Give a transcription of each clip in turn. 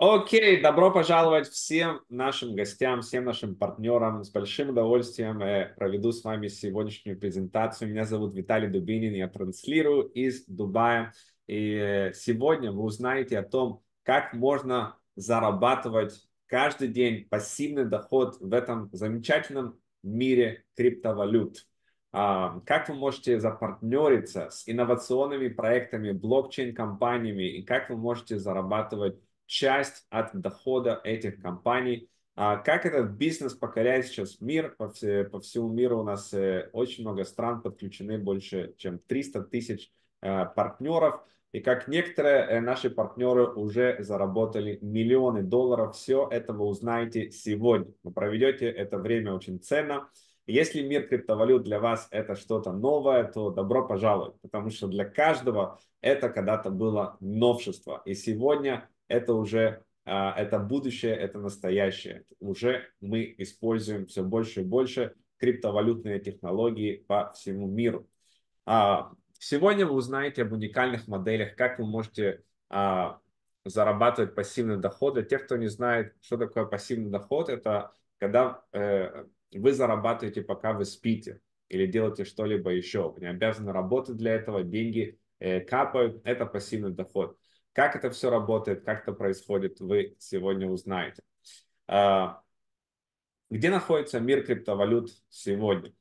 Окей, добро пожаловать всем нашим гостям, всем нашим партнерам. С большим удовольствием проведу с вами сегодняшнюю презентацию. Меня зовут Виталий Дубинин, я транслирую из Дубая. И сегодня вы узнаете о том, как можно зарабатывать каждый день пассивный доход в этом замечательном мире криптовалют. Как вы можете запартнериться с инновационными проектами, блокчейн-компаниями, и как вы можете зарабатывать часть от дохода этих компаний. Как этот бизнес покоряет сейчас мир. По всему миру у нас очень много стран подключены, больше чем 300 тысяч партнеров. И как некоторые наши партнеры уже заработали миллионы долларов. Все это вы узнаете сегодня. Вы проведете это время очень ценно. Если мир криптовалют для вас это что-то новое, то добро пожаловать, потому что для каждого это когда-то было новшество. И сегодня это уже, это будущее, это настоящее. Уже мы используем все больше и больше криптовалютные технологии по всему миру. Сегодня вы узнаете об уникальных моделях, как вы можете зарабатывать пассивные доходы. Те, кто не знает, что такое пассивный доход, это когда вы зарабатываете, пока вы спите или делаете что-либо еще. Вы не обязаны работать для этого, деньги капают, это пассивный доход. Как это все работает, как это происходит, вы сегодня узнаете. Где находится мир криптовалют сегодня?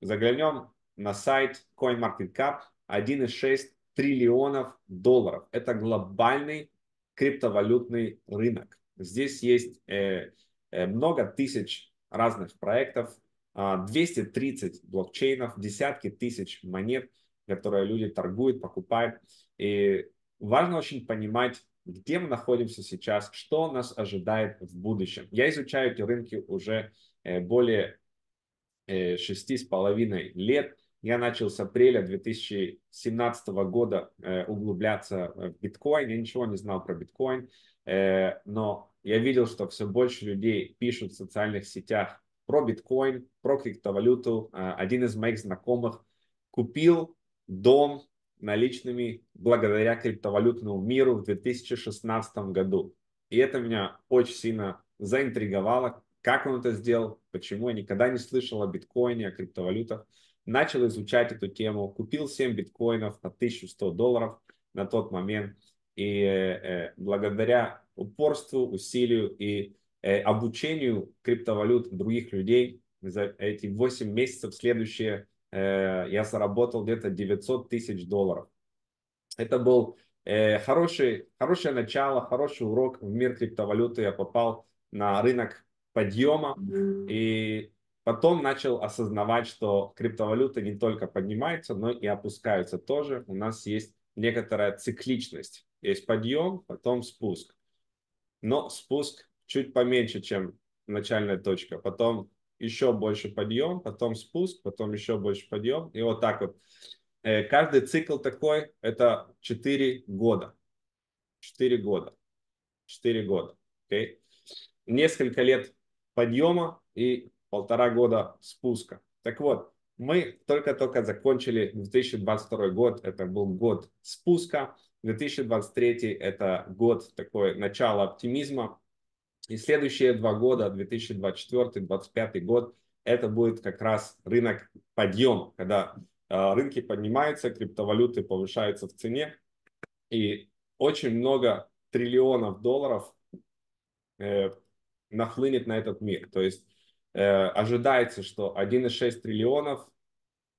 Заглянем на сайт CoinMarketCap. 1,6 триллионов долларов. Это глобальный криптовалютный рынок. Здесь есть много тысяч разных проектов, 230 блокчейнов, десятки тысяч монет, которые люди торгуют, покупают. И важно очень понимать, где мы находимся сейчас, что нас ожидает в будущем. Я изучаю эти рынки уже более 6,5 лет. Я начал с апреля 2017 года углубляться в биткоин. Я ничего не знал про биткоин, но я видел, что все больше людей пишут в социальных сетях про биткоин, про криптовалюту. Один из моих знакомых купил дом наличными благодаря криптовалютному миру в 2016 году. И это меня очень сильно заинтриговало, как он это сделал, почему я никогда не слышал о биткоине, о криптовалютах. Начал изучать эту тему, купил 7 биткоинов на 1100 долларов на тот момент. И благодаря упорству, усилию и обучению криптовалют других людей за эти 8 месяцев следующие я заработал где-то 900 тысяч долларов. Это был хорошее начало, хороший урок в мир криптовалюты. Я попал на рынок подъема и потом начал осознавать, что криптовалюта не только поднимается, но и опускается тоже. У нас есть некоторая цикличность. Есть подъем, потом спуск. Но спуск чуть поменьше, чем начальная точка. Потом еще больше подъем, потом спуск, потом еще больше подъем. И вот так вот. Каждый цикл такой, это 4 года. 4 года. 4 года. Okay? Несколько лет подъема и 1,5 года спуска. Так вот, мы только-только закончили 2022 год. Это был год спуска. 2023 это год такой начала оптимизма. И следующие 2 года, 2024-2025 год, это будет как раз рынок подъема, когда рынки поднимаются, криптовалюты повышаются в цене, и очень много триллионов долларов нахлынет на этот мир. То есть ожидается, что 1,6 триллионов,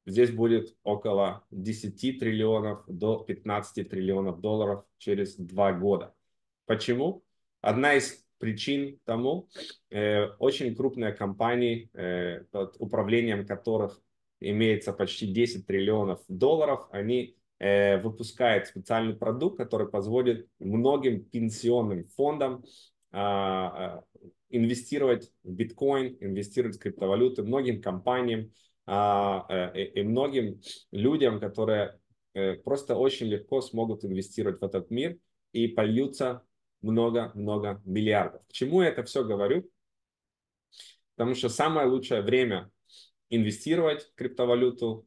здесь будет около 10 триллионов до 15 триллионов долларов через 2 года. Почему? Одна из причин тому очень крупные компании, под управлением которых имеется почти 10 триллионов долларов, они выпускают специальный продукт, который позволит многим пенсионным фондам инвестировать в биткоин, инвестировать в криптовалюты, многим компаниям и многим людям, которые просто очень легко смогут инвестировать в этот мир и польются много-много миллиардов. К чему я это все говорю? Потому что самое лучшее время инвестировать в криптовалюту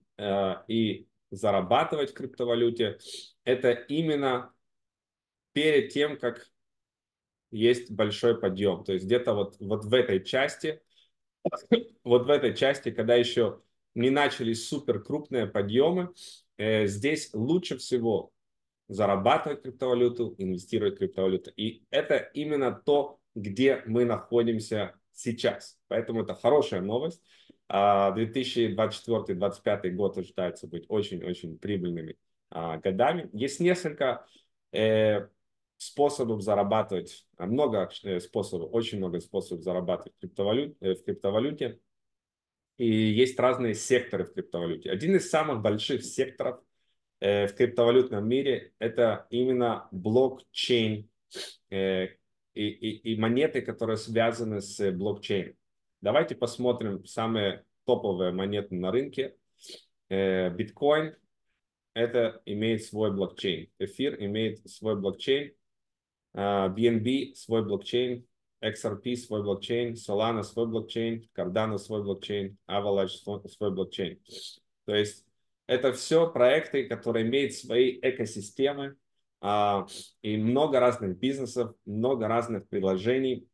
и зарабатывать в криптовалюте это именно перед тем, как есть большой подъем. То есть где-то вот в этой части, когда еще не начались супер крупные подъемы, здесь лучше всего зарабатывать криптовалюту, инвестировать в криптовалюту. И это именно то, где мы находимся сейчас. Поэтому это хорошая новость. 2024-2025 год ожидается быть очень-очень прибыльными годами. Есть несколько способов зарабатывать, очень много способов зарабатывать в криптовалюте. И есть разные секторы в криптовалюте. Один из самых больших секторов в криптовалютном мире – это именно блокчейн и монеты, которые связаны с блокчейном. Давайте посмотрим самые топовые монеты на рынке. Биткоин имеет свой блокчейн. Эфир имеет свой блокчейн. BNB свой блокчейн. XRP свой блокчейн. Solana свой блокчейн. Cardano свой блокчейн. Avalanche свой блокчейн. То есть это все проекты, которые имеют свои экосистемы. И много разных бизнесов, много разных приложений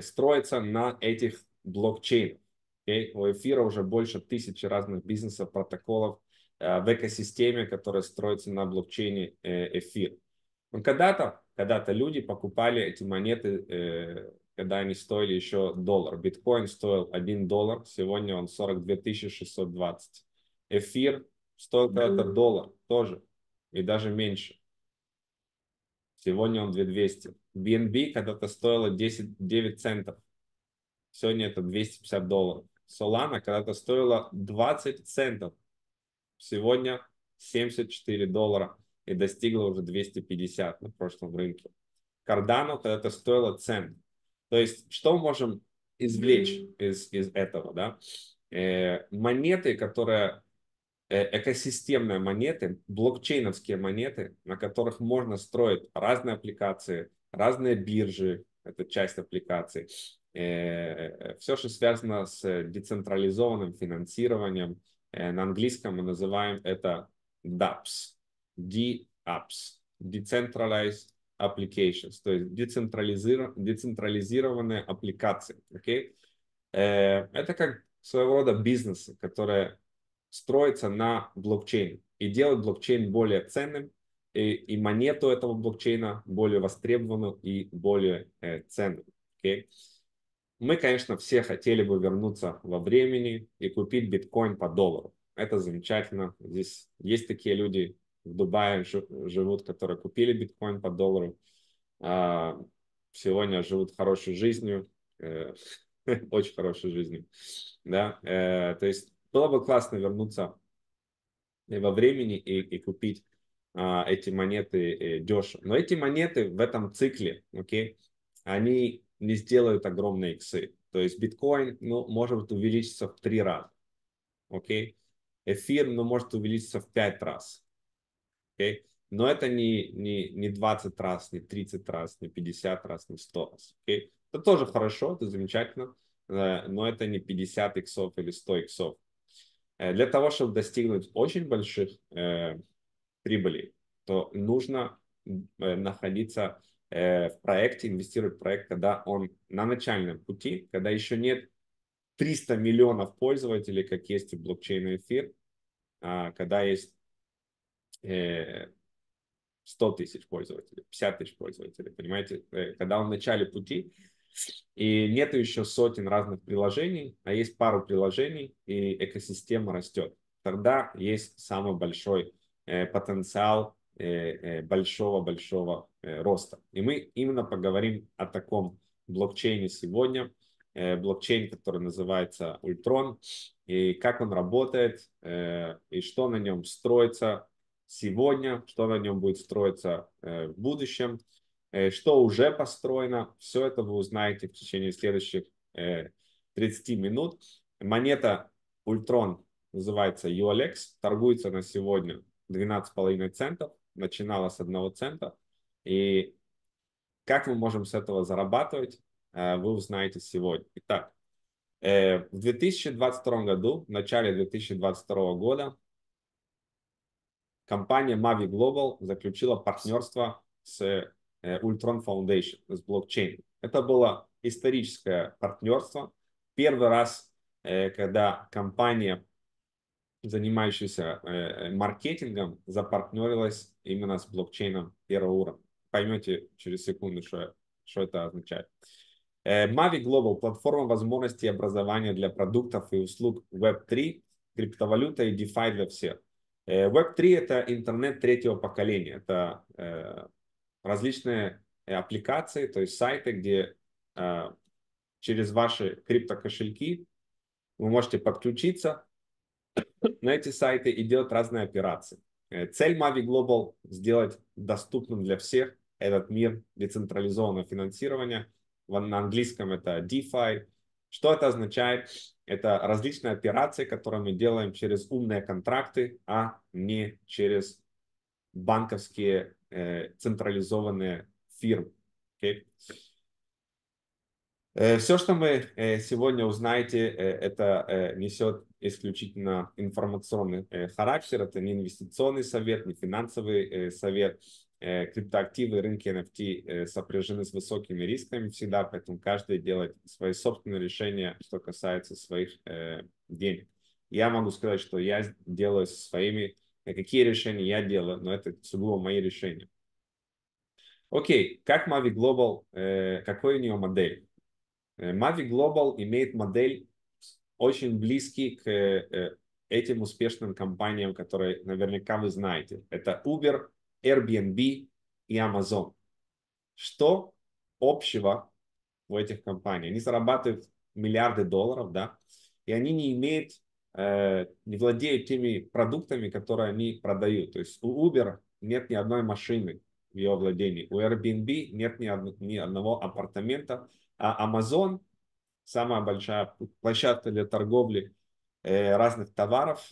строится на этих блокчейнах. У эфира уже больше 1000 разных бизнесов, протоколов в экосистеме, которые строятся на блокчейне эфир. Когда-то люди покупали эти монеты, когда они стоили еще $1. Биткоин стоил $1, сегодня он 42 620. Эфир стоил когда-то $1 тоже, и даже меньше. Сегодня он 2200. BNB когда-то стоило 9 центов. Сегодня это $250. Solana когда-то стоила 20 центов. Сегодня $74 и достигла уже 250 на прошлом рынке. Cardano когда-то стоило цент. То есть что можем извлечь из этого? Да? Монеты, которые... экосистемные монеты, блокчейновские монеты, на которых можно строить разные аппликации, разные биржи, это часть аппликаций, все, что связано с децентрализованным финансированием. На английском мы называем это DApps, Decentralized Applications, то есть децентрализированные аппликации. Okay? Это как своего рода бизнесы, которые строится на блокчейне и делает блокчейн более ценным, и монету этого блокчейна более востребованную и более ценную. Okay? Мы, конечно, все хотели бы вернуться во времени и купить биткоин по $1. Это замечательно. Здесь есть такие люди в Дубае живут, которые купили биткоин по $1. Сегодня живут хорошей жизнью, очень хорошей жизнью. Да? То есть было бы классно вернуться во времени и купить эти монеты дешево. Но эти монеты в этом цикле, они не сделают огромные иксы. То есть биткоин, может увеличиться в 3 раза. Эфир, может увеличиться в 5 раз. Но это не 20 раз, не 30 раз, не 50 раз, не 100 раз. Это тоже хорошо, это замечательно, но это не 50 иксов или 100 иксов. Для того, чтобы достигнуть очень больших прибылей, то нужно находиться в проекте, инвестировать в проект, когда он на начальном пути, когда еще нет 300 миллионов пользователей, как есть в блокчейне эфир, когда есть 100 тысяч пользователей, 50 тысяч пользователей, понимаете? Когда он в начале пути, и нет еще сотен разных приложений, а есть пару приложений, и экосистема растет. Тогда есть самый большой потенциал большого-большого роста. И мы именно поговорим о таком блокчейне сегодня. Блокчейн, который называется Ultron, и как он работает, и что на нем строится сегодня, что на нем будет строиться в будущем. Что уже построено, все это вы узнаете в течение следующих 30 минут. Монета Ultron называется ULX, торгуется на сегодня 12,5 центов, начинала с 1 цента. И как мы можем с этого зарабатывать, вы узнаете сегодня. Итак, в 2022 году, в начале 2022 года, компания Mavie Global заключила партнерство с Ultron Foundation с блокчейном. Это было историческое партнерство. Первый раз, когда компания, занимающаяся маркетингом, запартнерилась именно с блокчейном первого уровня. Поймете через секунду, что это означает. Mavie Global – платформа возможностей образования для продуктов и услуг Web3, криптовалюта и DeFi для всех. Web3 – это интернет третьего поколения. Это различные аппликации, то есть сайты, где через ваши криптокошельки вы можете подключиться на эти сайты и делать разные операции. Цель Mavie Global – сделать доступным для всех этот мир децентрализованного финансирования. На английском это DeFi. Что это означает? Это различные операции, которые мы делаем через умные контракты, а не через банковские централизованные фирмы. Okay? Все, что мы сегодня узнаете, это несет исключительно информационный характер. Это не инвестиционный совет, не финансовый совет. Криптоактивы, рынки NFT сопряжены с высокими рисками всегда, поэтому каждый делает свои собственные решения, что касается своих денег. Я могу сказать, что я делаю со своими, какие решения я делаю, но это сугубо мои решения. Окей, как Mavie Global, какой у нее модель? Mavie Global имеет модель очень близкий к этим успешным компаниям, которые наверняка вы знаете. Это Uber, Airbnb и Amazon. Что общего у этих компаний? Они зарабатывают миллиарды долларов, да, и они не имеют, не владеют теми продуктами, которые они продают. То есть у Uber нет ни одной машины в его владении, у Airbnb нет ни одного апартамента, а Amazon, самая большая площадка для торговли разных товаров,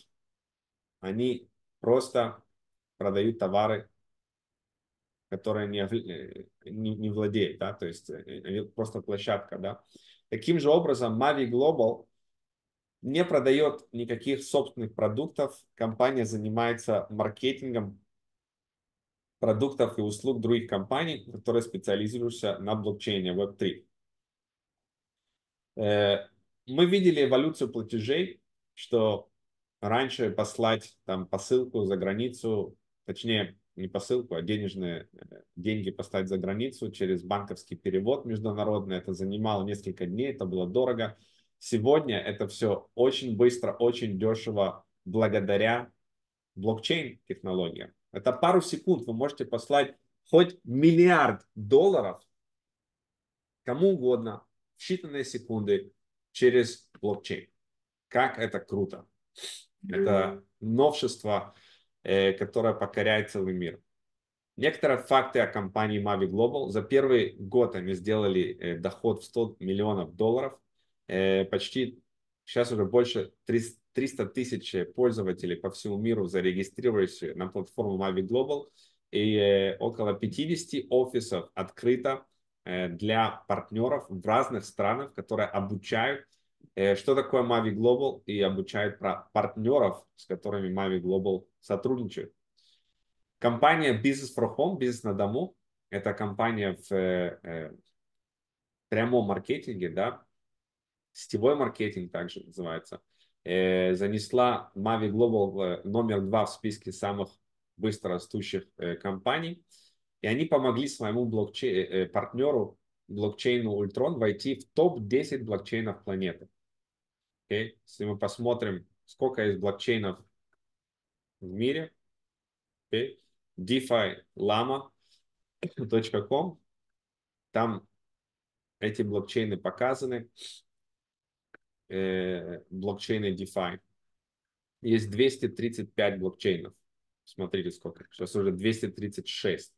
они просто продают товары, которые не владеют, да, то есть просто площадка, да. Таким же образом, Mavie Global не продает никаких собственных продуктов, компания занимается маркетингом продуктов и услуг других компаний, которые специализируются на блокчейне Web3. Мы видели эволюцию платежей, что раньше послать там посылку за границу, точнее, не посылку, а деньги поставить за границу через банковский перевод международный. Это занимало несколько дней, это было дорого. Сегодня это все очень быстро, очень дешево благодаря блокчейн-технологиям. Это пару секунд вы можете послать хоть миллиард долларов кому угодно в считанные секунды через блокчейн. Как это круто! Это новшество, которое покоряет целый мир. Некоторые факты о компании Mavie Global. За первый год они сделали доход в 100 миллионов долларов. Почти сейчас уже больше 300 тысяч пользователей по всему миру зарегистрировались на платформу Mavie Global. И около 50 офисов открыто для партнеров в разных странах, которые обучают, что такое Mavie Global, и обучают про партнеров, с которыми Mavie Global сотрудничает. Компания Business for Home, бизнес на дому, это компания в прямом маркетинге, да, сетевой маркетинг также называется, занесла Mavie Global номер 2 в списке самых быстрорастущих компаний, и они помогли своему партнеру блокчейну Ultron войти в топ-10 блокчейнов планеты. Okay? Если мы посмотрим, сколько есть блокчейнов в мире, okay? DeFi Lama.com, там эти блокчейны показаны, блокчейны DeFi. Есть 235 блокчейнов. Смотрите, сколько. Сейчас уже 236.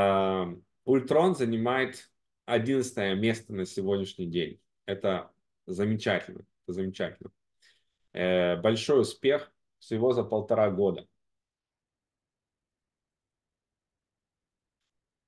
Ultron занимает 11 место на сегодняшний день. Это замечательно. Это замечательно. Большой успех всего за 1,5 года.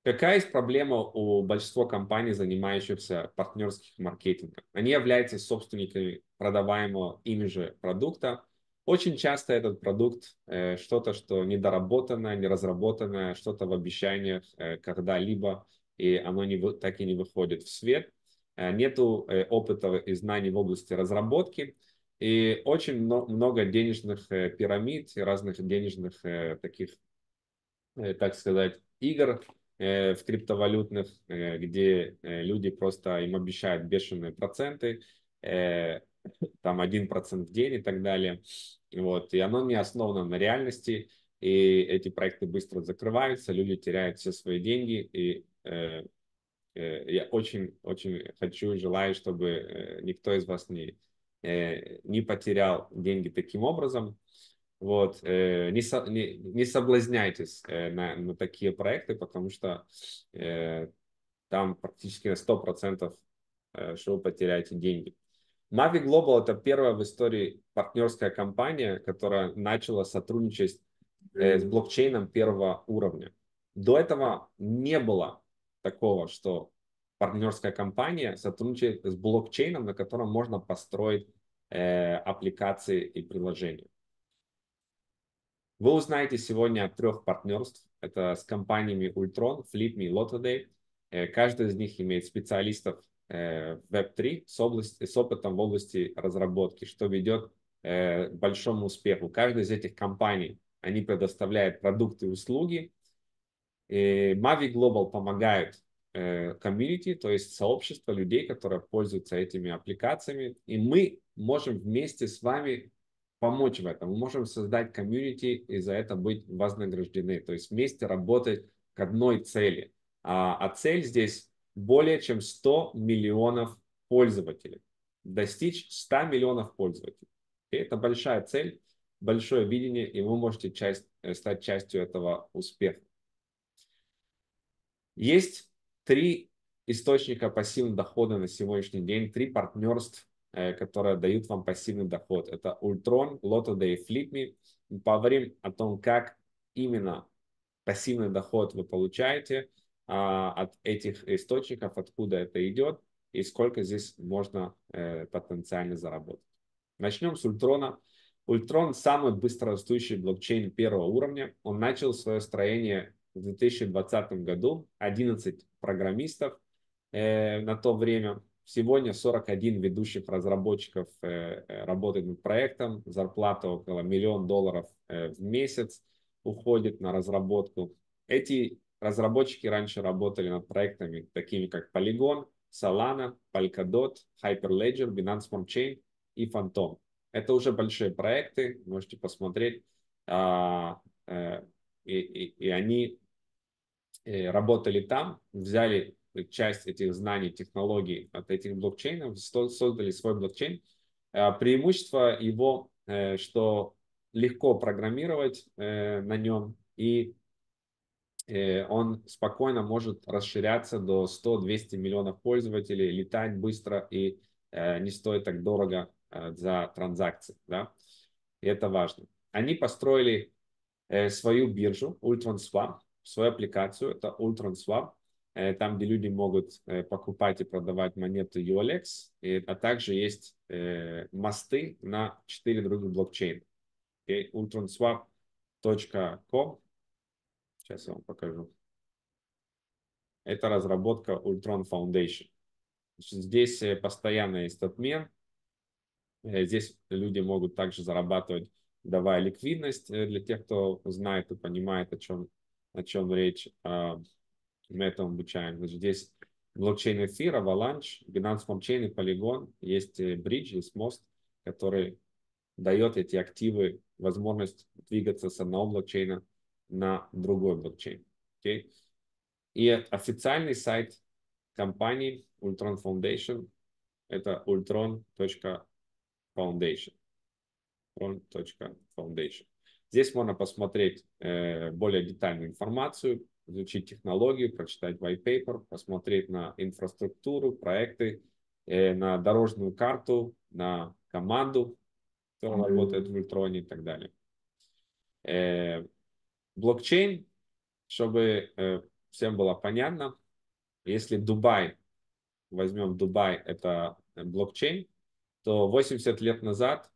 Какая есть проблема у большинства компаний, занимающихся партнерским маркетингом? Они являются собственниками продаваемого ими же продукта, Очень часто этот продукт что-то, что недоработанное, неразработанное, что-то в обещаниях когда-либо, и оно так и не выходит в свет. Нету опыта и знаний в области разработки, и очень много денежных пирамид, разных денежных таких, так сказать, игр в криптовалютных, где люди просто им обещают бешеные проценты, там 1% в день и так далее. Вот. И оно не основано на реальности, и эти проекты быстро закрываются, люди теряют все свои деньги. И я очень-очень хочу и желаю, чтобы никто из вас не потерял деньги таким образом. Вот. Не соблазняйтесь на такие проекты, потому что там практически на 100% что вы потеряете деньги. Mavie Global – это первая в истории партнерская компания, которая начала сотрудничать с блокчейном первого уровня. До этого не было такого, что партнерская компания сотрудничает с блокчейном, на котором можно построить аппликации и приложения. Вы узнаете сегодня о 3 партнерствах. Это с компаниями Ultron, FlipMe, Lottoday. Каждый из них имеет специалистов Web3 с опытом в области разработки, что ведет к большому успеху. Каждая из этих компаний, они предоставляют продукты и услуги. И Mavie Global помогает комьюнити, то есть сообщество людей, которые пользуются этими аппликациями. И мы можем вместе с вами помочь в этом. Мы можем создать комьюнити и за это быть вознаграждены. То есть вместе работать к одной цели. А цель здесь более чем 100 миллионов пользователей. Достичь 100 миллионов пользователей. И это большая цель, большое видение, и вы можете стать частью этого успеха. Есть 3 источника пассивного дохода на сегодняшний день, 3 партнерств, которые дают вам пассивный доход. Это Ultron, Lottoday и FlipMe. Мы поговорим о том, как именно пассивный доход вы получаете от этих источников, откуда это идет и сколько здесь можно потенциально заработать. Начнем с Ультрона. Ультрон – самый быстрорастущий блокчейн первого уровня. Он начал свое строение в 2020 году, 11 программистов на то время. Сегодня 41 ведущих разработчиков работают над проектом. Зарплата около $1 миллион в месяц уходит на разработку. Эти разработчики раньше работали над проектами, такими как Polygon, Solana, Polkadot, Hyperledger, Binance Smart Chain и Fantom. Это уже большие проекты, можете посмотреть. И они работали там, взяли часть этих знаний, технологий от этих блокчейнов, создали свой блокчейн. Преимущество его, что легко программировать на нем, и он спокойно может расширяться до 100-200 миллионов пользователей, летать быстро и не стоит так дорого за транзакции. Да? И это важно. Они построили свою биржу UltronSwap, свою аппликацию, это UltronSwap, там, где люди могут покупать и продавать монеты ULX, а также есть мосты на 4 других блокчейна. UltronSwap.com. Сейчас я вам покажу. Это разработка Ultron Foundation. Здесь постоянно есть обмен. Здесь люди могут также зарабатывать, давая ликвидность для тех, кто знает и понимает, о чем речь. Мы это обучаем. Значит, здесь блокчейн эфир, Avalanche, Binance Smart Chain и Polygon. Есть бридж, есть мост, который дает эти активы, возможность двигаться с одного блокчейна на другой блокчейн. Okay. И официальный сайт компании Ultron Foundation это ultron.foundation. Ultron.foundation. Здесь можно посмотреть более детальную информацию, изучить технологию, прочитать white paper, посмотреть на инфраструктуру, проекты, на дорожную карту, на команду, которая работает в Ultron и так далее. Блокчейн, чтобы всем было понятно, если Дубай, возьмем Дубай, это блокчейн, то 80 лет назад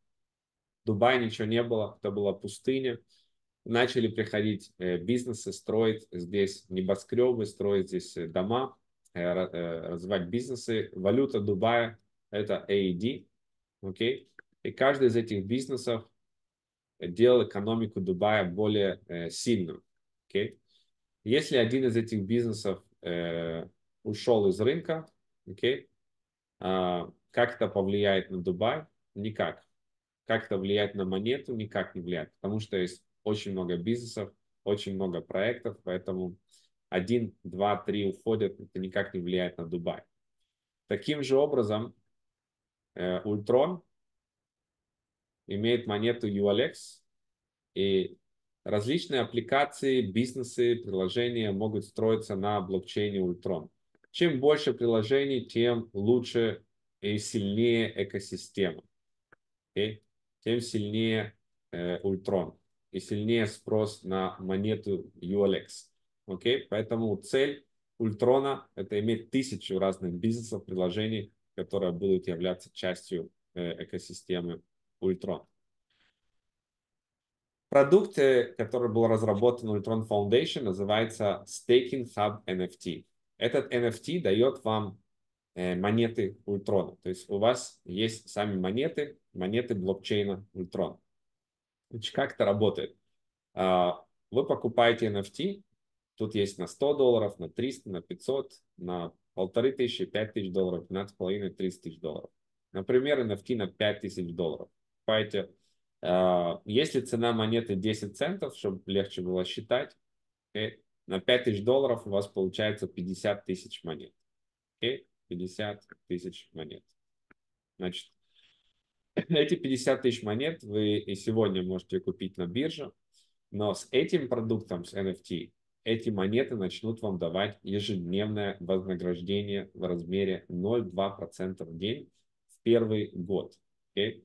В Дубае ничего не было, это была пустыня. Начали приходить бизнесы, строить здесь небоскребы, строить здесь дома, развивать бизнесы. Валюта Дубая – это AED. Okay? И каждый из этих бизнесов делал экономику Дубая более сильную. Okay? Если один из этих бизнесов ушел из рынка, okay, как это повлияет на Дубай? Никак. Как это влияет на монету? Никак не влияет, потому что есть очень много бизнесов, очень много проектов, поэтому 1, 2, 3 уходят, это никак не влияет на Дубай. Таким же образом, Ultron имеет монету ULX, и различные аппликации, бизнесы, приложения могут строиться на блокчейне Ultron. Чем больше приложений, тем лучше и сильнее экосистема, okay? Тем сильнее Ultron. И сильнее спрос на монету ULX. Okay? Поэтому цель Ультрона — это иметь 1000 разных бизнесов, приложений, которые будут являться частью экосистемы Ultron. Продукт, который был разработан Ultron Foundation, называется Staking Hub NFT. Этот NFT дает вам монеты Ультрона. То есть у вас есть сами монеты, монеты блокчейна Ультрона. Как это работает? Вы покупаете NFT, тут есть на $100, на 300, на 500, на 1500, 5000 долларов, 12,5, 30 тысяч долларов. Например, NFT на 5000 долларов. Покупаете, если цена монеты 10 центов, чтобы легче было считать, okay, на 5000 долларов у вас получается 50 тысяч монет. Okay? 50 тысяч монет. Значит, эти 50 тысяч монет вы и сегодня можете купить на бирже, но с этим продуктом, с NFT, эти монеты начнут вам давать ежедневное вознаграждение в размере 0,2% в день в первый год. Okay?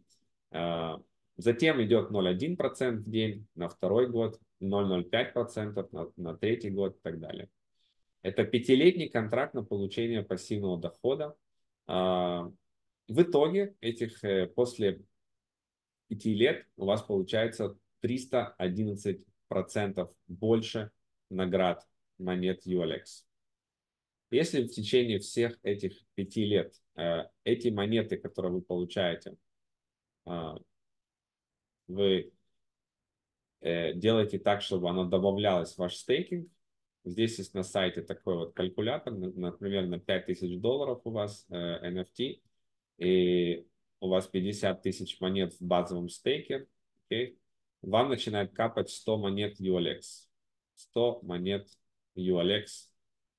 Затем идет 0,1% в день, на второй год 0,05%, на третий год и так далее. Это 5-летний контракт на получение пассивного дохода. В итоге этих после 5 лет у вас получается 311% больше наград монет ULX. Если в течение всех этих 5 лет эти монеты, которые вы получаете, вы делаете так, чтобы она добавлялась в ваш стейкинг, здесь есть на сайте такой вот калькулятор, например, на 5000 долларов у вас NFT, и у вас 50 тысяч монет в базовом стейке, okay, вам начинает капать 100 монет ULX. 100 монет ULX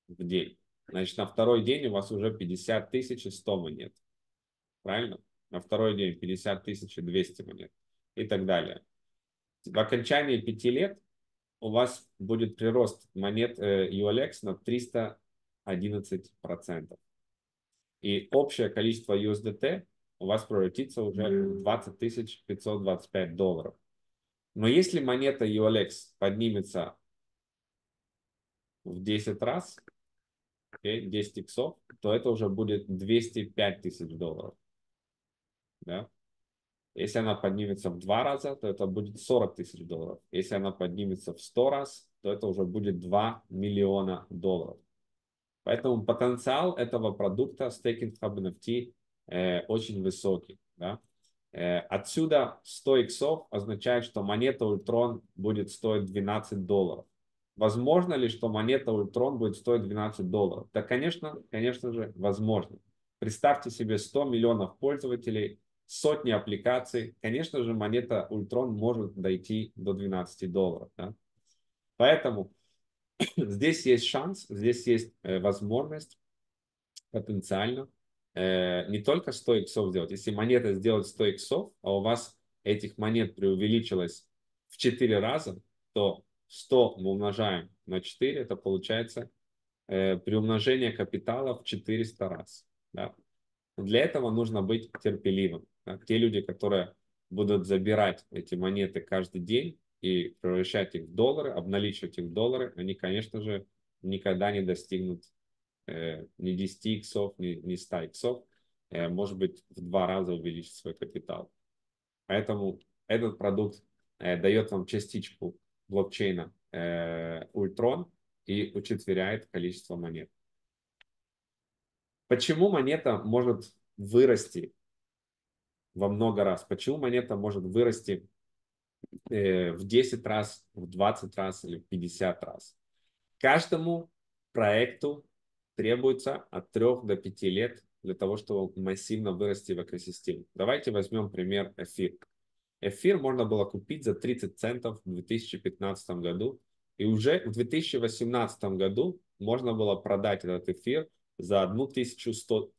в день. Значит, на второй день у вас уже 50 тысяч и 100 монет. Правильно? На второй день 50 тысяч и 200 монет. И так далее. В окончании 5 лет у вас будет прирост монет ULX на 311%. И общее количество USDT у вас превратится уже в 20 525 долларов. Но если монета ULX поднимется в 10 раз, okay, 10 иксов, то это уже будет 205 тысяч долларов. Да? Если она поднимется в 2 раза, то это будет 40 тысяч долларов. Если она поднимется в 100 раз, то это уже будет 2 миллиона долларов. Поэтому потенциал этого продукта Staking Hub NFT очень высокий. Да? Отсюда 100 иксов означает, что монета Ultron будет стоить $12. Возможно ли, что монета Ultron будет стоить $12? Да, конечно же, возможно. Представьте себе 100 миллионов пользователей, сотни аппликаций. Конечно же, монета Ultron может дойти до $12. Да? Поэтому здесь есть шанс, здесь есть возможность потенциально не только 100 иксов сделать. Если монета сделает 100 иксов, а у вас этих монет преувеличилось в 4 раза, то 100 мы умножаем на 4, это получается приумножение капитала в 400 раз. Да? Для этого нужно быть терпеливым. Да? Те люди, которые будут забирать эти монеты каждый день, и превращать их в доллары, обналичивать их в доллары, они, конечно же, никогда не достигнут ни 10 иксов, ни 100 иксов. Может быть, в 2 раза увеличить свой капитал. Поэтому этот продукт дает вам частичку блокчейна Ultron и учетверяет количество монет. Почему монета может вырасти во много раз? Почему монета может вырасти в 10 раз, в 20 раз или в 50 раз? Каждому проекту требуется от 3 до 5 лет для того, чтобы массивно вырасти в экосистеме. Давайте возьмем пример эфир. Эфир можно было купить за 30 центов в 2015 году. И уже в 2018 году можно было продать этот эфир за $1100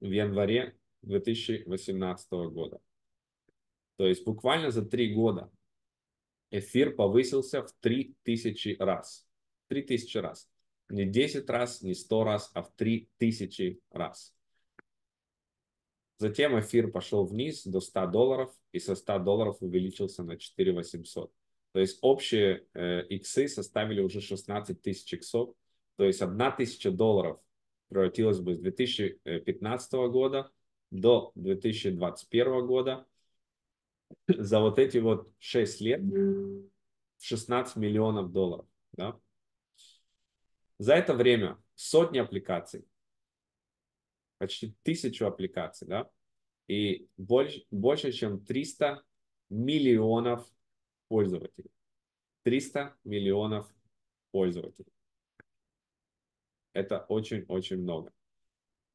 в январе 2018 года. То есть буквально за 3 года эфир повысился в 3000 раз. 3000 раз. Не 10 раз, не 100 раз, а в 3000 раз. Затем эфир пошел вниз до $100 и со $100 увеличился на 4800. То есть общие иксы составили уже 16 тысяч иксов. То есть $1000 превратилось бы с 2015 года до 2021 года. За вот эти вот 6 лет $16 миллионов. Да? За это время сотни аппликаций, почти 1000 аппликаций, да, и больше чем 300 миллионов пользователей. 300 миллионов пользователей. Это очень-очень много.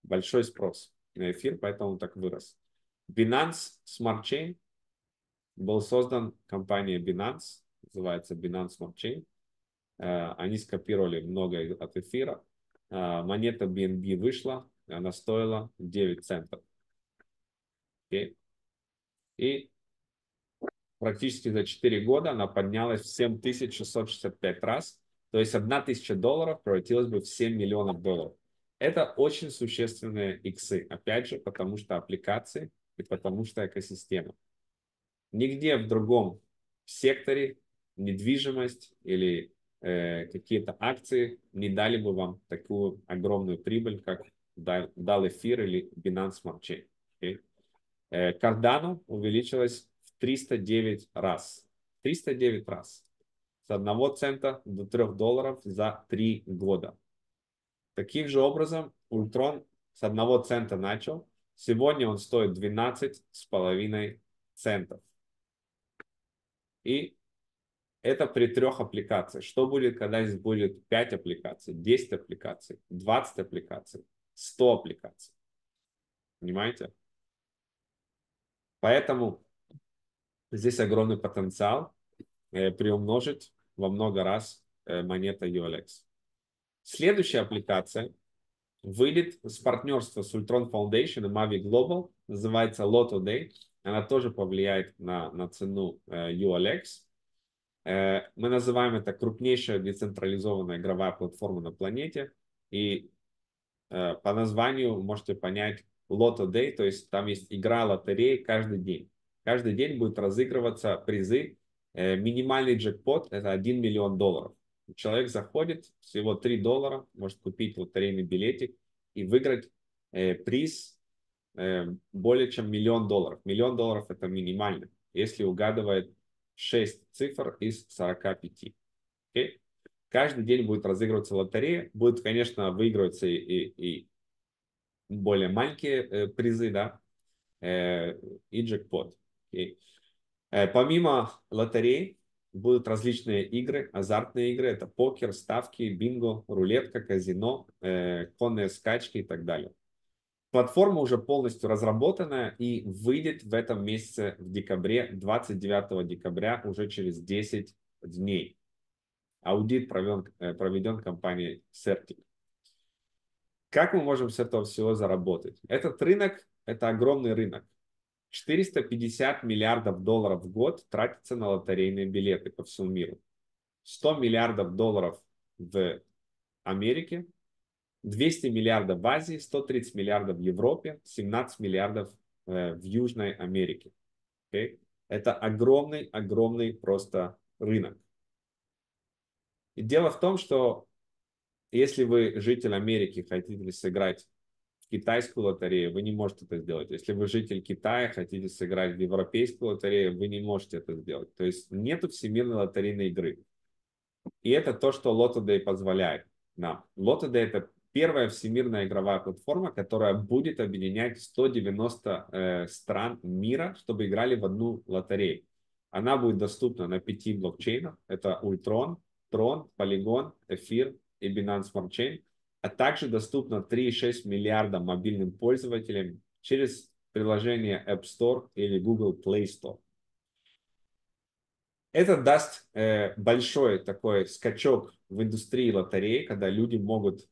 Большой спрос на эфир, поэтому он так вырос. Binance Smart Chain был создан компанией Binance, называется Binance Smart Chain. Они скопировали многое от эфира. Монета BNB вышла, она стоила 9 центов. Okay. И практически за 4 года она поднялась в 7665 раз. То есть $1000 превратилось бы в $7 миллионов. Это очень существенные иксы. Опять же, потому что аппликации и потому что экосистема. Нигде в другом секторе недвижимость или какие-то акции не дали бы вам такую огромную прибыль, как дал эфир или Binance Smart Chain. Okay. Cardano увеличилась в 309 раз. 309 раз. С 1 цента до $3 за 3 года. Таким же образом, Ultron с 1 цента начал. Сегодня он стоит 12,5 центов. И это при 3 аппликациях. Что будет, когда здесь будет 5 аппликаций, 10 аппликаций, 20 аппликаций, 100 аппликаций? Понимаете? Поэтому здесь огромный потенциал приумножить во много раз монета ULX. Следующая аппликация выйдет с партнерства с Ultron Foundation и Mavie Global. Называется Lottoday. Она тоже повлияет на цену ULX. Мы называем это крупнейшая децентрализованная игровая платформа на планете. И по названию можете понять Lottoday, то есть там есть игра лотереи каждый день. Каждый день будет разыгрываться призы. Минимальный джекпот – это $1 миллион. Человек заходит, всего $3, может купить лотерейный билетик и выиграть приз более чем $1 миллион. $1 миллион – это минимально, если угадывает 6 цифр из 45. Okay? Каждый день будет разыгрываться лотерея. Будет, конечно, выигрываться и более маленькие призы, да, и джекпот. Okay? Помимо лотерей будут различные игры, азартные игры. Это покер, ставки, бинго, рулетка, казино, конные скачки и так далее. Платформа уже полностью разработана и выйдет в этом месяце в декабре, 29 декабря, уже через 10 дней. Аудит проведен компанией Certing. Как мы можем с этого всего заработать? Этот рынок, это огромный рынок. $450 миллиардов в год тратится на лотерейные билеты по всему миру. $100 миллиардов в Америке. $200 миллиардов в Азии, $130 миллиардов в Европе, $17 миллиардов в Южной Америке. Okay? Это огромный просто рынок. И дело в том, что если вы житель Америки, хотите сыграть китайскую лотерею, вы не можете это сделать. Если вы житель Китая, хотите сыграть в европейскую лотерею, вы не можете это сделать. То есть нету всемирной лотерейной игры. И это то, что Lottoday позволяет нам. Lottoday – это первая всемирная игровая платформа, которая будет объединять 190 стран мира, чтобы играли в одну лотерею. Она будет доступна на 5 блокчейнах. Это Ultron, Tron, Polygon, Эфир и Binance Smart Chain. А также доступна 3,6 миллиарда мобильным пользователям через приложение App Store или Google Play Store. Это даст большой такой скачок в индустрии лотереи, когда люди могут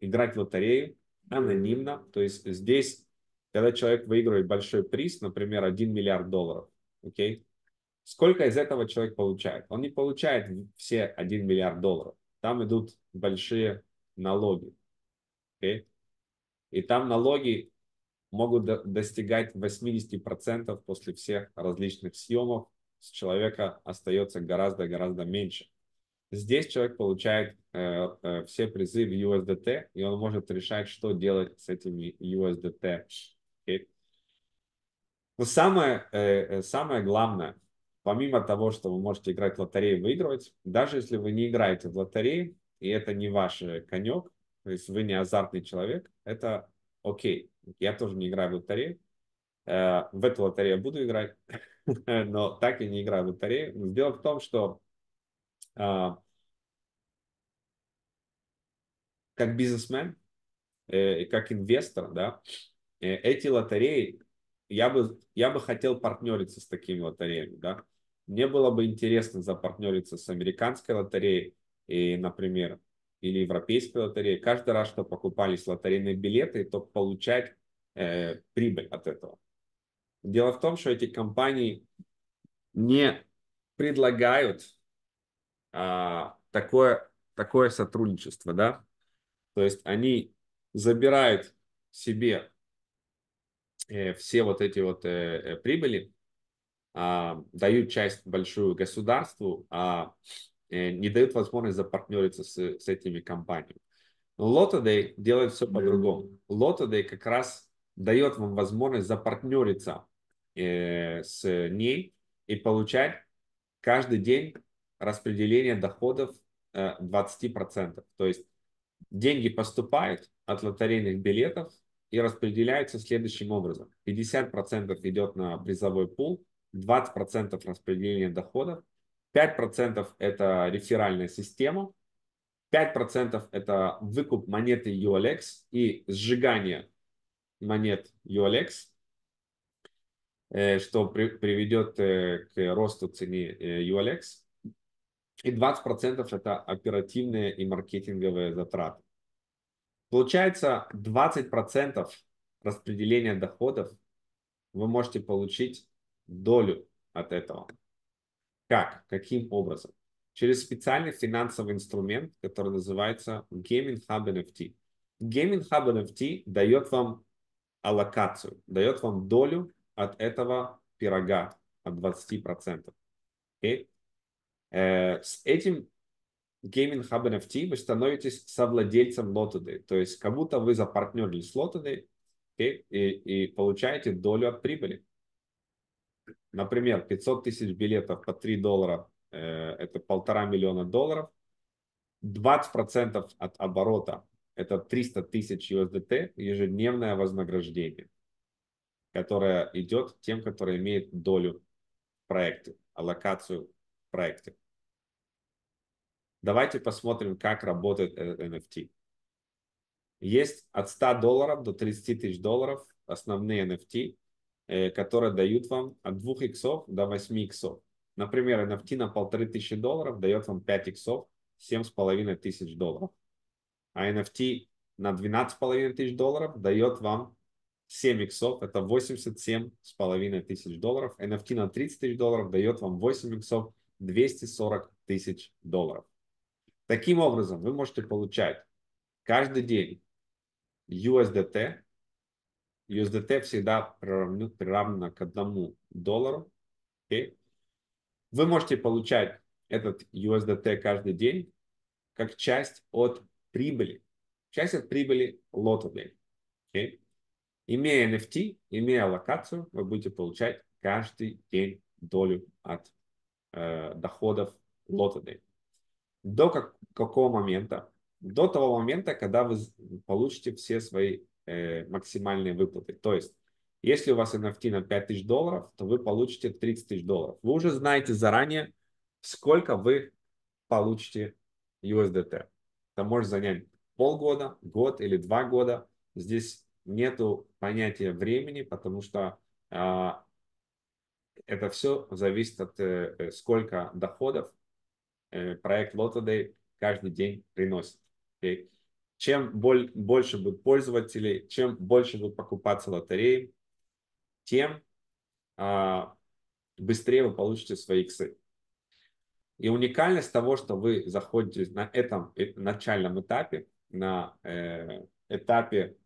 играть в лотерею анонимно. То есть здесь, когда человек выигрывает большой приз, например, 1 миллиард долларов, окей? Сколько из этого человек получает? Он не получает все 1 миллиард долларов. Там идут большие налоги. Okay? И там налоги могут достигать 80% после всех различных съемов. С человека остается гораздо-гораздо меньше. Здесь человек получает все призы в USDT, и он может решать, что делать с этими USDT. Okay? Но самое главное, помимо того, что вы можете играть в лотерею и выигрывать, даже если вы не играете в лотереи, и это не ваш конек, то есть вы не азартный человек, это окей. Я тоже не играю в лотерею. В эту лотерею я буду играть, но так я не играю в лотерею. Дело в том, что как бизнесмен, как инвестор, да, эти лотереи, я бы хотел партнериться с такими лотереями. Да? Мне было бы интересно запартнериться с американской лотереей, и, например, или европейской лотереей. Каждый раз, что покупались лотерейные билеты, то получать прибыль от этого. Дело в том, что эти компании не предлагают такое сотрудничество. Да? То есть они забирают себе все вот эти вот прибыли, дают часть большую государству, а не дают возможность запартнериться с этими компаниями. Lottoday делает все по-другому. Lottoday как раз дает вам возможность запартнериться с ней и получать каждый день распределение доходов 20%. То есть деньги поступают от лотерейных билетов и распределяются следующим образом. 50% идет на призовой пул, 20% распределение доходов, 5% это реферальная система, 5% это выкуп монеты ULX и сжигание монет ULX, что приведет к росту цены ULX, и 20% это оперативные и маркетинговые затраты. Получается, 20% распределения доходов вы можете получить долю от этого. Как? Каким образом? Через специальный финансовый инструмент, который называется Gaming Hub NFT. Gaming Hub NFT дает вам аллокацию, дает вам долю от этого пирога, от 20%. Okay? С этим Gaming Hub NFT вы становитесь совладельцем Lottoday, то есть как будто вы запартнерились с Lottoday и получаете долю от прибыли. Например, 500 тысяч билетов по $3 это $1,5 миллиона, 20% от оборота это 300 тысяч USDT ежедневное вознаграждение, которое идет тем, которые имеют долю в проекте, аллокацию в проекте. Давайте посмотрим, как работает NFT. Есть от $100 до $30 000 основные NFT, которые дают вам от 2 иксов до 8 иксов. Например, NFT на $1500 дает вам 5 иксов, $7500. А NFT на $12,500 дает вам 7 иксов, это $87,500. NFT на $30 000 дает вам 8 иксов, $240 000. Таким образом, вы можете получать каждый день USDT. USDT всегда приравнено к $1. Okay? Вы можете получать этот USDT каждый день как часть от прибыли. Часть от прибыли Lottoday. Okay. Имея NFT, имея локацию, вы будете получать каждый день долю от доходов Lottoday. До какого момента? До того момента, когда вы получите все свои максимальные выплаты. То есть, если у вас NFT на $5000, то вы получите $30 000. Вы уже знаете заранее, сколько вы получите USDT. Это может занять полгода, год или 2 года. Здесь нету понятия времени, потому что это все зависит от сколько доходов проект Lottoday каждый день приносит. Okay. Чем больше будет пользователей, чем больше будет покупаться лотереи, тем быстрее вы получите свои иксы. И уникальность того, что вы заходите на этом начальном этапе, на этапе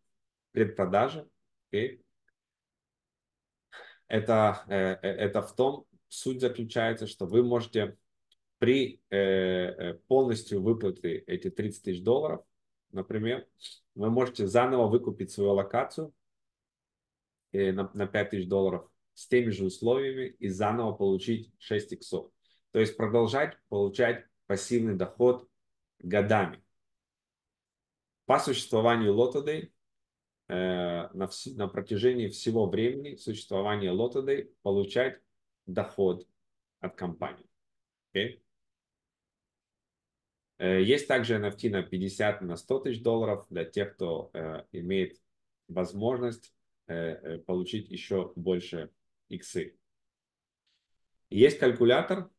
предпродажи, okay, это в том, суть заключается, что вы можете при полностью выплате эти $30 000, например, вы можете заново выкупить свою локацию на $5000 с теми же условиями и заново получить 6 иксов. То есть продолжать получать пассивный доход годами. По существованию Lottoday, на протяжении всего времени существования Lottoday получать доход от компании. Okay. Есть также NFT на $50 000, на $100 000 для тех, кто имеет возможность получить еще больше иксы. Есть калькулятор.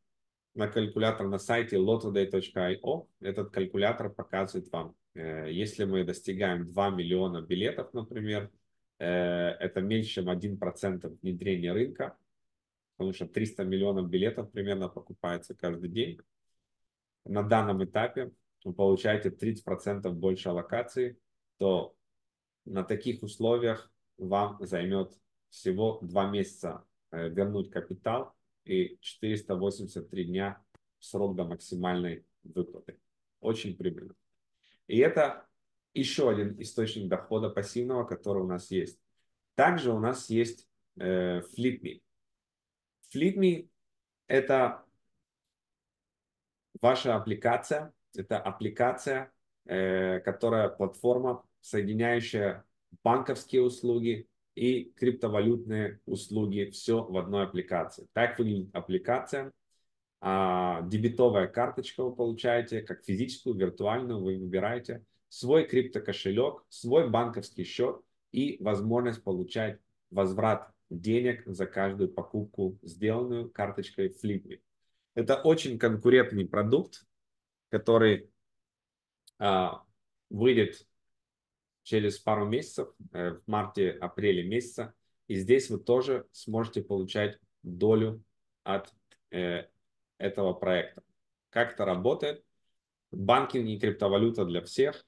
Калькулятор на сайте lottoday.io. Этот калькулятор показывает вам, если мы достигаем 2 миллиона билетов, например, это меньше, чем 1% внедрения рынка, потому что 300 миллионов билетов примерно покупается каждый день. На данном этапе вы получаете 30% больше аллокации, то на таких условиях вам займет всего 2 месяца вернуть капитал и 483 дня срок до максимальной выплаты. Очень прибыльно. И это еще один источник дохода пассивного, который у нас есть. Также у нас есть FlipMe. FlipMe – это ваша аппликация, это аппликация, которая платформа, соединяющая банковские услуги и криптовалютные услуги, все в одной аппликации. Так выглядит аппликация. Дебетовая карточка вы получаете, как физическую, виртуальную, вы выбираете свой криптокошелек, свой банковский счет и возможность получать возврат денег за каждую покупку, сделанную карточкой FlipMe. Это очень конкурентный продукт, который выйдет через пару месяцев, в марте-апреле месяца. И здесь вы тоже сможете получать долю от этого проекта. Как это работает? Банкинг и криптовалюта для всех.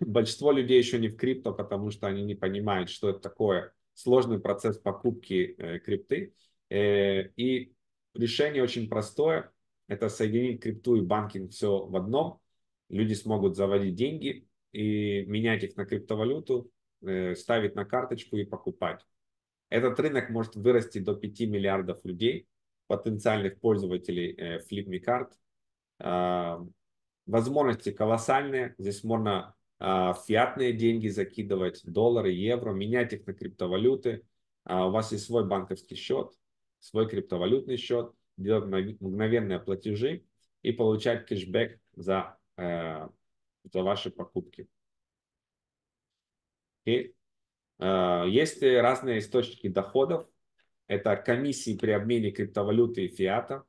Большинство людей еще не в крипто, потому что они не понимают, что это такое. Сложный процесс покупки крипты. И решение очень простое. Это соединить крипту и банкинг все в одном. Люди смогут заводить деньги и менять их на криптовалюту, ставить на карточку и покупать. Этот рынок может вырасти до 5 миллиардов людей, потенциальных пользователей FlipMe карт. Возможности колоссальные. Здесь можно фиатные деньги закидывать, доллары, евро, менять их на криптовалюты. У вас есть свой банковский счет, свой криптовалютный счет, делать мгновенные платежи и получать кэшбэк за ваши покупки. И, есть разные источники доходов. Это комиссии при обмене криптовалюты и фиата.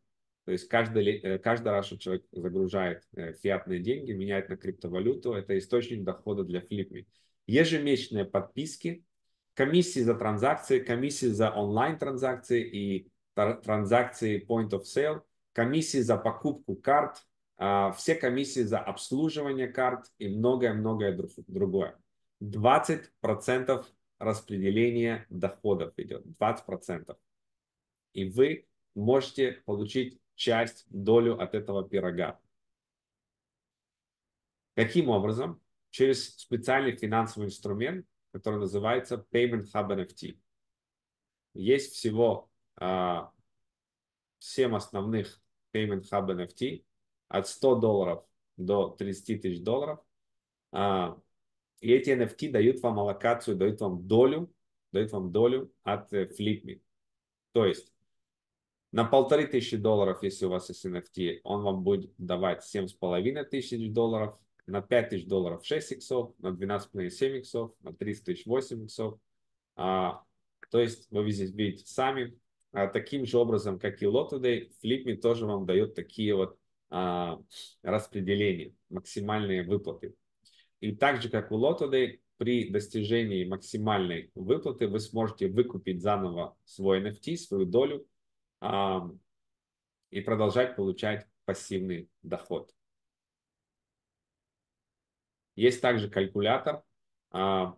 То есть каждый раз, что человек загружает фиатные деньги, меняет на криптовалюту, это источник дохода для FlipMe. Ежемесячные подписки, комиссии за транзакции, комиссии за онлайн-транзакции и транзакции point of sale, комиссии за покупку карт, все комиссии за обслуживание карт и многое-многое другое. 20% распределения доходов идет, 20%. И вы можете получить часть, долю от этого пирога. Каким образом? через специальный финансовый инструмент, который называется Payment Hub NFT. Есть всего 7 основных Payment Hub NFT от $100 до $30 тысяч. И эти NFT дают вам аллокацию, дают вам долю от FlipMe. То есть на $1500, если у вас есть NFT, он вам будет давать $7500, на $5000 6 иксов, на 12,5 7 иксов, на 30,000 8 иксов. То есть вы здесь видите сами. Таким же образом, как и Lottoday, FlipMe тоже вам дает такие вот распределения, максимальные выплаты. И так же, как у Lottoday, при достижении максимальной выплаты вы сможете выкупить заново свой NFT, свою долю и продолжать получать пассивный доход. Есть также калькулятор. У нас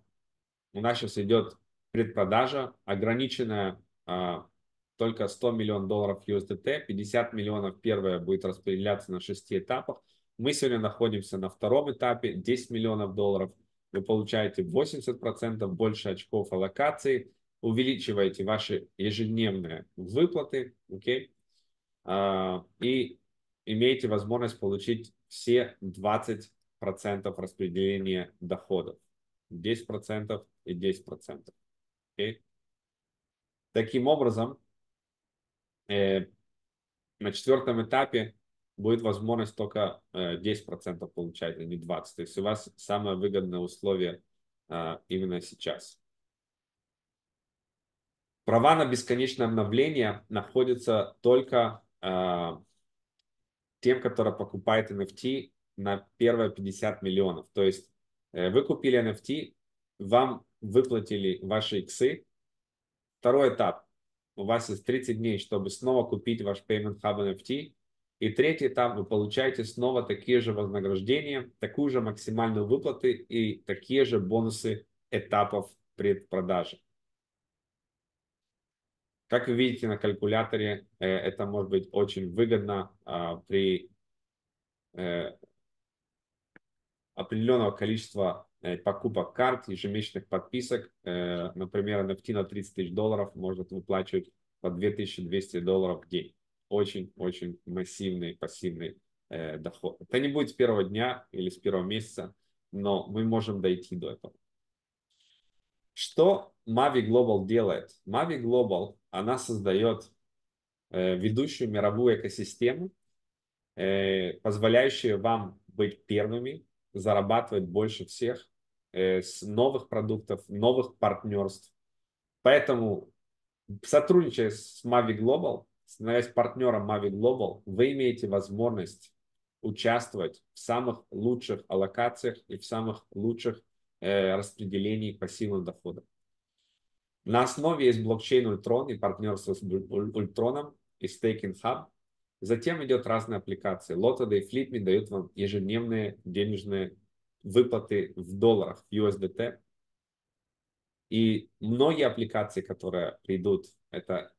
сейчас идет предпродажа, ограниченная только $100 миллионов USDT, 50 миллионов первое будет распределяться на 6 этапах. Мы сегодня находимся на втором этапе, $10 миллионов. Вы получаете 80% больше очков аллокации, увеличиваете ваши ежедневные выплаты, и имеете возможность получить все 20% распределения доходов. 10% и 10%. Таким образом, на четвертом этапе будет возможность только 10% получать, а не 20%. То есть у вас самое выгодное условие именно сейчас. Права на бесконечное обновление находятся только тем, который покупает NFT на первые 50 миллионов. То есть вы купили NFT, вам выплатили ваши иксы. Второй этап. У вас есть 30 дней, чтобы снова купить ваш Payment Hub NFT. И третий этап, вы получаете снова такие же вознаграждения, такую же максимальную выплату и такие же бонусы этапов предпродажи. Как вы видите на калькуляторе, это может быть очень выгодно при определенного количества покупок карт, ежемесячных подписок. Например, NFT на $30 тысяч может выплачивать по $2200 в день. Очень-очень массивный пассивный доход. Это не будет с первого дня или с первого месяца, но мы можем дойти до этого. Что Mavie Global делает? Mavie Global, она создает ведущую мировую экосистему, позволяющую вам быть первыми, зарабатывать больше всех, с новых продуктов, новых партнерств. Поэтому, сотрудничая с Mavie Global, становясь партнером Mavie Global, вы имеете возможность участвовать в самых лучших аллокациях и в самых лучших распределениях пассивного дохода. На основе есть блокчейн Ultron и партнерство с Ultron'ом и Staking Hub. Затем идет разные аппликации. Lottoday и FlipMe дают вам ежедневные денежные выплаты в долларах, в USDT. И многие аппликации, которые придут, это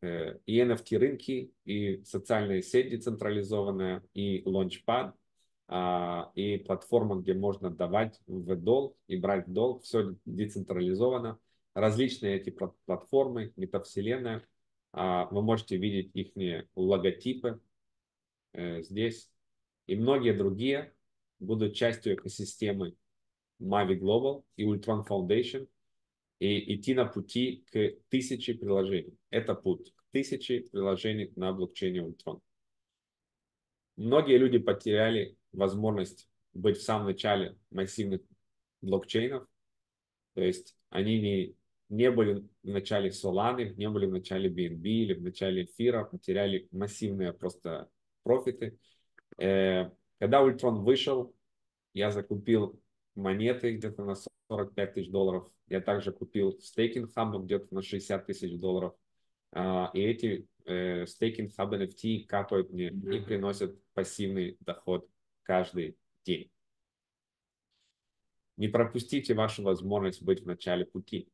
и NFT-рынки, и социальные сети централизованные, и лаунчпад, и платформа, где можно давать в долг и брать в долг. Все децентрализовано. Различные эти платформы, метавселенная. Вы можете видеть их логотипы здесь. И многие другие будут частью экосистемы Mavie Global и Ultron Foundation. И идти на пути к 1000 приложений. Это путь к 1000 приложений на блокчейне Ultron. Многие люди потеряли возможность быть в самом начале массивных блокчейнов. То есть они не были в начале Solana, не были в начале BNB или в начале эфира, потеряли массивные просто профиты. Когда Ultron вышел, я закупил монеты где-то на $45 тысяч. Я также купил Staking Hub где-то на $60 тысяч. И эти Staking Hub NFT капают мне и приносят пассивный доход каждый день. Не пропустите вашу возможность быть в начале пути.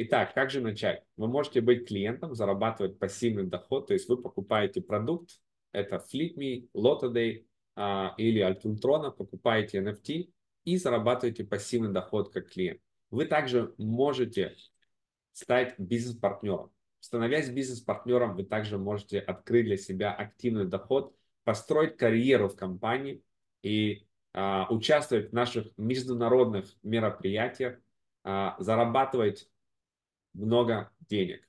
Итак, как же начать? Вы можете быть клиентом, зарабатывать пассивный доход. То есть вы покупаете продукт, это FlipMe, Lottoday или Ultron, покупаете NFT. и зарабатываете пассивный доход как клиент. Вы также можете стать бизнес-партнером. Становясь бизнес-партнером, вы также можете открыть для себя активный доход, построить карьеру в компании и участвовать в наших международных мероприятиях, зарабатывать много денег.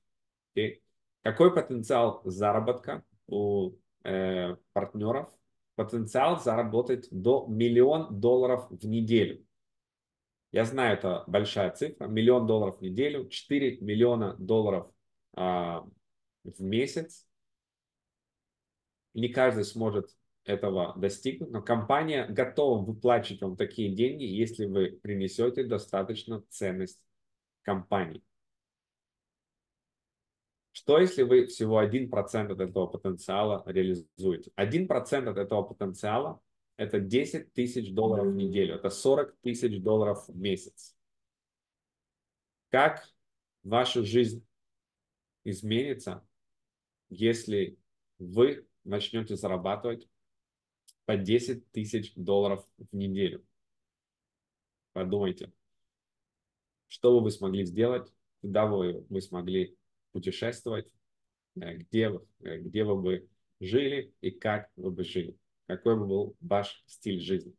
Okay? Какой потенциал заработка у партнеров? Потенциал заработать до $1 миллион в неделю. Я знаю, это большая цифра. $1 миллион в неделю, $4 миллиона в месяц. Не каждый сможет этого достигнуть, но компания готова выплачивать вам такие деньги, если вы принесете достаточно ценность компании. Что если вы всего 1% от этого потенциала реализуете? 1% от этого потенциала – это $10 тысяч в неделю, это $40 тысяч в месяц. Как ваша жизнь изменится, если вы начнете зарабатывать по $10 тысяч в неделю? Подумайте, что бы вы смогли сделать, куда бы вы смогли путешествовать, где вы бы жили и как вы бы жили, какой бы был ваш стиль жизни.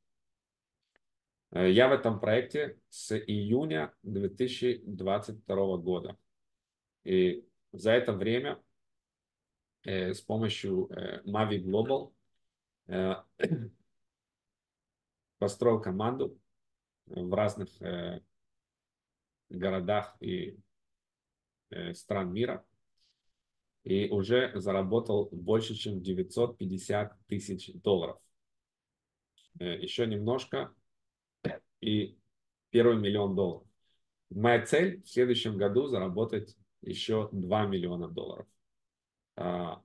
Я в этом проекте с июня 2022 года. И за это время с помощью Mavie Global построил команду в разных городах и стран мира и уже заработал больше, чем $950 тысяч. Еще немножко и первый $1 миллион. Моя цель в следующем году заработать еще $2 миллиона. А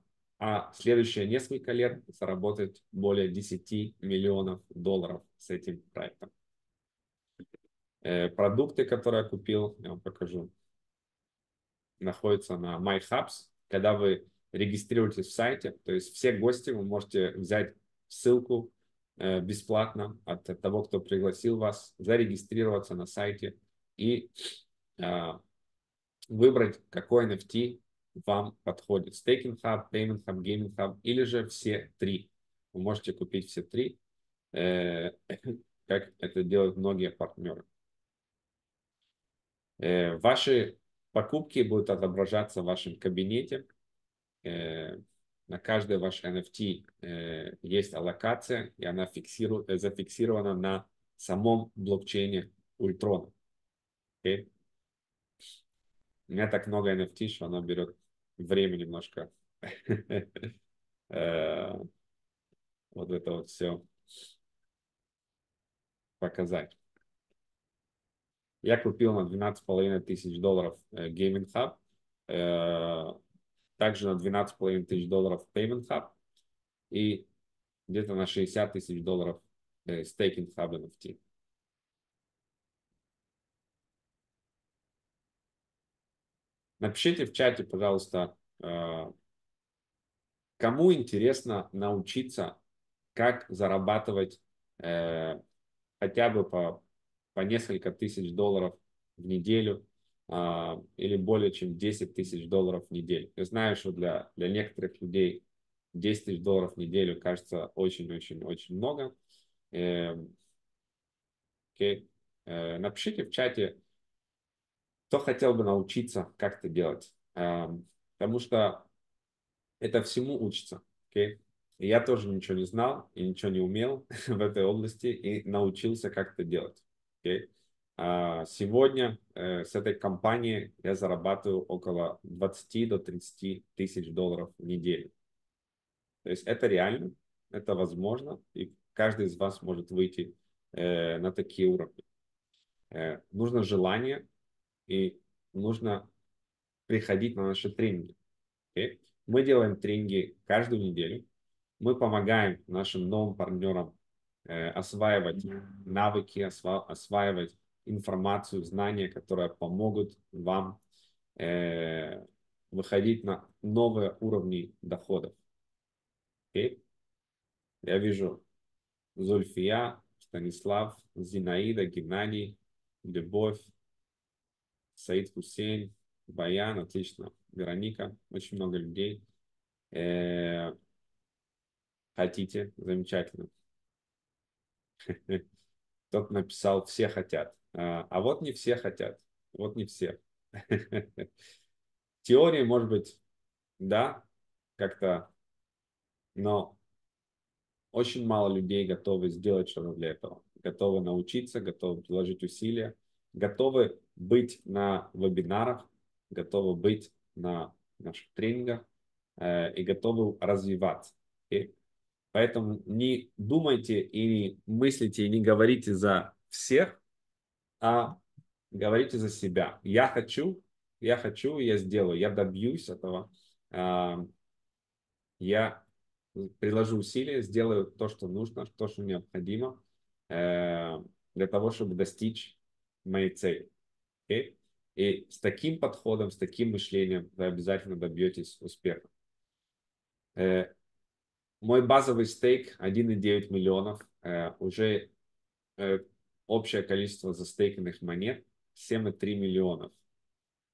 следующие несколько лет заработать более $10 миллионов с этим проектом. Продукты, которые я купил, я вам покажу, находится на MyHubs. Когда вы регистрируетесь в сайте, то есть все гости, вы можете взять ссылку бесплатно от того, кто пригласил вас, зарегистрироваться на сайте и выбрать, какой NFT вам подходит. Staking Hub, Payment Hub, Gaming Hub или же все три. Вы можете купить все три, как это делают многие партнеры. Ваши покупки будут отображаться в вашем кабинете. На каждый ваш NFT есть аллокация, и она зафиксирована на самом блокчейне Ultron. Okay. У меня так много NFT, что оно берет время немножко. Вот это вот все показать. Я купил на $12,5 тысяч Gaming Hub, также на $12,5 тысяч Payment Hub и где-то на $60 тысяч Staking Hub NFT. Напишите в чате, пожалуйста, кому интересно научиться, как зарабатывать хотя бы по несколько тысяч долларов в неделю или более чем $10 тысяч в неделю. Я знаю, что для некоторых людей $10 тысяч в неделю кажется очень-очень-очень много. Okay. Напишите в чате, кто хотел бы научиться как-то делать, потому что это всему учится. Okay? И я тоже ничего не знал и ничего не умел в этой области и научился как-то делать. Okay. Сегодня с этой компанией я зарабатываю около 20 до 30 тысяч долларов в неделю. То есть это реально, это возможно, и каждый из вас может выйти на такие уровни. Нужно желание и нужно приходить на наши тренинги. Okay. Мы делаем тренинги каждую неделю, мы помогаем нашим новым партнерам осваивать навыки, осваивать информацию, знания, которые помогут вам выходить на новые уровни доходов. Okay. Я вижу Зульфия, Станислав, Зинаида, Геннадий, Любовь, Саид Хусейн, Баян, отлично, Вероника, очень много людей. Хотите, замечательно. Кто-то написал, все хотят. А вот не все хотят, вот не все. Теории, может быть, да, как-то, но очень мало людей готовы сделать что-то для этого. Готовы научиться, готовы приложить усилия, готовы быть на вебинарах, готовы быть на наших тренингах и готовы развиваться. Okay? Поэтому не думайте и не мыслите, и не говорите за всех, а говорите за себя. Я хочу, я сделаю, я добьюсь этого. Я приложу усилия, сделаю то, что нужно, то, что необходимо для того, чтобы достичь моей цели. Okay? И с таким подходом, с таким мышлением вы обязательно добьетесь успеха. Мой базовый стейк 1,9 миллионов. Уже общее количество застейканных монет 7,3 миллионов.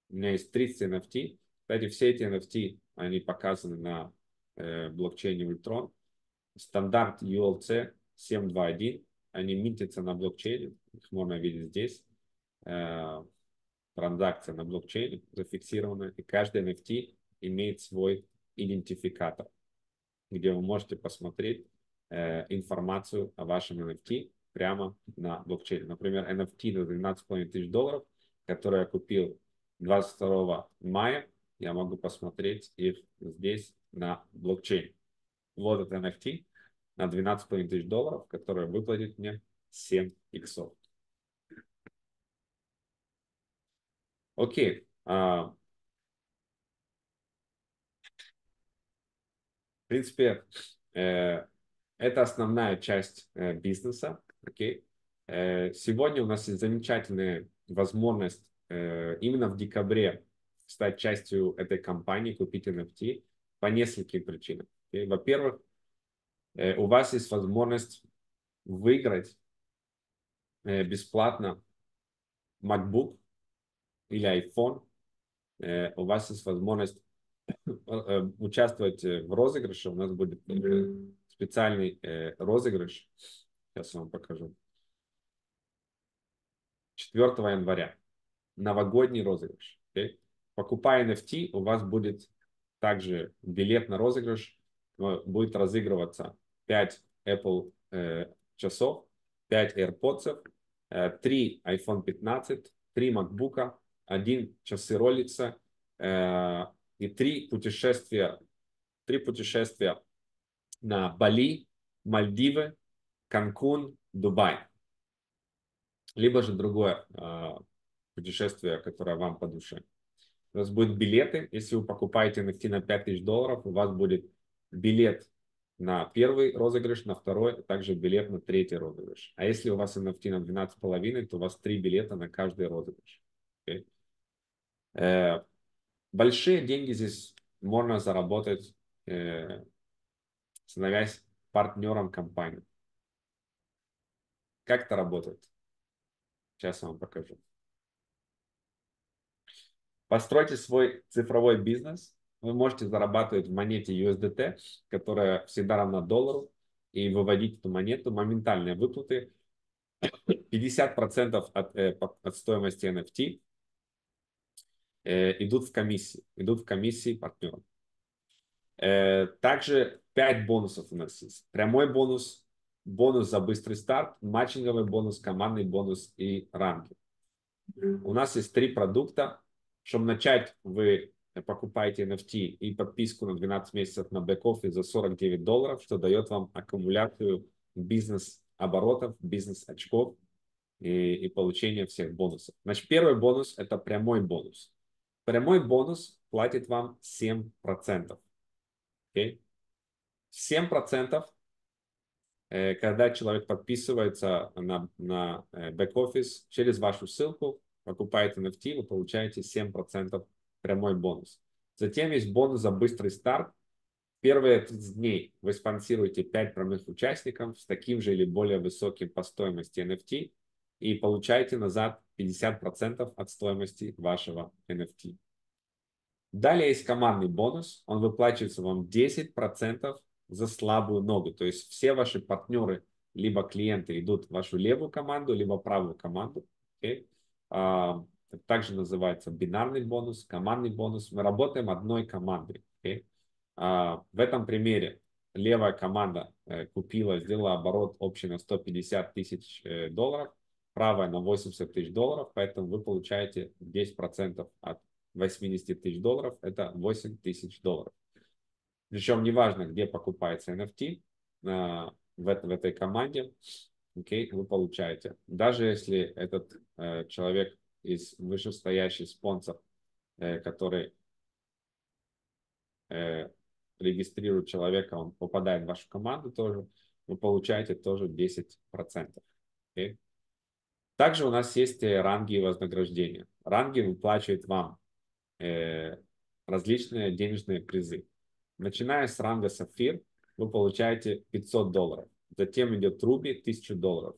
У меня есть 30 NFT. Кстати, все эти NFT, они показаны на блокчейне Ultron. Стандарт ULC 7.2.1. Они минтятся на блокчейне. Их можно видеть здесь. Транзакция на блокчейне зафиксирована. И каждый NFT имеет свой идентификатор, где вы можете посмотреть информацию о вашем NFT прямо на блокчейне. Например, NFT на $12,500, который я купил 22 мая, я могу посмотреть их здесь на блокчейн. Вот это NFT на $12,500, которое выплатит мне 7 иксов. Окей. В принципе, это основная часть бизнеса. Окей. Сегодня у нас есть замечательная возможность именно в декабре стать частью этой компании, купить NFT по нескольким причинам. Во-первых, у вас есть возможность выиграть бесплатно MacBook или iPhone. У вас есть возможность участвовать в розыгрыше. У нас будет специальный розыгрыш. Сейчас я вам покажу. 4 января. Новогодний розыгрыш. Okay? Покупая NFT, у вас будет также билет на розыгрыш. Будет разыгрываться 5 Apple часов, 5 AirPods, 3 iPhone 15, 3 MacBook, 1 часы-ролица и 3 путешествия на Бали, Мальдивы, Канкун, Дубай. Либо же другое путешествие, которое вам по душе. У вас будут билеты. Если вы покупаете NFT на $5,000, у вас будет билет на первый розыгрыш, на второй, а также билет на третий розыгрыш. А если у вас NFT на 12,5, то у вас 3 билета на каждый розыгрыш. Okay. Большие деньги здесь можно заработать, становясь партнером компании. Как это работает? Сейчас я вам покажу. Постройте свой цифровой бизнес. Вы можете зарабатывать в монете USDT, которая всегда равна $1, и выводить эту монету. Моментальные выплаты 50% от стоимости NFT идут в комиссии партнерам. Также 5 бонусов у нас есть. Прямой бонус, бонус за быстрый старт, матчинговый бонус, командный бонус и ранги. У нас есть 3 продукта. Чтобы начать, вы покупаете NFT и подписку на 12 месяцев на бэк-офис за $49, что дает вам аккумуляцию бизнес-оборотов, бизнес-очков и получение всех бонусов. Значит, первый бонус – это прямой бонус. Прямой бонус платит вам 7%. Okay? 7%, когда человек подписывается на бэк-офис через вашу ссылку, покупаете NFT, вы получаете 7% прямой бонус. Затем есть бонус за быстрый старт. Первые 30 дней вы спонсируете 5 прямых участников с таким же или более высоким по стоимости NFT и получаете назад 50% от стоимости вашего NFT. Далее есть командный бонус. Он выплачивается вам 10% за слабую ногу. То есть все ваши партнеры, либо клиенты идут в вашу левую команду, либо правую команду. Okay. Также называется бинарный бонус, командный бонус. Мы работаем одной командой. Okay. В этом примере левая команда купила, сделала оборот общий на 150 тысяч долларов, правая на 80 тысяч долларов, поэтому вы получаете 10% от 80 тысяч долларов, это 8 тысяч долларов. Причем неважно, где покупается NFT, в этой команде, окей, вы получаете. даже если этот человек из вышестоящий спонсор, который регистрирует человека, он попадает в вашу команду тоже, вы получаете тоже 10%. Okay. Также у нас есть ранги и вознаграждения. Ранги выплачивают вам различные денежные призы. Начиная с ранга сапфир, вы получаете 500 долларов. Затем идет руби, 1000 долларов.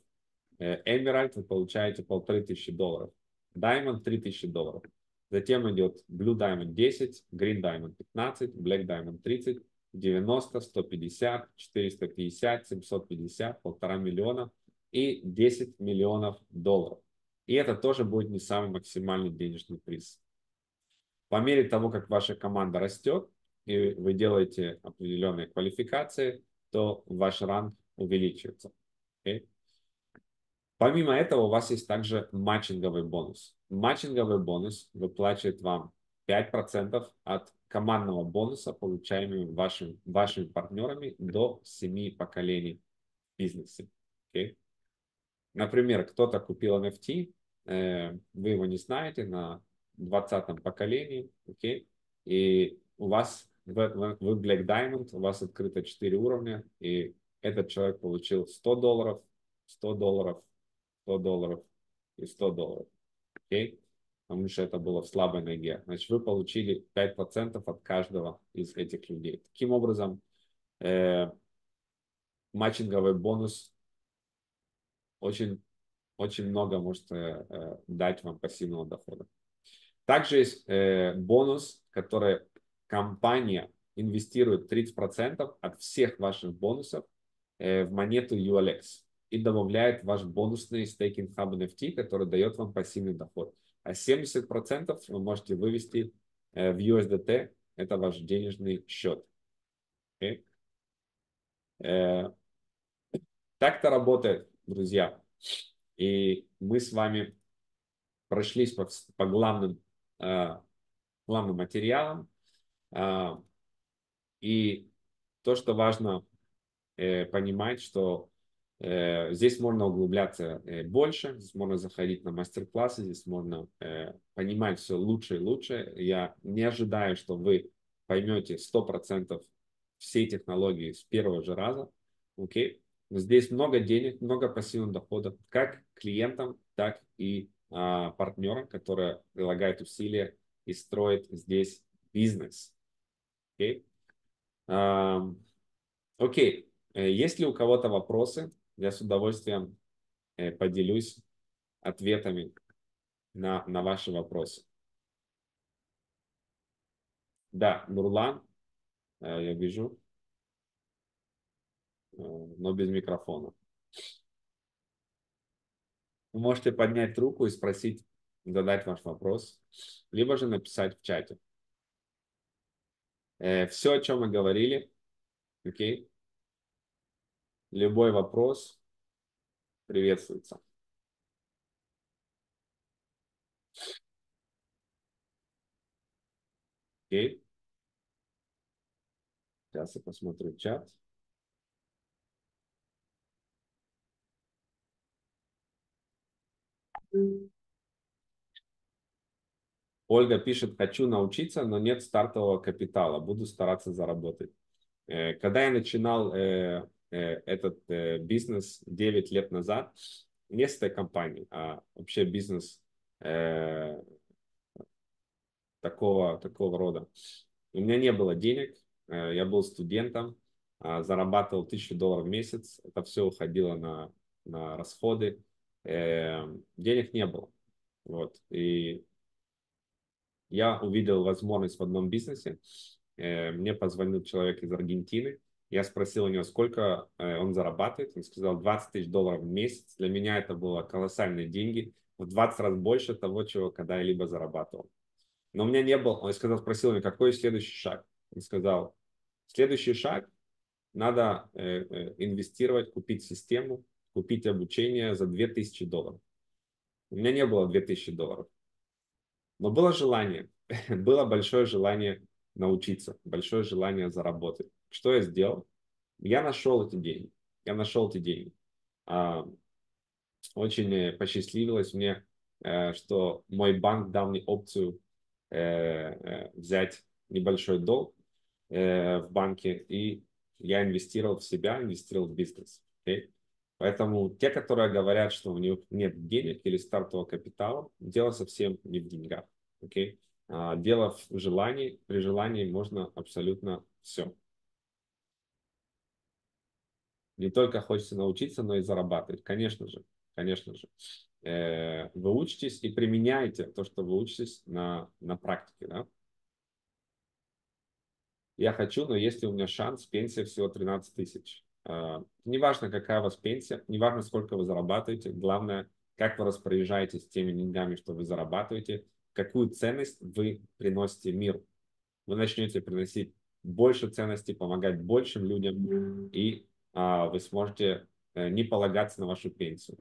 Эмеральд, вы получаете 1500 долларов. Даймонд, 3000 долларов. Затем идет Blue Diamond 10, Green Diamond 15, Black Diamond 30, 90, 150, 450, 750, 1,5 миллиона и 10 миллионов долларов. И это тоже будет не самый максимальный денежный приз. По мере того, как ваша команда растет и вы делаете определенные квалификации, то ваш ранг увеличивается. Okay? Помимо этого у вас есть также матчинговый бонус. Матчинговый бонус выплачивает вам 5% от командного бонуса, получаемого вашими партнерами до 7 поколений в бизнесе. Okay? Например, кто-то купил NFT, вы его не знаете, на 20-м поколении, okay? И у вас вы Black Diamond, у вас открыто 4 уровня, и этот человек получил 100 долларов, 100 долларов, 100 долларов и 100 долларов. Okay? Потому что это было в слабой ноге. Значит, вы получили 5% от каждого из этих людей. Таким образом, матчинговый бонус очень, очень много может дать вам пассивного дохода. Также есть бонус, который компания инвестирует 30% от всех ваших бонусов в монету ULX. И добавляет ваш бонусный Staking Hub NFT, который дает вам пассивный доход. А 70% вы можете вывести в USDT, это ваш денежный счет. Okay. Так-то работает, друзья. И мы с вами прошлись по главным материалам. И то, что важно понимать, что здесь можно углубляться больше, здесь можно заходить на мастер-классы, здесь можно понимать все лучше и лучше. Я не ожидаю, что вы поймете 100% все технологии с первого же раза. Okay. Здесь много денег, много пассивного дохода, как клиентам, так и партнерам, которые прилагают усилия и строят здесь бизнес. Окей. Если у кого-то вопросы, я с удовольствием поделюсь ответами на ваши вопросы. Да, Нурлан, я вижу, но без микрофона. Вы можете поднять руку и спросить, задать ваш вопрос, либо же написать в чате. Все, о чем мы говорили, окей. Любой вопрос приветствуется. Окей. Сейчас я посмотрю чат. Ольга пишет, хочу научиться, но нет стартового капитала. Буду стараться заработать. Когда я начинал этот бизнес 9 лет назад, не с этой компанией, а вообще бизнес такого рода. У меня не было денег, я был студентом, зарабатывал $1000 в месяц, это все уходило на расходы, денег не было. Вот. И я увидел возможность в одном бизнесе, мне позвонил человек из Аргентины, я спросил у него, сколько он зарабатывает, он сказал $20 000 в месяц, для меня это было колоссальные деньги, в 20 раз больше того, чего когда-либо зарабатывал. Но у меня не было, он спросил меня, какой следующий шаг. Он сказал, следующий шаг, надо инвестировать, купить систему, купить обучение за $2000. У меня не было $2000. Но было желание, было большое желание научиться, большое желание заработать. Что я сделал? Я нашел эти деньги. Очень посчастливилось мне, что мой банк дал мне опцию взять небольшой долг в банке, и я инвестировал в себя, инвестировал в бизнес. Okay? Поэтому те, которые говорят, что у них нет денег или стартового капитала, дело совсем не в деньгах. Okay? Дело в желании. При желании можно абсолютно все. Не только хочется научиться, но и зарабатывать. Конечно же. Вы учитесь и применяете то, что вы учитесь на практике. Да? Я хочу, но если у меня шанс, пенсия всего 13 000. Неважно, какая у вас пенсия, неважно, сколько вы зарабатываете, главное, как вы распоряжаетесь теми деньгами, что вы зарабатываете, какую ценность вы приносите миру. Вы начнете приносить больше ценностей, помогать большим людям, и вы сможете не полагаться на вашу пенсию.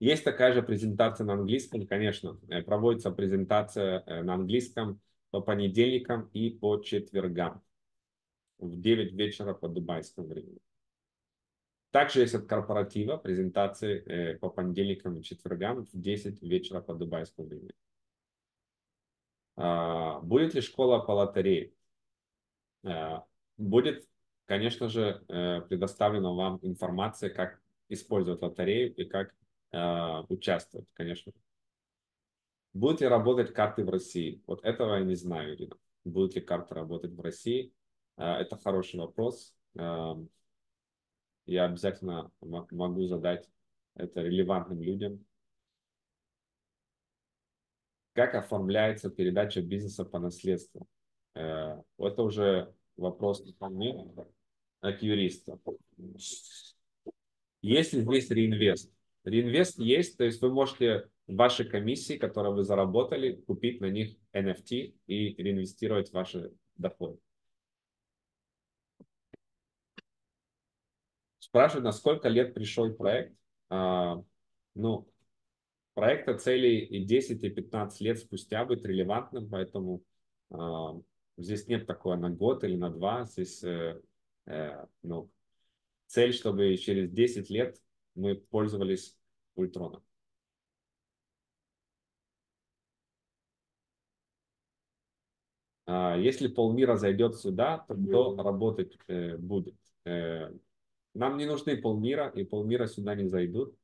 Есть такая же презентация на английском, конечно. Проводится презентация на английском по понедельникам и по четвергам в 9 вечера по дубайскому времени. Также есть от корпоратива презентации по понедельникам и четвергам в 10 вечера по дубайскому времени. Будет ли школа по лотерее? Будет, конечно же, предоставлена вам информация, как использовать лотерею и как участвовать, конечно. Будут ли работать карты в России? Вот этого я не знаю, Ирина. Будут ли карты работать в России? Это хороший вопрос. Я обязательно могу задать это релевантным людям. Как оформляется передача бизнеса по наследству? Это уже вопрос ко мне, от юриста. Есть ли здесь реинвест? Реинвест есть, то есть вы можете ваши комиссии, которые вы заработали, купить на них NFT и реинвестировать ваши доходы. Спрашивают, на сколько лет пришел проект? Ну, проекта цели и 10, и 15 лет спустя будет релевантным, поэтому здесь нет такого на год или на два. Здесь цель, чтобы через 10 лет мы пользовались ультроном. Если полмира зайдет сюда, то кто работать будет? Нам не нужны полмира, и полмира сюда не зайдут.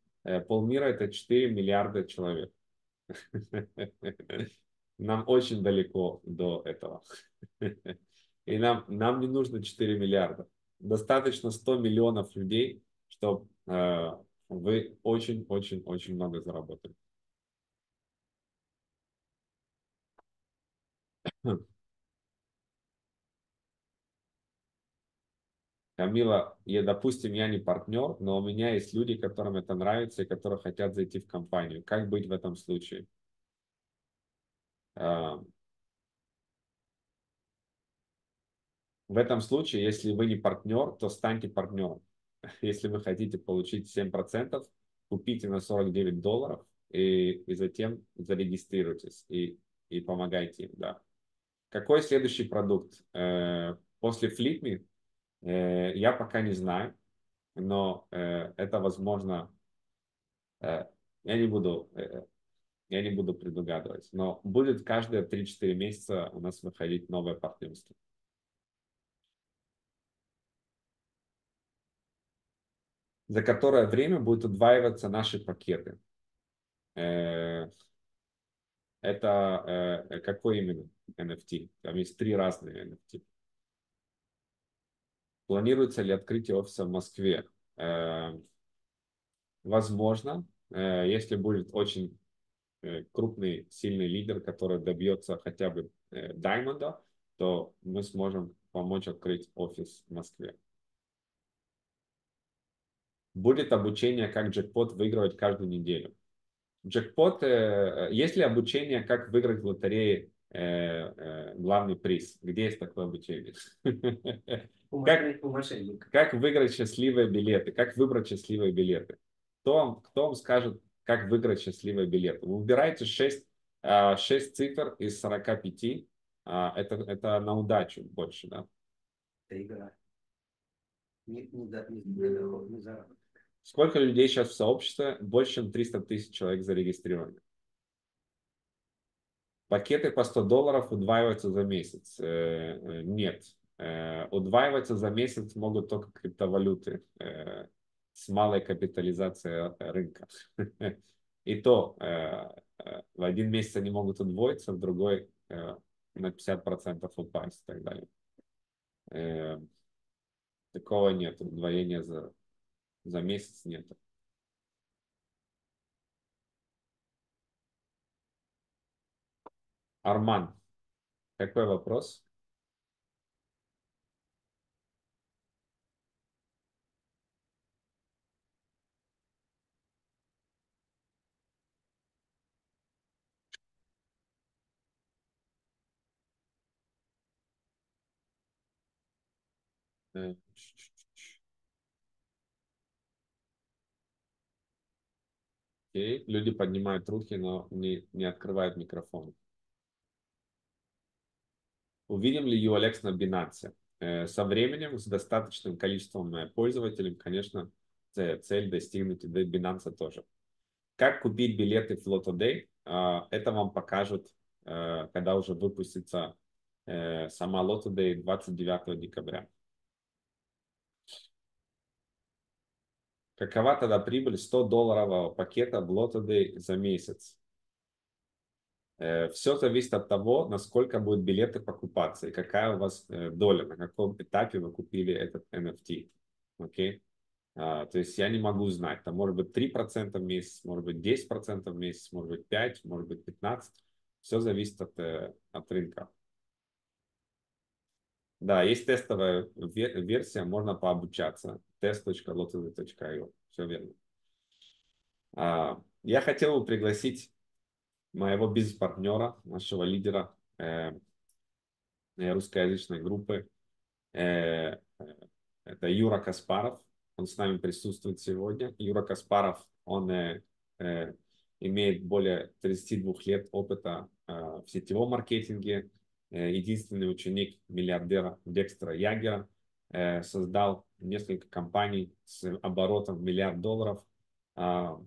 Полмира — это 4 миллиарда человек. Нам очень далеко до этого. И нам не нужно 4 миллиарда. Достаточно 100 миллионов людей, чтобы вы очень-очень-очень много заработали. Камила, допустим, я не партнер, но у меня есть люди, которым это нравится и которые хотят зайти в компанию. Как быть в этом случае? В этом случае, если вы не партнер, то станьте партнером. Если вы хотите получить 7%, купите на $49 и затем зарегистрируйтесь и помогайте им. Да. Какой следующий продукт? После FlipMe я пока не знаю, но это возможно, я не буду предугадывать, но будет каждые 3-4 месяца у нас выходить новое партнерство. за которое время будут удваиваться наши пакеты. Это какой именно NFT? Там есть 3 разные NFT. Планируется ли открытие офиса в Москве? Возможно, если будет очень крупный, сильный лидер, который добьется хотя бы даймонда, то мы сможем помочь открыть офис в Москве. Будет обучение, как джекпот выигрывать каждую неделю. Джекпот, есть ли обучение, как выиграть в лотерее главный приз? Где есть такое обучение? Как выиграть счастливые билеты? Как выбрать счастливые билеты? Кто вам скажет, как выиграть счастливые билеты? Вы выбираете 6 цифр из 45. Это на удачу больше, да? Это игра. Не заработок. Сколько людей сейчас в сообществе? Больше, чем 300 тысяч человек зарегистрированы. Пакеты по $100 удваиваются за месяц. Нет. Удваиваться за месяц могут только криптовалюты с малой капитализацией рынка. И то в один месяц они могут удвоиться, в другой на 50% упасть и так далее. Такого нет. Удвоения за месяц нет. Арман, какой вопрос? Окей. Люди поднимают руки, но не открывают микрофон. Увидим ли ULX на Binance? Со временем, с достаточным количеством пользователей, конечно, цель достигнуть и до Binance тоже. Как купить билеты в Lottoday? Это вам покажут, когда уже выпустится сама Lottoday 29 декабря. Какова тогда прибыль $100 пакета в Lottoday за месяц? Все зависит от того, насколько будут билеты покупаться и какая у вас доля, на каком этапе вы купили этот NFT. Okay? То есть я не могу знать. Там может быть 3% в месяц, может быть 10% в месяц, может быть 5%, может быть 15%. Все зависит от рынка. Да, есть тестовая версия, можно пообучаться. test.lottoday.io. Все верно. Я хотел бы пригласить моего бизнес-партнера, нашего лидера русскоязычной группы. Это Юра Каспаров. Он с нами присутствует сегодня. Юра Каспаров, он имеет более 32 лет опыта в сетевом маркетинге. Единственный ученик миллиардера Декстера Ягера, создал несколько компаний с оборотом в $1 миллиард.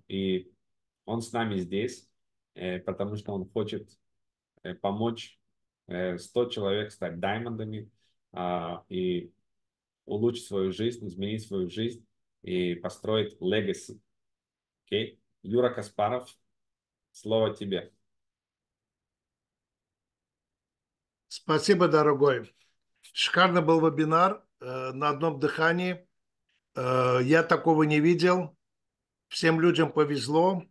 И он с нами здесь, потому что он хочет помочь 100 человек стать даймондами и улучшить свою жизнь, изменить свою жизнь и построить легаси. Okay? Юра Каспаров, слово тебе. Спасибо, дорогой. Шикарно был вебинар, на одном дыхании. Я такого не видел. Всем людям повезло.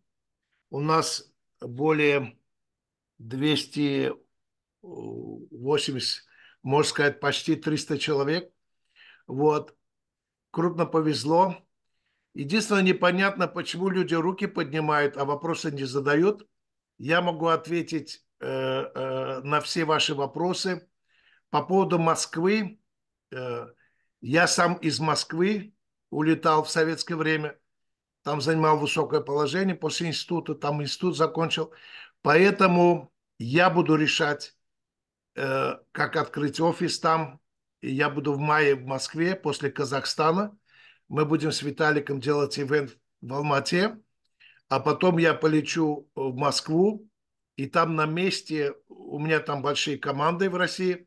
У нас более 280, можно сказать, почти 300 человек. Вот. Крупно повезло. Единственное, непонятно, почему люди руки поднимают, а вопросы не задают. Я могу ответить на все ваши вопросы. По поводу Москвы, я сам из Москвы улетал в советское время, там занимал высокое положение после института, там институт закончил, поэтому я буду решать, как открыть офис там, я буду в мае в Москве после Казахстана, мы будем с Виталиком делать ивент в Алмате, а потом я полечу в Москву. И там на месте, у меня там большие команды в России,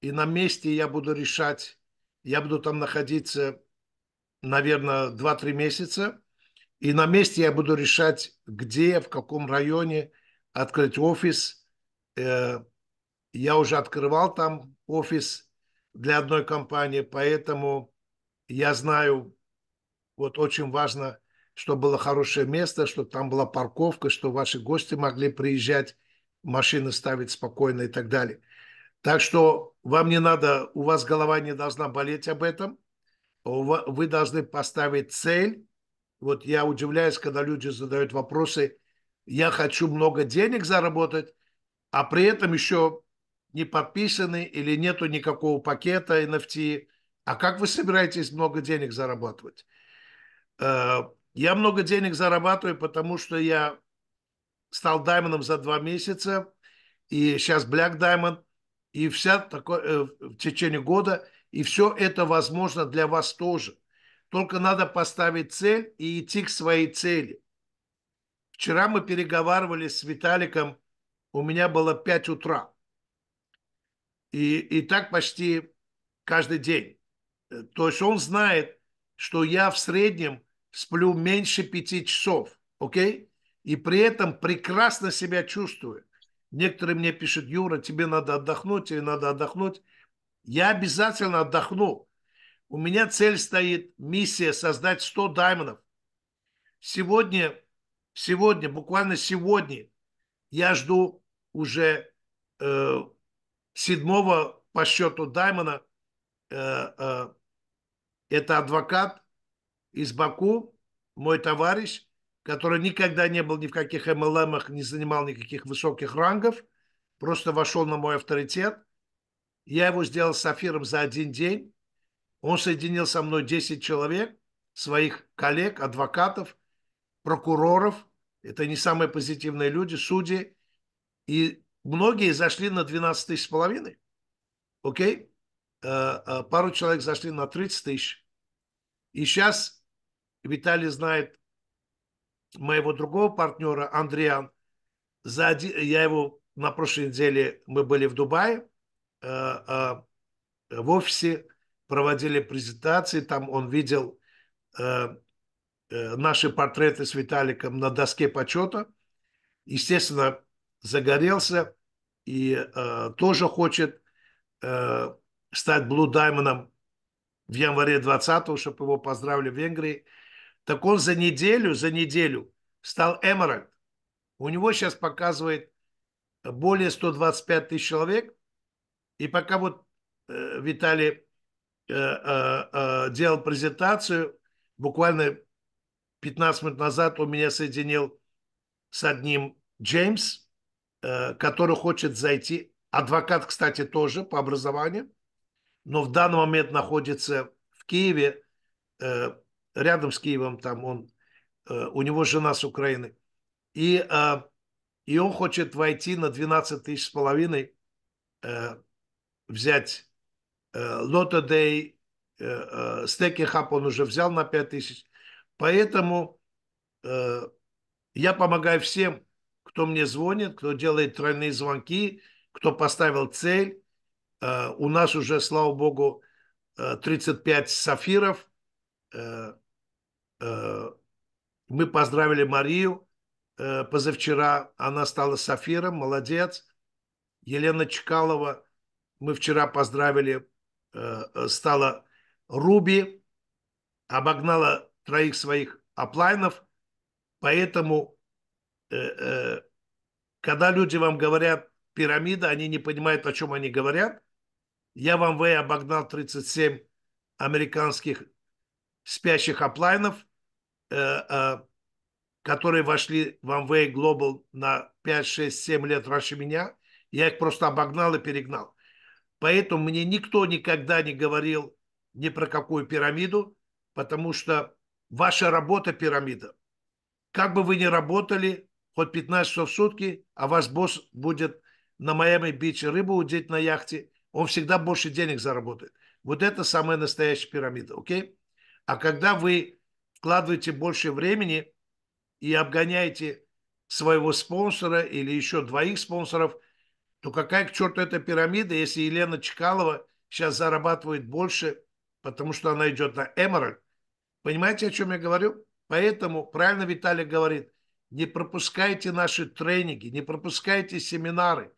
и на месте я буду решать, я буду там находиться наверное, 2-3 месяца. И на месте я буду решать, где, в каком районе открыть офис. Я уже открывал там офис для одной компании, поэтому я знаю, вот очень важно, чтобы было хорошее место, чтобы там была парковка, чтобы ваши гости могли приезжать, машины ставить спокойно и так далее. Так что вам не надо, у вас голова не должна болеть об этом. Вы должны поставить цель. Вот я удивляюсь, когда люди задают вопросы. Я хочу много денег заработать, а при этом еще не подписаны или нету никакого пакета NFT. А как вы собираетесь много денег зарабатывать? Я много денег зарабатываю, потому что я стал даймоном за 2 месяца, и сейчас Black Diamond, и вся такое, в течение года, и все это возможно для вас тоже. Только надо поставить цель и идти к своей цели. Вчера мы переговаривались с Виталиком, у меня было 5 утра. И так почти каждый день. То есть он знает, что я в среднем сплю меньше 5 часов, окей? И при этом прекрасно себя чувствую. Некоторые мне пишут: Юра, тебе надо отдохнуть, тебе надо отдохнуть. Я обязательно отдохну. У меня цель стоит, миссия создать 100 даймонов. Сегодня, буквально сегодня, я жду уже 7-го по счету даймона. Это адвокат из Баку, мой товарищ, который никогда не был ни в каких MLM-ах, не занимал никаких высоких рангов, просто вошел на мой авторитет. Я его сделал сапфиром за 1 день. Он соединил со мной 10 человек, своих коллег, адвокатов, прокуроров. Это не самые позитивные люди, судьи. И многие зашли на 12,5 тысяч. Окей? Пару человек зашли на 30 тысяч. И сейчас Виталий знает моего другого партнера, Андриан. Я его на прошлой неделе, мы были в Дубае, в офисе, проводили презентации. Там он видел наши портреты с Виталиком на доске почета. Естественно, загорелся и тоже хочет стать Blue Diamond'ом в январе 20-го, чтобы его поздравили в Венгрии. Так он за неделю стал Emerald. У него сейчас показывает более 125 тысяч человек. И пока вот Виталий делал презентацию, буквально 15 минут назад он меня соединил с одним Джеймс, который хочет зайти. Адвокат, кстати, тоже по образованию, но в данный момент находится в Киеве, рядом с Киевом, там он, у него жена с Украины. И он хочет войти на 12,5 тысяч, взять Lottoday, Staking Hub он уже взял на 5 тысяч. Поэтому я помогаю всем, кто мне звонит, кто делает тройные звонки, кто поставил цель. У нас уже, слава богу, 35 сапфиров. Мы поздравили Марию позавчера. Она стала сапфиром, молодец. Елена Чекалова мы вчера поздравили, стала Руби, обогнала 3 своих оплайнов. Поэтому, когда люди вам говорят пирамида, они не понимают, о чем они говорят. Я в МВ обогнал 37 американских спящих оплайнов, которые вошли в Mavie Global на 5-6-7 лет раньше меня. Я их просто обогнал и перегнал. Поэтому мне никто никогда не говорил ни про какую пирамиду, потому что ваша работа – пирамида. Как бы вы ни работали, хоть 15 часов в сутки, а ваш босс будет на Майами-Бич рыбу удить на яхте, он всегда больше денег заработает. Вот это самая настоящая пирамида, окей? А когда вы вкладываете больше времени и обгоняете своего спонсора или еще 2 спонсоров, то какая к черту эта пирамида, если Елена Чекалова сейчас зарабатывает больше, потому что она идет на Emerald, Понимаете, о чем я говорю? Поэтому, правильно Виталий говорит, не пропускайте наши тренинги, не пропускайте семинары.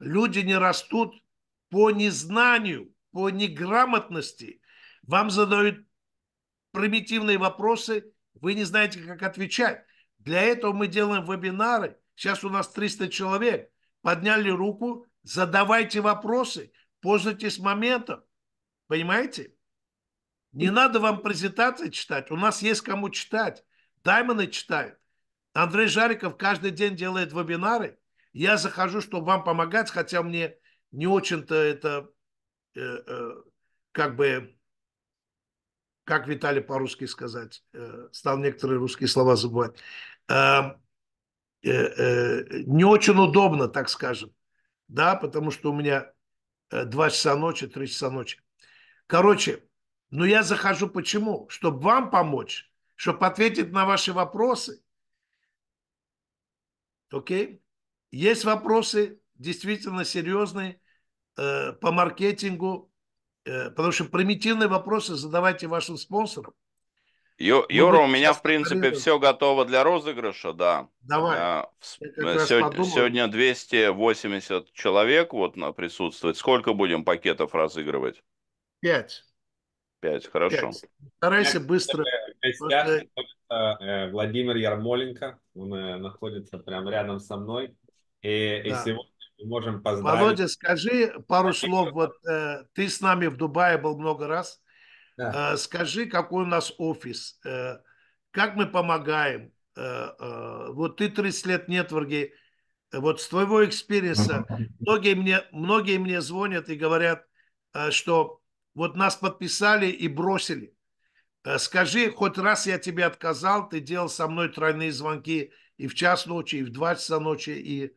Люди не растут по незнанию, по неграмотности. Вам задают примитивные вопросы, вы не знаете, как отвечать. Для этого мы делаем вебинары. Сейчас у нас 300 человек. Подняли руку, задавайте вопросы, пользуйтесь моментом. Понимаете? Не надо вам презентации читать. У нас есть кому читать. Даймоны читают. Андрей Жариков каждый день делает вебинары. Я захожу, чтобы вам помогать, хотя мне не очень-то это, как Виталий по-русски сказать, стал некоторые русские слова забывать, не очень удобно, так скажем, да, потому что у меня 2 часа ночи, 3 часа ночи. Короче, ну я захожу почему? Чтобы вам помочь, чтобы ответить на ваши вопросы. Окей? Есть вопросы действительно серьезные по маркетингу, потому что примитивные вопросы задавайте вашим спонсорам. Юра, у меня в принципе все готово для розыгрыша, да. Давай. Сегодня 280 человек вот присутствует. Сколько будем пакетов разыгрывать? 5. Хорошо. 5. Старайся быстро. Владимир Ярмоленко, он находится прям рядом со мной. И сегодня мы можем поздравить. Володя, скажи пару слов. Вот ты с нами в Дубае был много раз. Да. Скажи, какой у нас офис, как мы помогаем. Вот ты 30 лет в нетворке. Вот с твоего экспириенса многие мне звонят и говорят, что вот нас подписали и бросили. Скажи, хоть раз я тебе отказал, ты делал со мной тройные звонки и в час ночи, и в 2 часа ночи,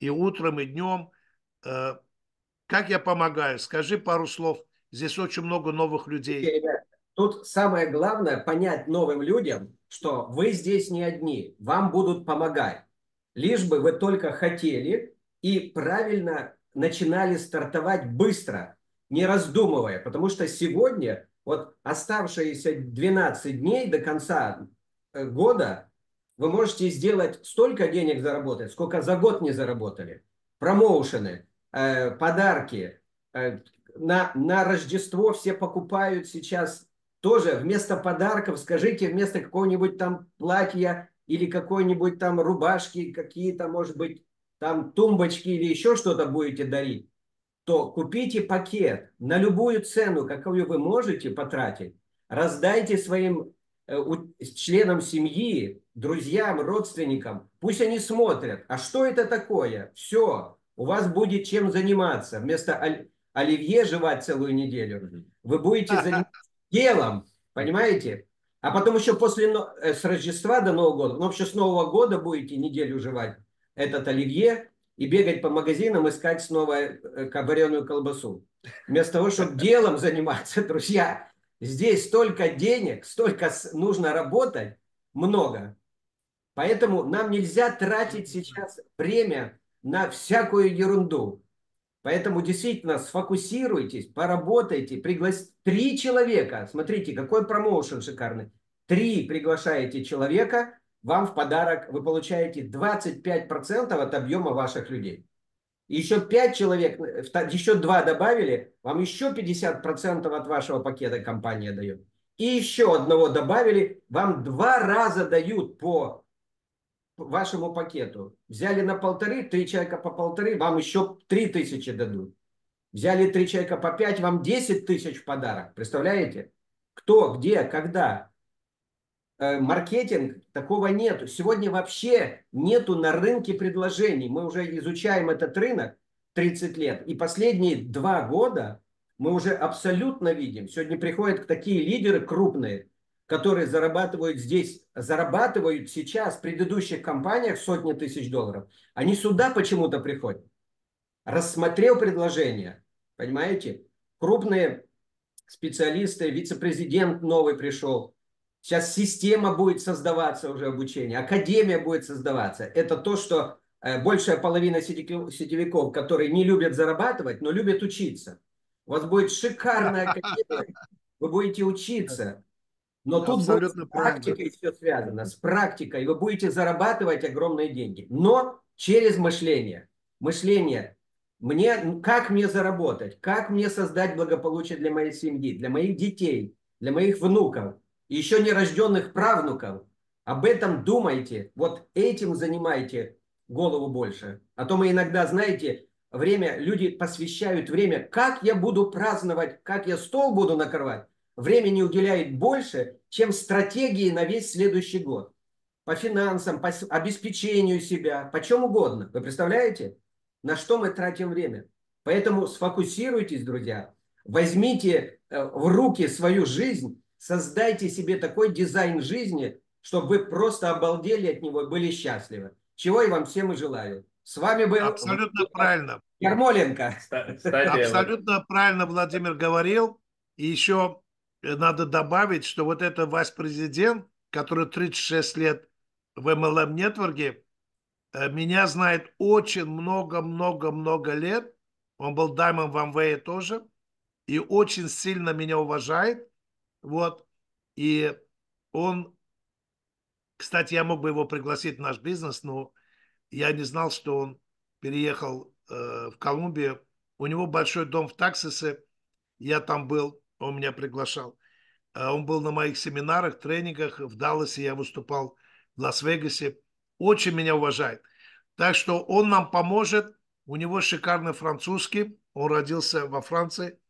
и утром, и днем. Как я помогаю? Скажи пару слов. Здесь очень много новых людей. Ребят, тут самое главное понять новым людям, что вы здесь не одни, вам будут помогать. Лишь бы вы только хотели и правильно начинали стартовать быстро, не раздумывая. Потому что сегодня, вот оставшиеся 12 дней до конца года, вы можете сделать столько денег заработать, сколько за год не заработали. Промоушены, подарки. На Рождество все покупают сейчас тоже вместо подарков, скажите, вместо какого-нибудь там платья или какой-нибудь там рубашки, какие-то, может быть, там тумбочки или еще что-то будете дарить, то купите пакет на любую цену, какую вы можете потратить, раздайте своим членам семьи, друзьям, родственникам, пусть они смотрят, а что это такое, все, у вас будет чем заниматься, вместо оливье жевать целую неделю. Вы будете заниматься делом, понимаете? А потом еще после с Рождества до Нового года, ну вообще с Нового года будете неделю жевать этот оливье и бегать по магазинам, искать снова вареную колбасу. Вместо того, чтобы делом заниматься, друзья, здесь столько денег, столько нужно работать, много. Поэтому нам нельзя тратить сейчас время на всякую ерунду. Поэтому действительно сфокусируйтесь, поработайте, пригласите 3 человека. Смотрите, какой промоушен шикарный. 3 приглашаете человека, вам в подарок вы получаете 25% от объема ваших людей. И еще 5 человек, еще 2 добавили, вам еще 50% от вашего пакета компания дает. И еще одного добавили, вам 2 раза дают по вашему пакету. Взяли на 1,5, 3 человека по 1,5, вам еще 3000 дадут. Взяли 3 человека по 5, вам 10 000 в подарок. Представляете? Кто, где, когда? Маркетинг, такого нету. Сегодня вообще нету на рынке предложений. Мы уже изучаем этот рынок 30 лет. И последние 2 года мы уже абсолютно видим. Сегодня приходят такие лидеры крупные, которые зарабатывают сейчас в предыдущих компаниях сотни тысяч долларов, они сюда почему-то приходят. Рассмотрел предложение, понимаете? Крупные специалисты, вице-президент новый пришел. Сейчас система будет создаваться уже обучение, академия будет создаваться. Это то, что большая половина сетевиков, которые не любят зарабатывать, но любят учиться. У вас будет шикарная академия, вы будете учиться. Но тут абсолютно будет с практикой все связано, с практикой. Вы будете зарабатывать огромные деньги, но через мышление. Мышление. Как мне заработать? Как мне создать благополучие для моей семьи, для моих детей, для моих внуков и еще нерожденных правнуков? Об этом думайте. Вот этим занимайте голову больше. А то мы иногда, знаете, время, люди посвящают время, как я буду праздновать, как я стол буду накрывать. Времени уделяет больше, чем стратегии на весь следующий год. По финансам, по обеспечению себя, по чем угодно. Вы представляете, на что мы тратим время? Поэтому сфокусируйтесь, друзья. Возьмите в руки свою жизнь, создайте себе такой дизайн жизни, чтобы вы просто обалдели от него и были счастливы. Чего я вам всем и желаю. С вами был абсолютно правильно. Ярмоленко. Абсолютно правильно Владимир говорил. И еще надо добавить, что вот это ваш президент, который 36 лет в MLM-нетворке, меня знает очень много лет. Он был даймом в Amway тоже. И очень сильно меня уважает. Вот. И он... Кстати, я мог бы его пригласить в наш бизнес, но я не знал, что он переехал в Колумбию. У него большой дом в Тексасе. Я там был. Он меня приглашал. Он был на моих семинарах, тренингах. В Далласе я выступал, в Лас-Вегасе. Очень меня уважает. Так что он нам поможет. У него шикарный французский. Он родился во Франции.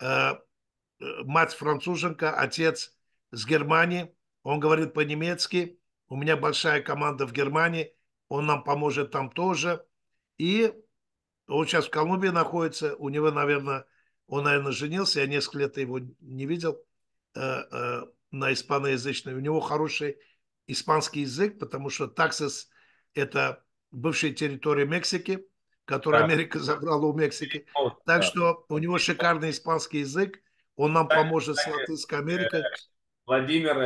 Мать француженка, отец с Германии. Он говорит по-немецки. У меня большая команда в Германии. Он нам поможет там тоже. И он сейчас в Колумбии находится. У него, наверное... Он, наверное, женился, я несколько лет его не видел на испаноязычной. У него хороший испанский язык, потому что Тексас – это бывшая территория Мексики, которую Америка забрала у Мексики. Так что у него шикарный испанский язык, он нам поможет с Латинской Америкой. Владимир,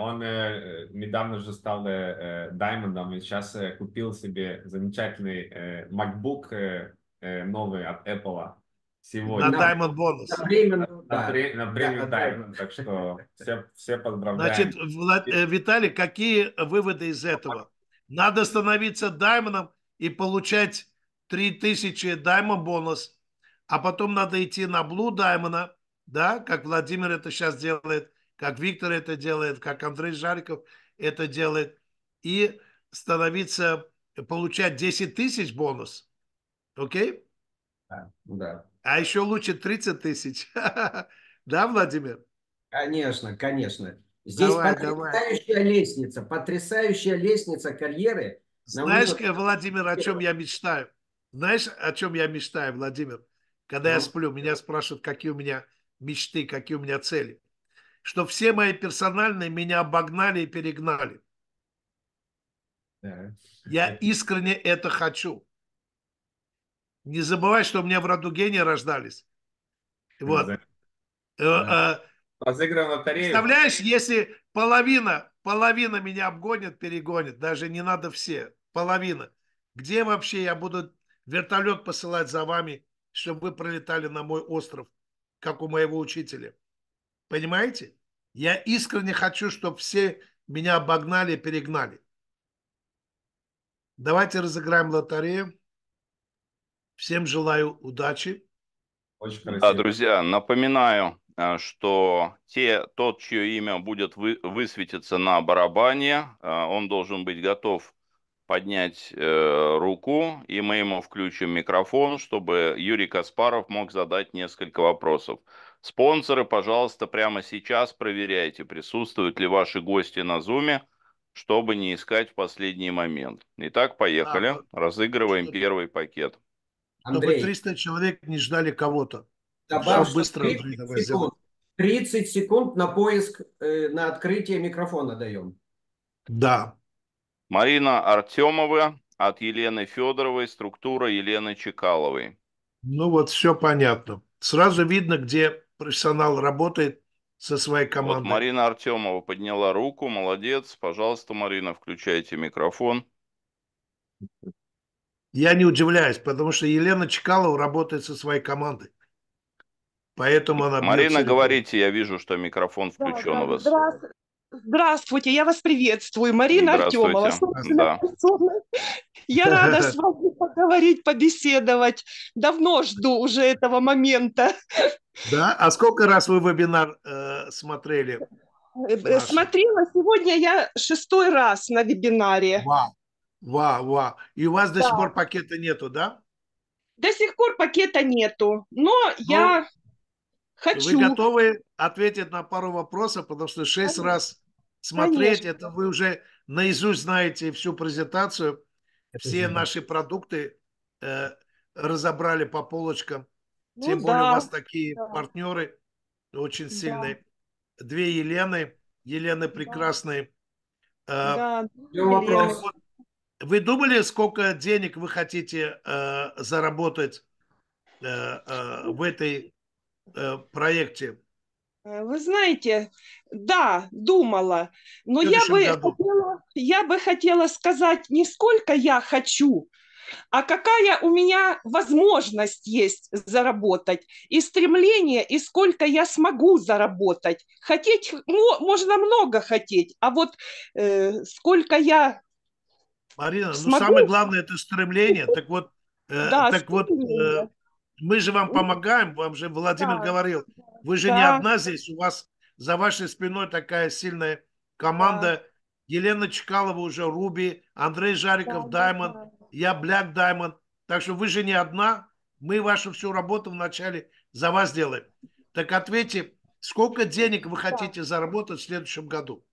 он недавно же стал даймондом и сейчас купил себе замечательный MacBook новый от Apple. Сегодня. На Diamond бонус. На премию Diamond. Так что все поздравляем. Значит, Виталий, какие выводы из этого? Надо становиться Diamond'ом и получать 3000 Diamond бонус, а потом надо идти на Blue Diamond, да, как Владимир это сейчас делает, как Виктор это делает, как Андрей Жариков это делает, и становиться, получать 10 000 бонус. Окей? Да. А еще лучше 30 000. Да, Владимир? Конечно, конечно. Здесь давай, потрясающая лестница. Потрясающая лестница карьеры. Знаешь, Владимир, о чем я мечтаю? Знаешь, о чем я мечтаю, Владимир? Когда я сплю, меня спрашивают, какие у меня мечты, какие у меня цели. Что все мои персональные меня обогнали и перегнали. Я искренне это хочу. Не забывай, что у меня в роду гении рождались. Вот. Да. Представляешь, если половина меня обгонит, перегонит, даже не надо все, половина. Где вообще я буду вертолет посылать за вами, чтобы вы пролетали на мой остров, как у моего учителя? Понимаете? Я искренне хочу, чтобы все меня обогнали и перегнали. Давайте разыграем лотерею. Всем желаю удачи. Очень красиво. Да, друзья, напоминаю, что тот, чье имя будет высветиться на барабане, он должен быть готов поднять руку, и мы ему включим микрофон, чтобы Юрий Каспаров мог задать несколько вопросов. Спонсоры, пожалуйста, прямо сейчас проверяйте, присутствуют ли ваши гости на Zoom, чтобы не искать в последний момент. Итак, поехали. Разыгрываем первый пакет. Андрей, чтобы 300 человек не ждали кого-то. Добавь быстро, 30 секунд на поиск, на открытие микрофона даем. Да. Марина Артемова от Елены Федоровой, структура Елены Чекаловой. Ну вот, все понятно. Сразу видно, где профессионал работает со своей командой. Вот Марина Артемова подняла руку, молодец. Пожалуйста, Марина, включайте микрофон. Я не удивляюсь, потому что Елена Чекалова работает со своей командой. Поэтому она Марина, говорите, я вижу, что микрофон включен у вас. Здравствуйте, я вас приветствую, Марина Артемова. Да. Я рада с вами поговорить, побеседовать. Давно жду уже этого момента. Да? А сколько раз вы вебинар смотрели? Смотрела. Сегодня я 6-й раз на вебинаре. Вау, вау, вау. И у вас до сих пор пакета нету, да? До сих пор пакета нету, но я... Хочу. Вы готовы ответить на пару вопросов, потому что 6 Конечно. Раз смотреть, Конечно. Это вы уже наизусть знаете всю презентацию, все наши продукты разобрали по полочкам, тем более у вас такие партнеры очень сильные. Да. Две Елены, прекрасные. Да. Вы думали, сколько денег вы хотите заработать в этой... проекте? Вы знаете, да, думала, но я бы хотела сказать не сколько я хочу, а какая у меня возможность есть заработать, и стремление, и сколько я смогу заработать. Хотеть, можно много хотеть, а вот сколько я Марина, смогу... ну самое главное это стремление, так вот, мы же вам помогаем, вам же Владимир говорил. Вы же не одна здесь, у вас за вашей спиной такая сильная команда. Да. Елена Чекалова уже Руби, Андрей Жариков Даймонд, я Бляк Даймонд. Так что вы же не одна, мы вашу всю работу вначале за вас делаем. Так ответьте, сколько денег вы хотите заработать в следующем году?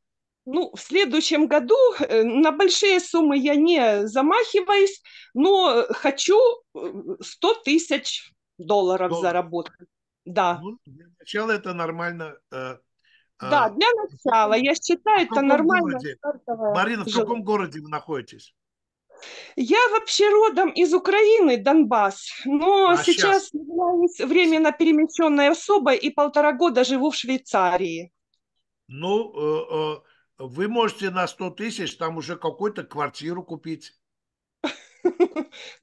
Ну, в следующем году на большие суммы я не замахиваюсь, но хочу 100 000 долларов заработать. Да. Ну, для начала это нормально. Да, для начала. Я считаю, это нормально. Марина, в каком городе вы находитесь? Я вообще родом из Украины, Донбасс, но сейчас являюсь временно перемещенной особой и 1,5 года живу в Швейцарии. Ну, вы можете на 100 000 там уже какую-то квартиру купить.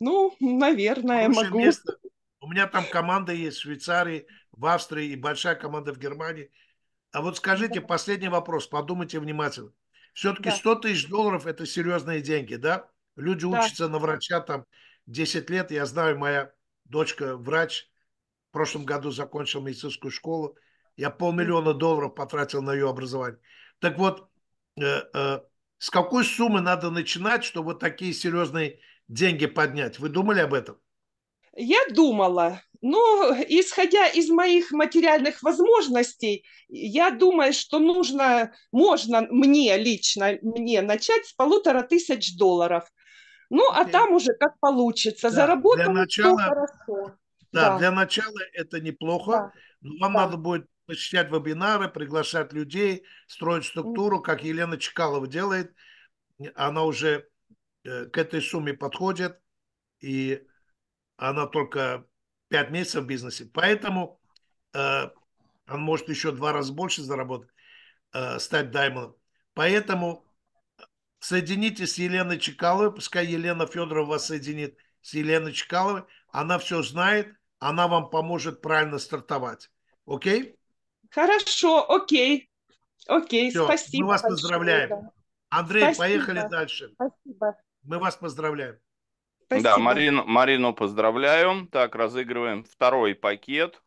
Ну, наверное, могу. Место. У меня там команда есть в Швейцарии, в Австрии и большая команда в Германии. А вот скажите, последний вопрос, подумайте внимательно. Все-таки 100 000 долларов – это серьезные деньги, да? Люди учатся на врача там 10 лет. Я знаю, моя дочка врач, в прошлом году закончила медицинскую школу. Я $500 000 потратил на ее образование. Так вот, с какой суммы надо начинать, чтобы вот такие серьезные деньги поднять? Вы думали об этом? Я думала. Но исходя из моих материальных возможностей, я думаю, что нужно, можно мне лично, начать с $1,500. Ну, а там уже как получится. Да, заработать все хорошо. Да, для начала это неплохо. Да. Но вам надо будет посещать вебинары, приглашать людей, строить структуру, как Елена Чекалова делает. Она уже к этой сумме подходит, и она только 5 месяцев в бизнесе. Поэтому он может еще 2 раза больше заработать, стать даймоном. Поэтому соединитесь с Еленой Чекаловой, пускай Елена Федорова вас соединит с Еленой Чекаловой. Она все знает, она вам поможет правильно стартовать. Окей? Хорошо, окей. Окей, все, спасибо. Мы вас поздравляем. Андрей, поехали дальше. Спасибо. Мы вас поздравляем. Спасибо. Да, Марину поздравляю. Так, разыгрываем 2-й пакет.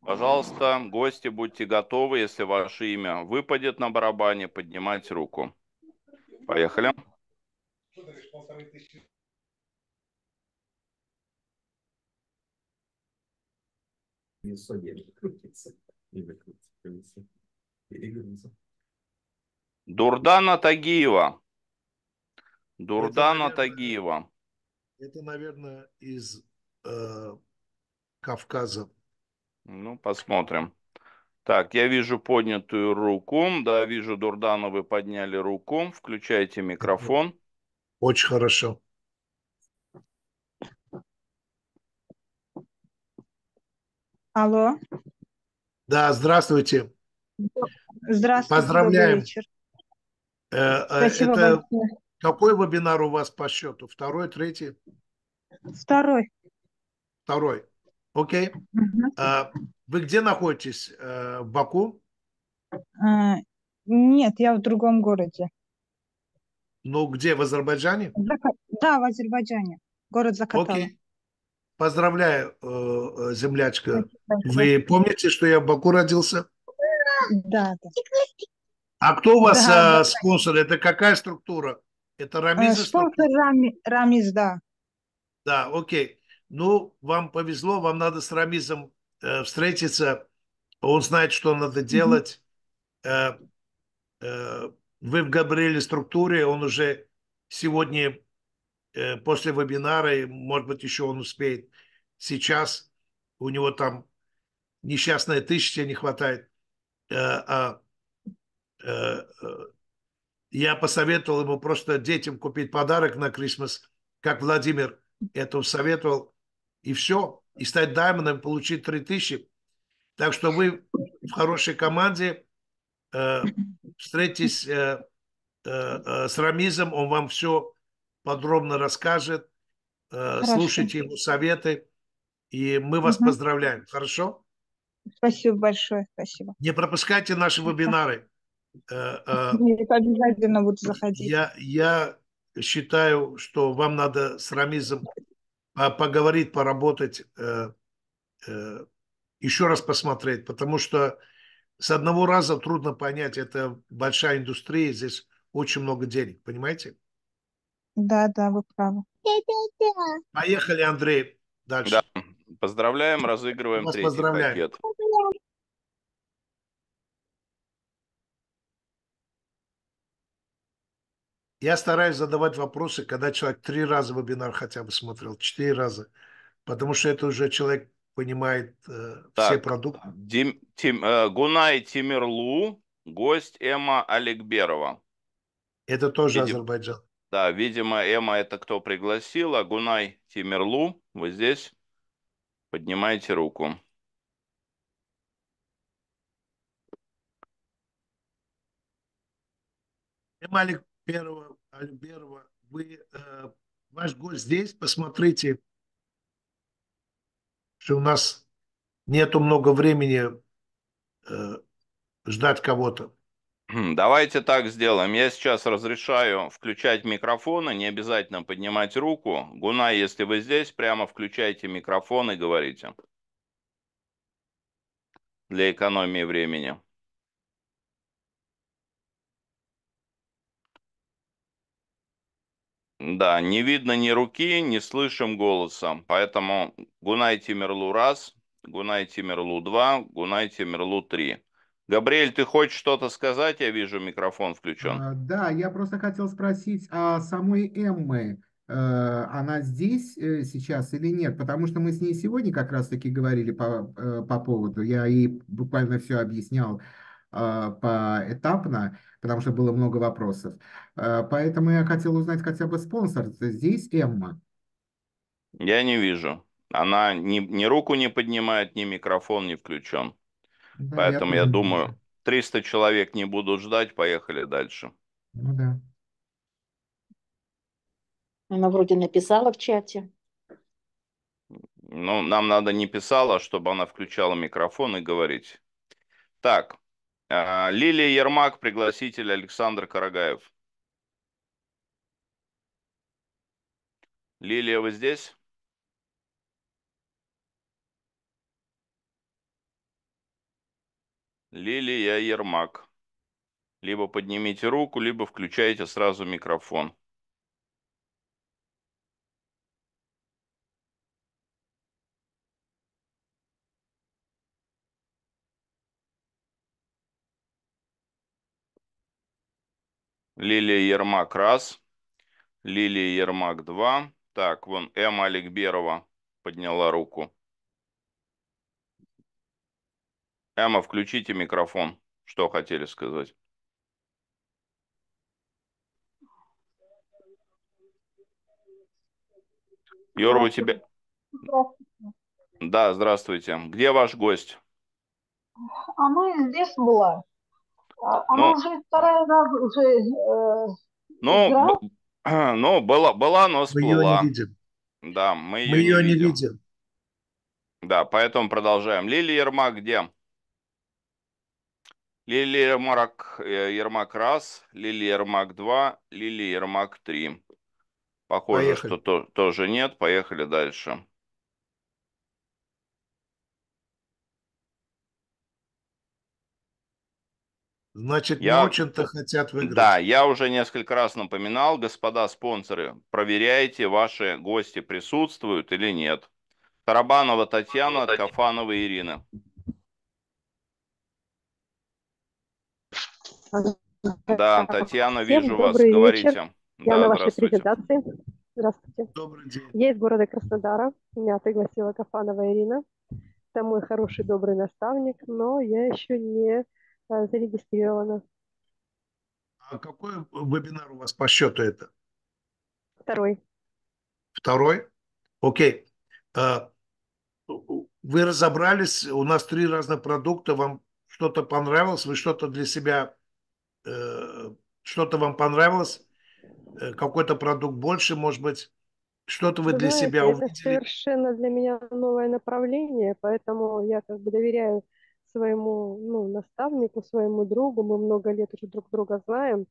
Пожалуйста, гости, будьте готовы. Если ваше имя выпадет на барабане, поднимайте руку. Поехали. Дурдана Тагиева. Дурдана Тагиева. Это, наверное, из Кавказа. Ну, посмотрим. Так, я вижу поднятую руку. Да, вижу, Дурдана, вы подняли руку. Включайте микрофон. Очень хорошо. Алло. Да, здравствуйте. Здравствуйте. Поздравляем. Спасибо большое. Какой вебинар у вас по счету? 2-й, 3-й? 2-й. Окей. Вы где находитесь? В Баку? Нет, я в другом городе. Ну, где? В Азербайджане? Да, в Азербайджане. Город Закатал. Окей. Поздравляю, землячка. Вы помните, что я в Баку родился? Да, да. А кто у вас спонсор? Это какая структура? Это Рамиз? Спонсор Рамиз, да. Да, окей. Ну, вам повезло, вам надо с Рамизом встретиться. Он знает, что надо делать. Вы в Габриэле структуре, он уже сегодня, после вебинара, и, может быть, еще он успеет сейчас. У него там несчастная 1000 не хватает. Я посоветовал ему просто детям купить подарок на Крисмас, как Владимир это советовал, и все. И стать даймоном, получить 3000. Так что вы в хорошей команде. Встретитесь с Рамизом, он вам все подробно расскажет. Слушайте его советы. И мы вас поздравляем. Хорошо? Спасибо большое. Спасибо. Не пропускайте наши вебинары. Обязательно буду заходить. Я считаю, что вам надо с Рамизом поговорить, поработать, еще раз посмотреть, потому что с одного раза трудно понять, это большая индустрия, здесь очень много денег, понимаете? Да, да, вы правы. Поехали, Андрей, дальше. Да. Поздравляем, разыгрываем третий пакет. Я стараюсь задавать вопросы, когда человек 3 раза вебинар хотя бы смотрел, 4 раза, потому что это уже человек понимает все продукты. Гунай Тимирлу, гость Эмма Аликберова. Это тоже Азербайджан. Да, видимо, Эмма это кто пригласила. Гунай Тимирлу, вы здесь? Поднимайте руку. Эмма Аликберова, вы, ваш гость здесь, посмотрите. Что у нас нету много времени ждать кого-то. Давайте так сделаем. Я сейчас разрешаю включать микрофоны, не обязательно поднимать руку. Гунай, если вы здесь, прямо включайте микрофон и говорите. Для экономии времени. Да, не видно ни руки, не слышим голоса. Поэтому Гунай Тимирлу раз, Гунай Тимирлу 2, Гунай Тимирлу 3. Габриэль, ты хочешь что-то сказать? Я вижу, микрофон включен. Да, я просто хотел спросить о самой Эмме. Она здесь сейчас или нет? Потому что мы с ней сегодня как раз-таки говорили по поводу. Я ей буквально все объяснял поэтапно, потому что было много вопросов. Поэтому я хотел узнать хотя бы спонсор. Здесь Эмма? Я не вижу. Она ни руку не поднимает, ни микрофон не включен. Да, поэтому я думаю, 300 человек не будут ждать. Поехали дальше. Ну, да. Она вроде написала в чате. Ну, нам надо не писала, чтобы она включала микрофон и говорить. Так. Лилия Ермак, пригласитель Александр Карагаев. Лилия, вы здесь? Лилия Ермак. Либо поднимите руку, либо включайте сразу микрофон. Лилия Ермак, раз. Лилия Ермак, 2. Так, вон Эмма Аликберова подняла руку. Эмма, включите микрофон. Что хотели сказать? Юра, у тебя... Здравствуйте. Да, здравствуйте. Где ваш гость? Она здесь была. Она уже 2-й раз уже играла. Была, но сплыла. Мы ее не видим. Да, мы ее не видим. Да, поэтому продолжаем. Лилия Ермак где? Лилия Ермак раз, Лилия Ермак 2, Лилия Ермак 3. Похоже, поехали. Что тоже нет. Поехали дальше. Значит, не очень-то хотят выиграть. Да, я уже несколько раз напоминал, господа спонсоры, проверяйте, ваши гости присутствуют или нет. Тарабанова Татьяна, Кафанова Ирина. Да, Татьяна, вижу вас, говорите. Я на вашей презентации. Здравствуйте. Добрый день. Я из города Краснодара. Меня пригласила Кафанова Ирина. Это мой хороший, добрый наставник, но я еще не зарегистрирована. А какой вебинар у вас по счету это? Второй. Второй? Окей. Вы разобрались, у нас 3 разных продукта, вам что-то понравилось, вы что-то для себя, что-то вам понравилось? Какой-то продукт больше, может быть, что-то вы для себя увидели? Это совершенно для меня новое направление, поэтому я как бы доверяю своему наставнику, своему другу. Мы много лет уже друг друга знаем.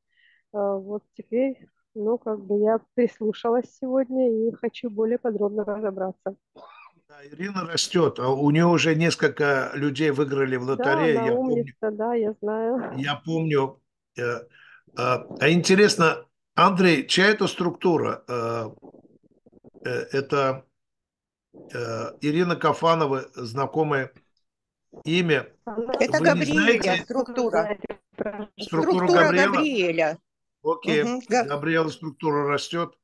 Вот теперь, я прислушалась сегодня и хочу более подробно разобраться. Да, Ирина растет, у нее уже несколько людей выиграли в лотерею. Да, я знаю. Я помню. А интересно, Андрей, чья это структура? Это Ирина Кафанова, знакомое имя. Это Габриэля структура. Структура Габриэля. Окей, Габриэла структура растет.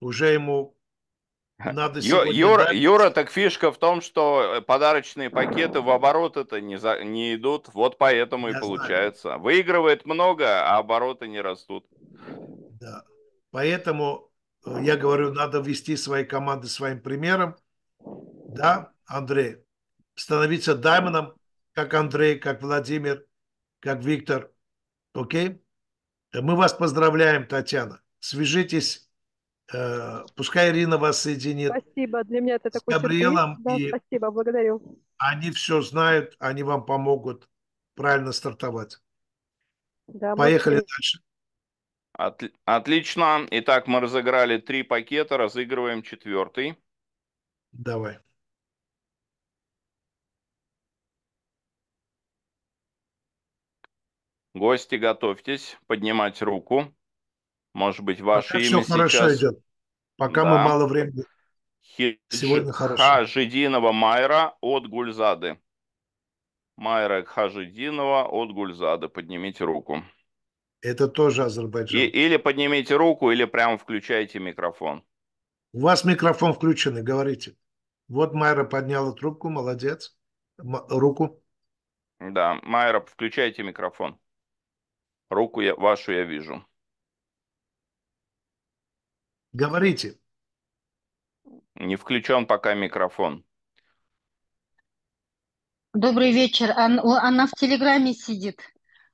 Уже ему надо сегодня... Юра, так фишка в том, что подарочные пакеты в оборот это не идут, вот поэтому и получается. Знаю. Выигрывает много, а обороты не растут. Да. Поэтому я говорю, надо вести свои команды своим примером. Да, Андрей? Становиться даймоном, как Андрей, как Владимир, как Виктор. Окей? Мы вас поздравляем, Татьяна. Свяжитесь. Пускай Ирина вас соединит. Спасибо. Для меня это такой Габриэлом. Да, спасибо, благодарю. Они все знают, они вам помогут правильно стартовать. Да, поехали дальше. Отлично. Итак, мы разыграли 3 пакета, разыгрываем 4-й. Давай. Гости, готовьтесь поднимать руку. Может быть, ваше имя сейчас... Все хорошо идет. Пока мы мало времени. Сегодня хорошо. Хажидинова Майра от Гульзады. Майра Хажидинова от Гульзады. Поднимите руку. Это тоже Азербайджан. Или поднимите руку, или прямо включайте микрофон. У вас микрофон включенный, говорите. Вот Майра подняла трубку, молодец. Руку. Да, Майра, включайте микрофон. Руку вашу я вижу. Говорите. Не включен пока микрофон. Добрый вечер. Она в Телеграме сидит.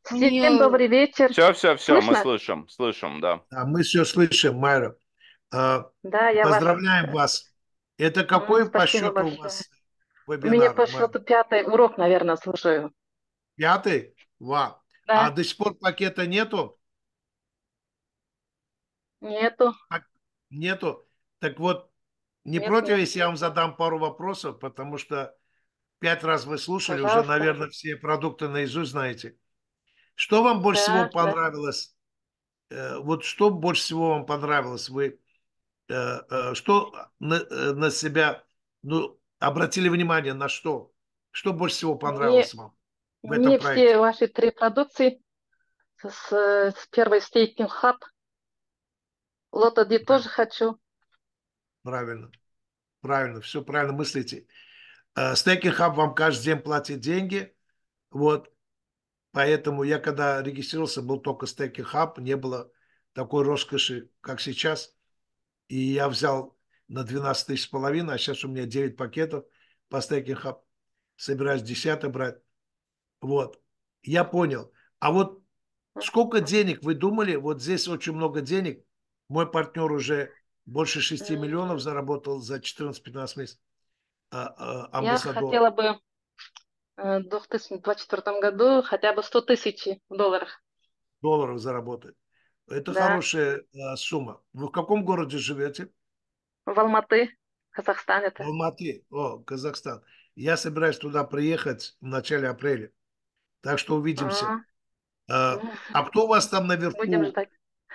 Всем добрый вечер. Все, мы слышим, да. Мы все слышим, Майра. Я поздравляем вас. Это какой по счету у вас вебинар? У меня по счету 5-й урок, наверное, слушаю. 5-й? Вау. Да. А до сих пор пакета нету? Нету. Нету. Так вот, против, если я вам задам пару вопросов, потому что 5 раз вы слушали, пожалуйста, уже, наверное, все продукты наизусть знаете. Что вам больше всего понравилось? Вот что больше всего вам понравилось? Вы что на себя обратили внимание, на что? Что больше всего понравилось вам в этом проекте? Все ваши 3 продукции. С первой Staking Hub. Lottoday тоже хочу. Правильно. Правильно. Все правильно мыслите. Staking Hub вам каждый день платит деньги. Вот. Поэтому я, когда регистрировался, был только Staking Hub. Не было такой роскоши, как сейчас. И я взял на 12,5 тысяч, а сейчас у меня 9 пакетов по Staking Hub. Собираюсь 10-й брать. Вот. Я понял. А вот сколько денег вы думали? Вот здесь очень много денег. Мой партнер уже больше 6 миллионов заработал за 14-15 месяцев. амбассадор? Я хотела бы в 2024 году хотя бы 100 тысяч в долларах. Долларов заработать. Это хорошая сумма. Вы в каком городе живете? В Алматы, Казахстан. Это. Алматы, Казахстан. Я собираюсь туда приехать в начале апреля. Так что увидимся. А кто у вас там наверху? Будем ждать.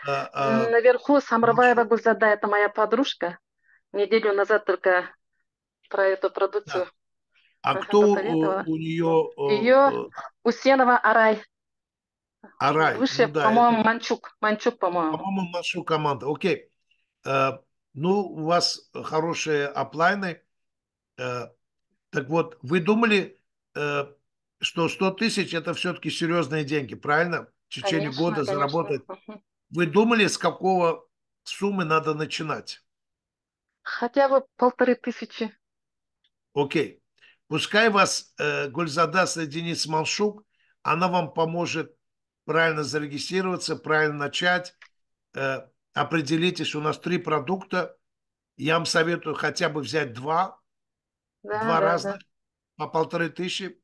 Наверху Самрабаева Гульзада, это моя подружка. Неделю назад только про эту продукцию. А кто у нее? Ее Усенова Арай. Арай. Выше, ну, да, по-моему, это... Манчук, по-моему. По-моему, Манчук команда. Окей. Ну, у вас хорошие оплайны. Так вот, вы думали, что 100 тысяч – это все-таки серьезные деньги, правильно? В течение года заработать. Вы думали, с какого суммы надо начинать? Хотя бы 1500. Окей. Пускай вас Гульзада соединит с Манчук, она вам поможет правильно зарегистрироваться, правильно начать. Определитесь, у нас 3 продукта. Я вам советую хотя бы взять 2. Два разных по 1500.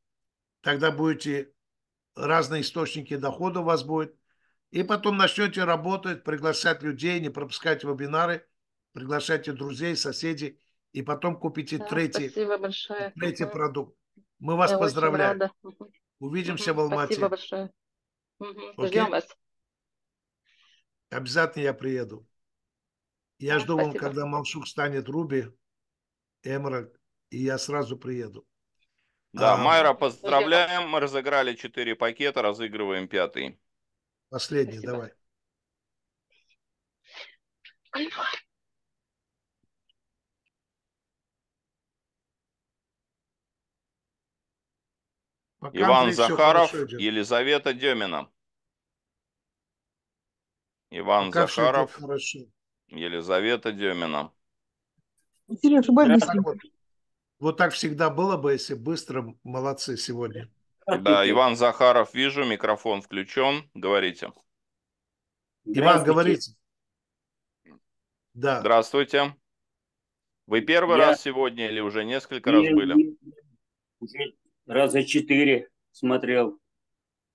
Тогда будете, разные источники дохода у вас будет. И потом начнете работать, приглашать людей, не пропускать вебинары, приглашайте друзей, соседей. И потом купите третий продукт. Мы вас поздравляем. Увидимся в Алмате. Спасибо большое. Ждем вас. Обязательно я приеду. Я жду вам, когда Манчук станет Руби, Эмеральд, и я сразу приеду. Да, Майра, поздравляем. Мы разыграли 4 пакета, разыгрываем 5-й. Последний, давай. Пока Иван Захаров, Елизавета Демина. Иван Захаров, Елизавета Демина. Интересно, вот так всегда было бы, если быстро. Молодцы сегодня. Да, Иван Захаров, вижу, микрофон включен. Говорите. Иван, говорите. Да. Здравствуйте. Вы первый раз сегодня или уже несколько раз были? Раза 4 смотрел.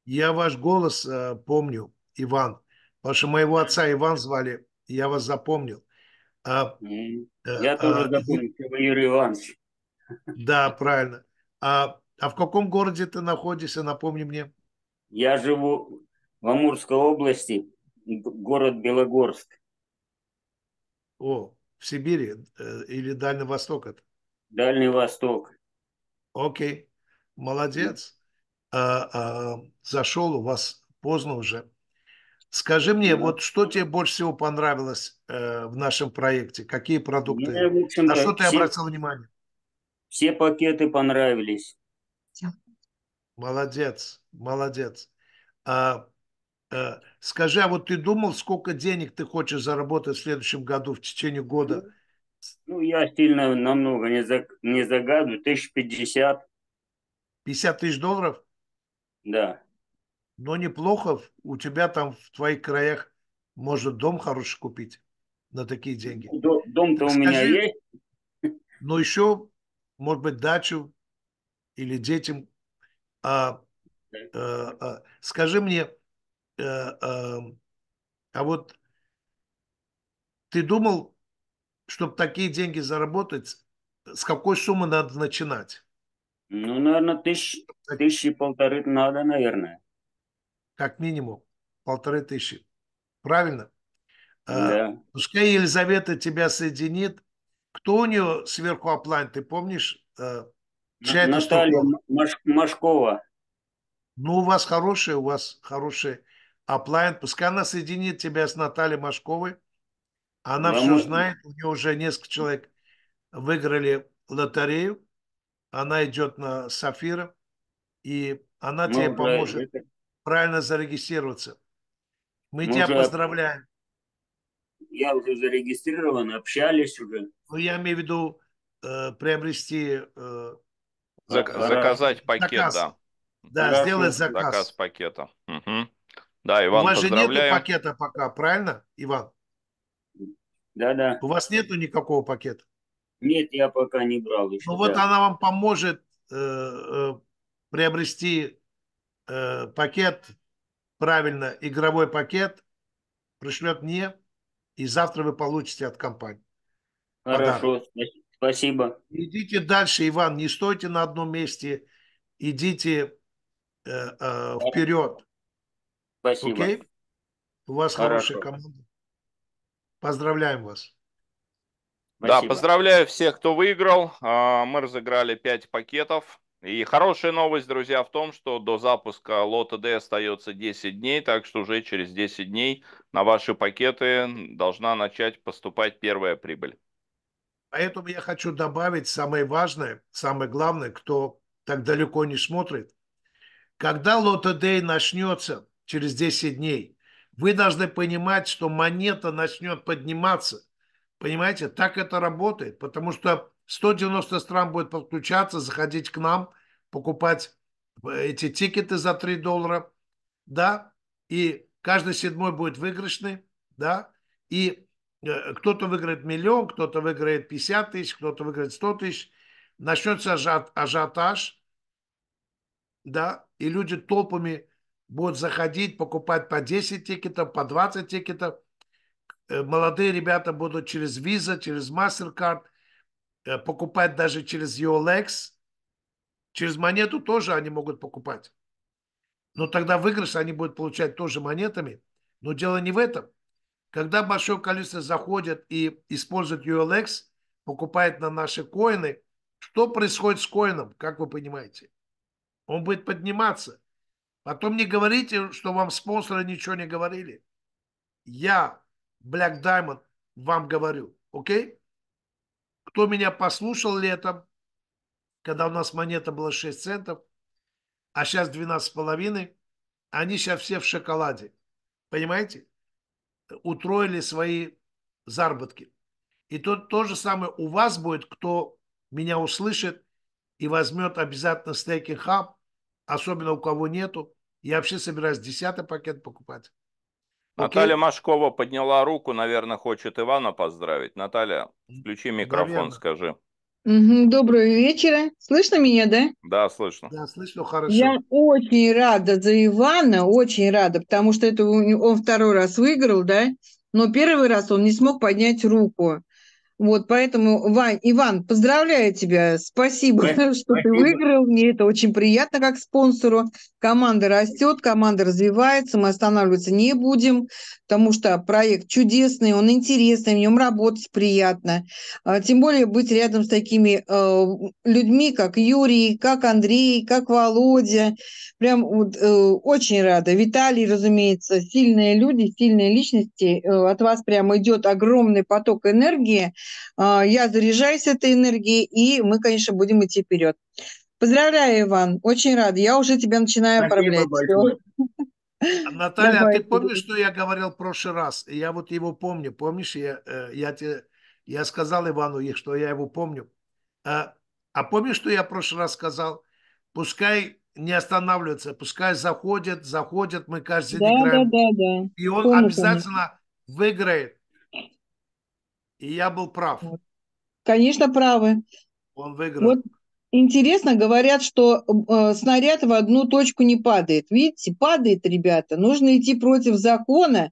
Я ваш голос помню, Иван. Потому что моего отца Иван звали, я вас запомнил. Я тоже запомнил, что вы Юрий Иванович. Да, правильно. А в каком городе ты находишься, напомни мне? Я живу в Амурской области, город Белогорск. В Сибири или Дальний Восток это? Дальний Восток. Окей, молодец. Зашел, у вас поздно уже. Скажи мне, вот что тебе больше всего понравилось в нашем проекте? Какие продукты? На что ты обратил внимание? Все пакеты понравились. Молодец, молодец. Скажи, а вот ты думал, сколько денег ты хочешь заработать в следующем году, в течение года? Ну, я сильно намного не загадываю. 1050. 50 тысяч долларов? Да. Но неплохо, у тебя там в твоих краях может дом хороший купить на такие деньги. Дом-то у меня есть. Но еще, может быть, дачу или детям. Скажи мне, а вот ты думал, чтобы такие деньги заработать, с какой суммы надо начинать? Ну, наверное, 1000–1500 надо, наверное. Как минимум 1500. Правильно? Да. Пускай Елизавета тебя соединит. Кто у нее сверху оплайн, ты помнишь? Наталья Машкова. Ну, у вас хороший оплайн. Пускай она соединит тебя с Натальей Машковой. Она все знает. У нее уже несколько человек выиграли лотерею. Она идет на Сафира. И она тебе поможет правильно зарегистрироваться. Мы тебя поздравляем. Я уже зарегистрирован, общались уже. Ну, я имею в виду приобрести... заказать пакет, да, сделать заказ. Заказ пакета. Угу. Да, Иван, у вас же нет пакета пока, правильно, Иван? Да. У вас нету никакого пакета? Нет, я пока не брал еще. Ну да. Вот она вам поможет приобрести пакет, правильно, игровой пакет, пришлет мне, и завтра вы получите от компании. Хорошо, подарок. Спасибо. Идите дальше, Иван, не стойте на одном месте, идите вперед. Спасибо. Окей? У вас хорошая команда. Поздравляем вас. Спасибо. Да, поздравляю всех, кто выиграл. Мы разыграли 5 пакетов. И хорошая новость, друзья, в том, что до запуска Lottoday остается 10 дней, так что уже через 10 дней на ваши пакеты должна начать поступать первая прибыль. Поэтому я хочу добавить самое важное, самое главное, кто так далеко не смотрит. Когда Lottoday начнется через 10 дней, вы должны понимать, что монета начнет подниматься. Понимаете, так это работает, потому что 190 стран будет подключаться, заходить к нам, покупать эти тикеты за $3, да, и каждый седьмой будет выигрышный, да, и кто-то выиграет миллион, кто-то выиграет 50 тысяч, кто-то выиграет 100 тысяч, начнется ажиотаж, да, и люди толпами будут заходить, покупать по 10 тикетов, по 20 тикетов. Молодые ребята будут через Visa, через MasterCard, покупать даже через Yolex. Через монету тоже они могут покупать. Но тогда выигрыш они будут получать тоже монетами. Но дело не в этом. Когда большое количество заходит и использует Yolex, покупает на наши коины, что происходит с коином, как вы понимаете? Он будет подниматься. Потом не говорите, что вам спонсоры ничего не говорили. Я... Black Diamond, вам говорю, окей? Кто меня послушал летом, когда у нас монета была 6 центов, а сейчас 12,5, они сейчас все в шоколаде, понимаете? Утроили свои заработки. И тут то же самое у вас будет, кто меня услышит и возьмет обязательно Staking Hub, особенно у кого нету. Я вообще собираюсь 10-й пакет покупать. Наталья Машкова подняла руку, наверное, хочет Ивана поздравить. Наталья, включи микрофон, скажи. Доброго вечера. Слышно меня, да? Да, слышно. Да, слышно, хорошо. Я очень рада за Ивана, очень рада, потому что это он второй раз выиграл, да? Но первый раз он не смог поднять руку. Вот, поэтому, Иван, поздравляю тебя, спасибо, что ты выиграл, мне это очень приятно как спонсору, команда растет, команда развивается, мы останавливаться не будем, потому что проект чудесный, он интересный, в нем работать приятно, тем более быть рядом с такими людьми, как Юрий, как Андрей, как Володя, прям вот, очень рада, Виталий, разумеется, сильные люди, сильные личности, от вас прям идет огромный поток энергии. Я заряжаюсь этой энергией, и мы, конечно, будем идти вперед. Поздравляю, Иван, очень рада. Я уже тебя начинаю оформлять. Наталья, давай, ты помнишь, что я говорил в прошлый раз? Я вот его помню. Помнишь, я сказал Ивану, что я его помню. А помнишь, что я в прошлый раз сказал? Пускай не останавливается, пускай заходят, мы каждый день играем. Да. И он обязательно выиграет. И я был прав. Конечно, правы. Он выиграл. Вот интересно, говорят, что снаряд в одну точку не падает. Видите, падает, ребята. Нужно идти против закона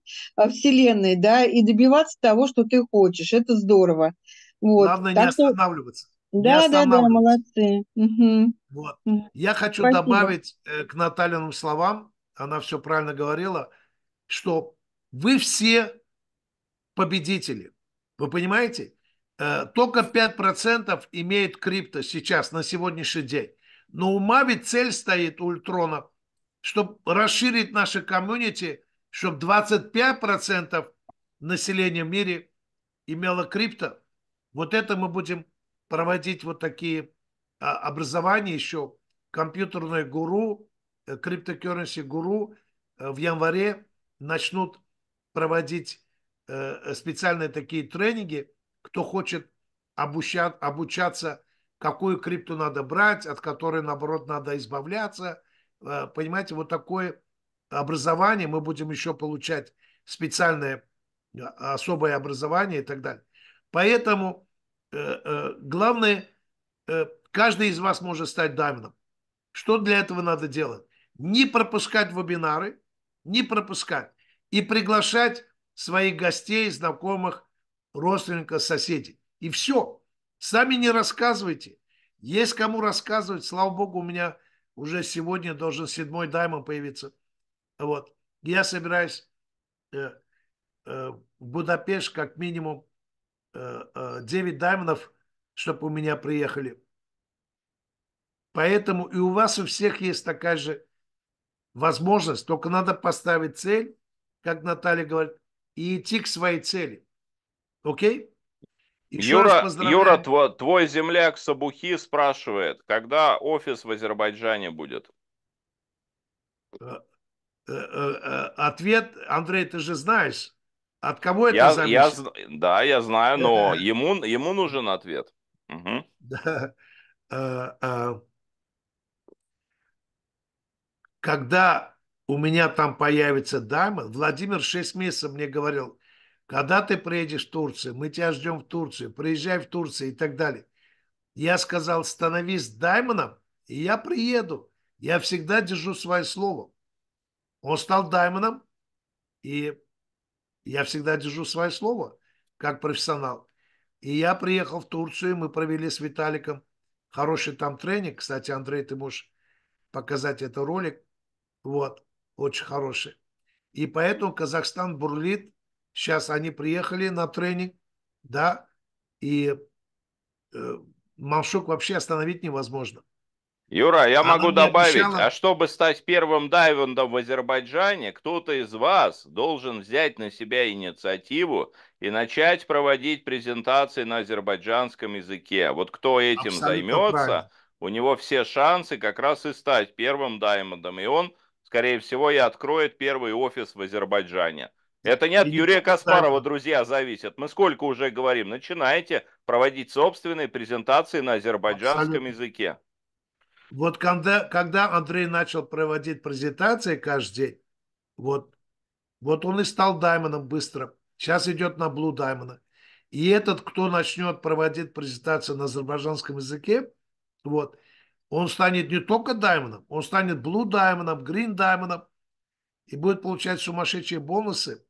Вселенной, да, и добиваться того, что ты хочешь. Это здорово. Вот. Главное так не останавливаться. Да, молодцы. Угу. Вот. Я хочу добавить к Натальиным словам, она все правильно говорила, что вы все победители. Вы понимаете, только 5% имеет крипто сейчас, на сегодняшний день. Но у Mavie цель стоит, у Ультрона, чтобы расширить наше комьюнити, чтобы 25% населения в мире имело крипто. Вот это мы будем проводить вот такие образования еще. Компьютерные гуру, криптокуренси гуру в январе начнут проводить специальные такие тренинги, кто хочет обучаться, какую крипту надо брать, от которой, наоборот, надо избавляться. Понимаете, вот такое образование, мы будем еще получать специальное особое образование и так далее. Поэтому главное, каждый из вас может стать даймоном. Что для этого надо делать? Не пропускать вебинары, не пропускать. И приглашать своих гостей, знакомых, родственников, соседей. И все. Сами не рассказывайте. Есть кому рассказывать. Слава богу, у меня уже сегодня должен 7-й даймон появиться. Вот. Я собираюсь в Будапешт как минимум 9 даймонов, чтобы у меня приехали. Поэтому и у вас у всех есть такая же возможность. Только надо поставить цель, как Наталья говорит, и идти к своей цели. Окей? Юра, твой земляк Сабухи спрашивает, когда офис в Азербайджане будет? Ответ, Андрей, ты же знаешь, от кого это зависит? Да, я знаю, но ему нужен ответ. Угу. Когда у меня там появится даймон, Владимир 6 месяцев мне говорил, когда ты приедешь в Турцию, мы тебя ждем в Турцию, приезжай в Турцию и так далее. Я сказал, становись даймоном, и я приеду. Я всегда держу свое слово. Он стал даймоном, и я всегда держу свое слово, как профессионал. И я приехал в Турцию, и мы провели с Виталиком хороший там тренинг. Кстати, Андрей, ты можешь показать этот ролик. Вот, очень хороший. И поэтому Казахстан бурлит. Сейчас они приехали на тренинг, да, и Мамшук вообще остановить невозможно. Юра, я могу добавить, а чтобы стать первым даймоном в Азербайджане, кто-то из вас должен взять на себя инициативу и начать проводить презентации на азербайджанском языке. Вот кто этим займется, у него все шансы как раз и стать первым даймоном. И он, скорее всего, и откроет первый офис в Азербайджане. Это не от Юрия Каспарова, друзья, зависит. Мы сколько уже говорим, начинайте проводить собственные презентации на азербайджанском языке. Вот когда Андрей начал проводить презентации каждый день, вот он и стал даймоном быстро. Сейчас идет на Blue Diamond. И этот, кто начнет проводить презентацию на азербайджанском языке, вот, он станет не только даймоном, он станет Blue Diamond, Green Diamond и будет получать сумасшедшие бонусы.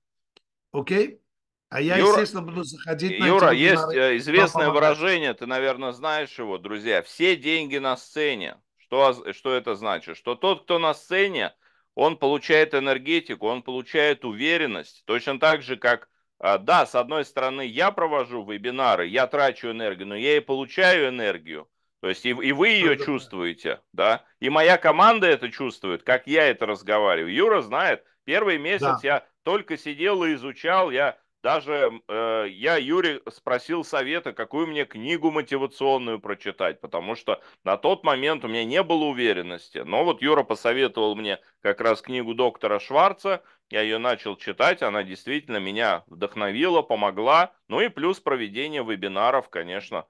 Окей? А я, Юра, естественно, буду заходить на... Юра, есть известное выражение, ты, наверное, знаешь его, друзья. Все деньги на сцене. Что это значит? Что тот, кто на сцене, он получает энергетику, он получает уверенность. Точно так же, как, да, с одной стороны, я провожу вебинары, я трачу энергию, но я и получаю энергию. То есть и вы ее чувствуете, да? И моя команда это чувствует, как я это разговариваю. Юра знает, первый месяц я только сидел и изучал, я даже, я Юре спросил совета, какую мне книгу мотивационную прочитать, потому что на тот момент у меня не было уверенности. Но вот Юра посоветовал мне как раз книгу доктора Шварца, я ее начал читать, она действительно меня вдохновила, помогла, ну и плюс проведение вебинаров, конечно.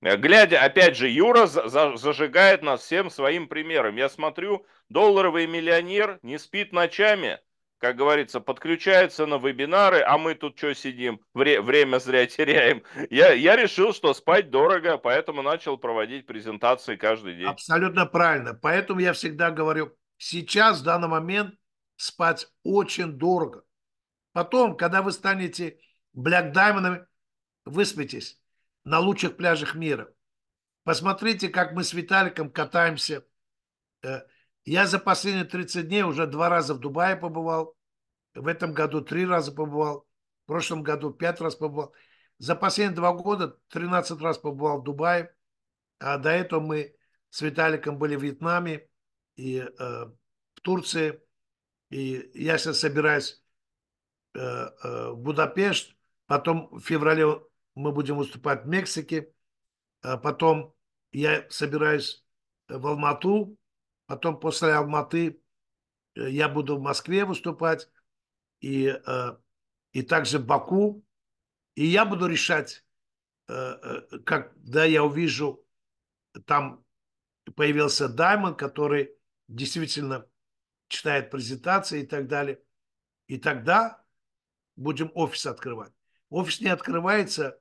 Глядя, опять же, Юра зажигает нас всем своим примером. Я смотрю, долларовый миллионер не спит ночами, как говорится, подключается на вебинары, а мы тут что сидим, время зря теряем. Я решил, что спать дорого, поэтому начал проводить презентации каждый день. Абсолютно правильно. Поэтому я всегда говорю, сейчас, в данный момент, спать очень дорого. Потом, когда вы станете блэк-даймонами, выспитесь на лучших пляжах мира. Посмотрите, как мы с Виталиком катаемся. Я за последние 30 дней уже 2 раза в Дубае побывал. В этом году 3 раза побывал. В прошлом году 5 раз побывал. За последние 2 года 13 раз побывал в Дубае. А до этого мы с Виталиком были в Вьетнаме и в Турции. И я сейчас собираюсь в Будапешт. Потом в феврале мы будем выступать в Мексике, потом я собираюсь в Алмату, потом после Алматы я буду в Москве выступать, и также в Баку. И я буду решать, когда я увижу, там появился даймонд, который действительно читает презентации и так далее. И тогда будем офис открывать. Офис не открывается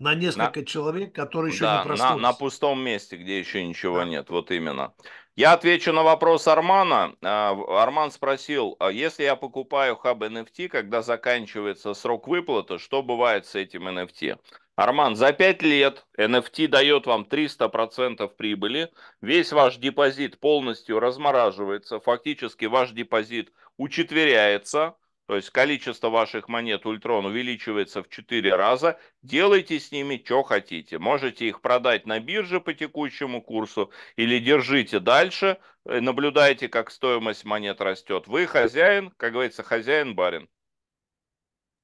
на несколько человек, которые еще не проснулись. На пустом месте, где еще ничего нет, вот именно. Я отвечу на вопрос Армана. Арман спросил, если я покупаю Hub NFT, когда заканчивается срок выплаты, что бывает с этим NFT? Арман, за 5 лет NFT дает вам 300% прибыли, весь ваш депозит полностью размораживается, фактически ваш депозит учетверяется, то есть количество ваших монет Ultron увеличивается в 4 раза. Делайте с ними, что хотите. Можете их продать на бирже по текущему курсу или держите дальше, наблюдайте, как стоимость монет растет. Вы хозяин, как говорится, хозяин-барин.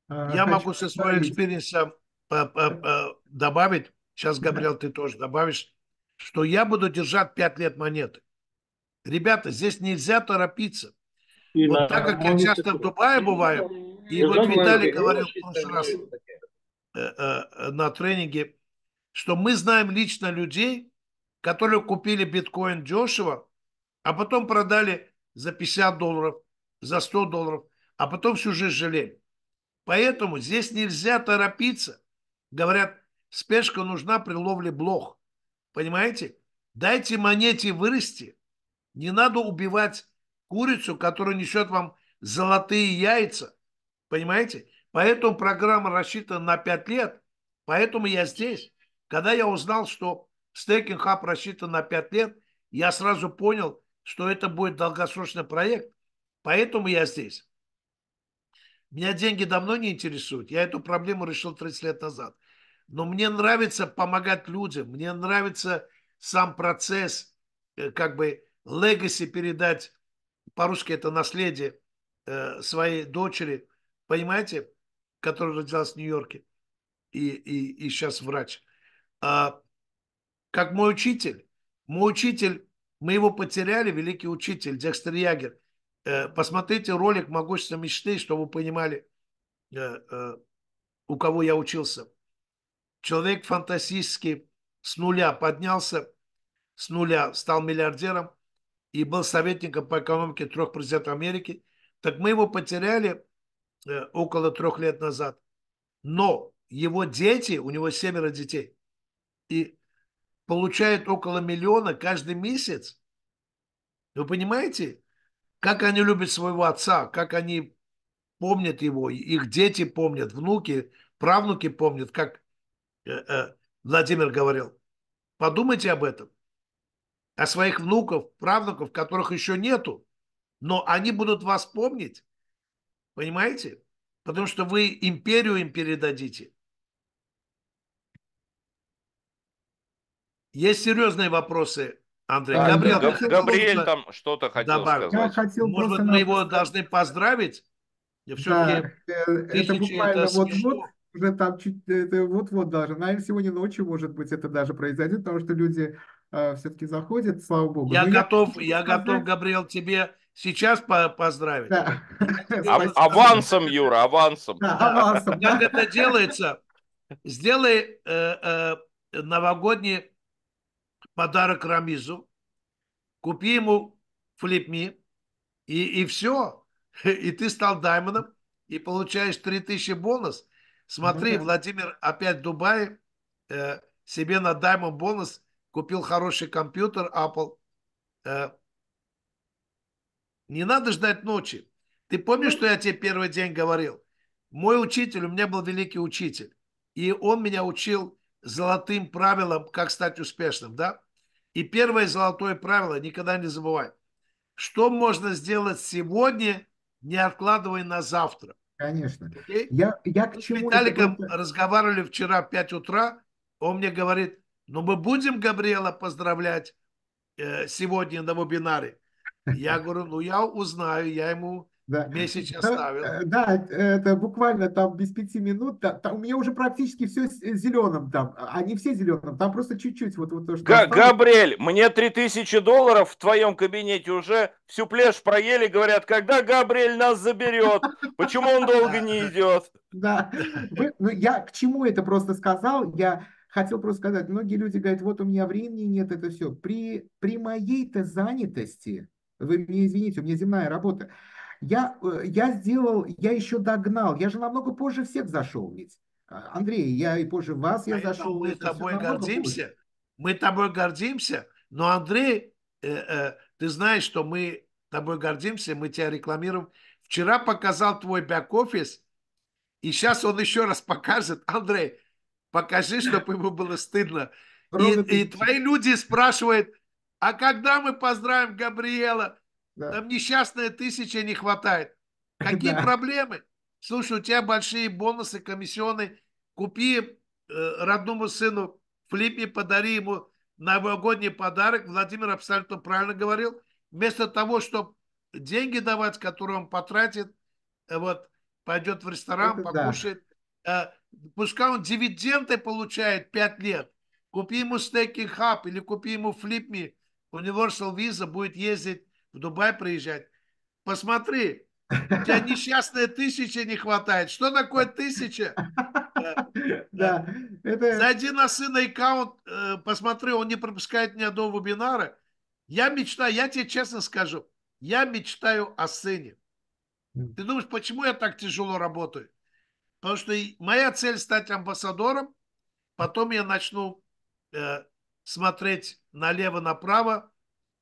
Я могу со своим экспириенсом добавить, сейчас, Габриэль, ты тоже добавишь, что я буду держать 5 лет монеты. Ребята, здесь нельзя торопиться. И вот так как я часто в Дубае бываю, и вот Виталий говорил в прошлый раз на тренинге, что мы знаем лично людей, которые купили биткоин дешево, а потом продали за $50, за $100, а потом всю жизнь жалели. Поэтому здесь нельзя торопиться. Говорят, спешка нужна при ловле блох. Понимаете? Дайте монете вырасти. Не надо убивать курицу, которая несет вам золотые яйца. Понимаете? Поэтому программа рассчитана на 5 лет. Поэтому я здесь. Когда я узнал, что Staking Hub рассчитан на 5 лет, я сразу понял, что это будет долгосрочный проект. Поэтому я здесь. Меня деньги давно не интересуют. Я эту проблему решил 30 лет назад. Но мне нравится помогать людям. Мне нравится сам процесс, как бы легаси передать. По-русски это наследие своей дочери, понимаете, которая родилась в Нью-Йорке и сейчас врач. Как мой учитель. Мой учитель, мы его потеряли, великий учитель Декстер Ягер. Посмотрите ролик «Могущество мечты», чтобы вы понимали, у кого я учился. Человек фантастически с нуля поднялся, с нуля стал миллиардером и был советником по экономике 3 президентов Америки. Так мы его потеряли около 3 лет назад. Но его дети, у него 7 детей, и получают около миллиона каждый месяц. Вы понимаете, как они любят своего отца, как они помнят его, их дети помнят, внуки, правнуки помнят, как Владимир говорил. Подумайте об этом. О своих внуков, правнуков, которых еще нету, но они будут вас помнить, понимаете? Потому что вы империю им передадите. Есть серьезные вопросы, Андрей. Габриэль там что-то хотел добавить. Может, мы его должны поздравить? Это буквально вот-вот. Уже там чуть вот-вот даже. Наверное, сегодня ночью, может быть, это даже произойдет, потому что люди все-таки заходят, слава богу. Я готов, Габриэль, тебе сейчас поздравить. Да. Авансом, Юра, авансом. Да, авансом. Как это делается? Сделай новогодний подарок Рамизу, купи ему FlipMe, и все. И ты стал даймоном, и получаешь 3000 бонус. Смотри, Владимир опять в Дубае себе на даймон бонус купил хороший компьютер Apple. Не надо ждать ночи. Ты помнишь, что я тебе первый день говорил? Мой учитель, у меня был великий учитель. И он меня учил золотым правилам, как стать успешным. Да? И первое золотое правило, никогда не забывай. Что можно сделать сегодня, не откладывая на завтра? Конечно. Я к чему... С Виталиком разговаривали вчера в 5 утра. Он мне говорит, ну мы будем Габриэла поздравлять сегодня на вебинаре. Я говорю, ну я узнаю, я ему месяц оставил. Да, это буквально там без 5 минут. Там, у меня уже практически все зеленым там. Они все зеленым, там просто чуть-чуть. Вот то, что Габриэль, мне $3000 в твоем кабинете уже всю плешь проели. Говорят, когда Габриэль нас заберет? Почему он долго не идет? Да, ну я к чему это просто сказал, я... Хотел просто сказать, многие люди говорят, вот у меня времени нет, это все. При моей-то занятости, вы меня извините, у меня земная работа, я еще догнал, я же намного позже всех зашел ведь. Андрей, я и позже вас, я зашел... Мы тобой гордимся, но, Андрей, ты знаешь, что мы тобой гордимся, мы тебя рекламируем. Вчера показал твой бэк-офис, и сейчас он еще раз покажет. Андрей, покажи, чтобы ему было стыдно. И твои люди спрашивают, а когда мы поздравим Габриэла? Да. Там несчастная 1000 не хватает. Какие проблемы? Слушай, у тебя большие бонусы, комиссионы. Купи родному сыну FlipMe, подари ему новогодний подарок. Владимир абсолютно правильно говорил. Вместо того, чтобы деньги давать, которые он потратит, вот, пойдет в ресторан, покушает. Да. Пускай он дивиденды получает 5 лет. Купи ему Staking Hub или купи ему FlipMe. Universal Visa будет ездить в Дубай, приезжать. Посмотри. У тебя несчастная 1000 не хватает. Что такое 1000? Зайди на сына аккаунт, посмотри, он не пропускает ни одного вебинара. Я мечтаю, я тебе честно скажу, я мечтаю о сыне. Ты думаешь, почему я так тяжело работаю? Потому что моя цель стать амбассадором, потом я начну смотреть налево-направо,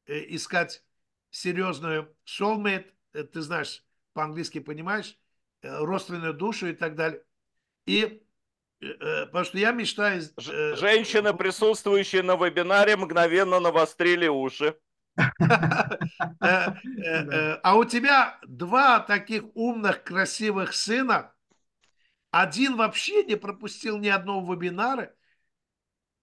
искать серьезную soulmate, ты знаешь, по-английски понимаешь, родственную душу и так далее. И потому что я мечтаю... Женщины, присутствующие на вебинаре, мгновенно навострили уши. А у тебя два таких умных, красивых сына. Один вообще не пропустил ни одного вебинара.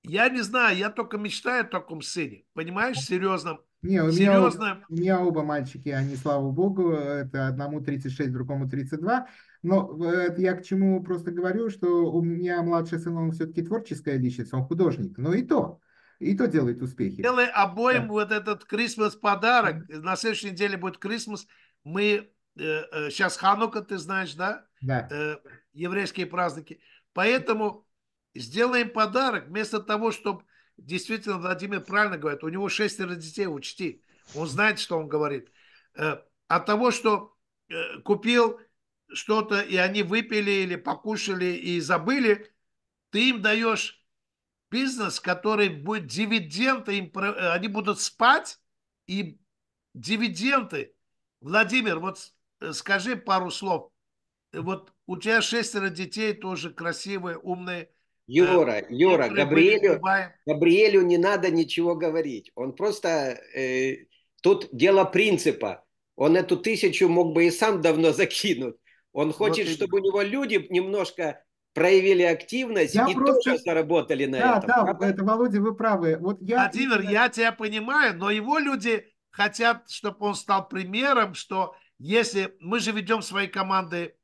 Я не знаю, я только мечтаю о таком сыне. Понимаешь, серьезном. Не, у меня оба мальчики, они, слава богу, это одному 36, другому 32. Но я к чему просто говорю, что у меня младший сын, он все-таки творческая личность, он художник, но и то делает успехи. Делай обоим вот этот Крисмас подарок. На следующей неделе будет Крисмас. Мы сейчас Ханука, ты знаешь, да? Да. Еврейские праздники. Поэтому сделаем подарок вместо того, чтобы... Действительно, Владимир правильно говорит. У него 6 детей, учти. Он знает, что он говорит. От того, что купил что-то, и они выпили или покушали и забыли, ты им даешь бизнес, который будет дивиденды. Они будут спать и дивиденды. Владимир, вот скажи пару слов. Вот у тебя 6 детей, тоже красивые, умные. Юра, Габриэлю не надо ничего говорить. Он просто... тут дело принципа. Он эту 1000 мог бы и сам давно закинуть. Он хочет, вот чтобы у него люди немножко проявили активность тоже заработали на этом. Да, это, Володя, вы правы. Вот я... Владимир, я тебя понимаю, но его люди хотят, чтобы он стал примером, что если... Мы же ведем свои команды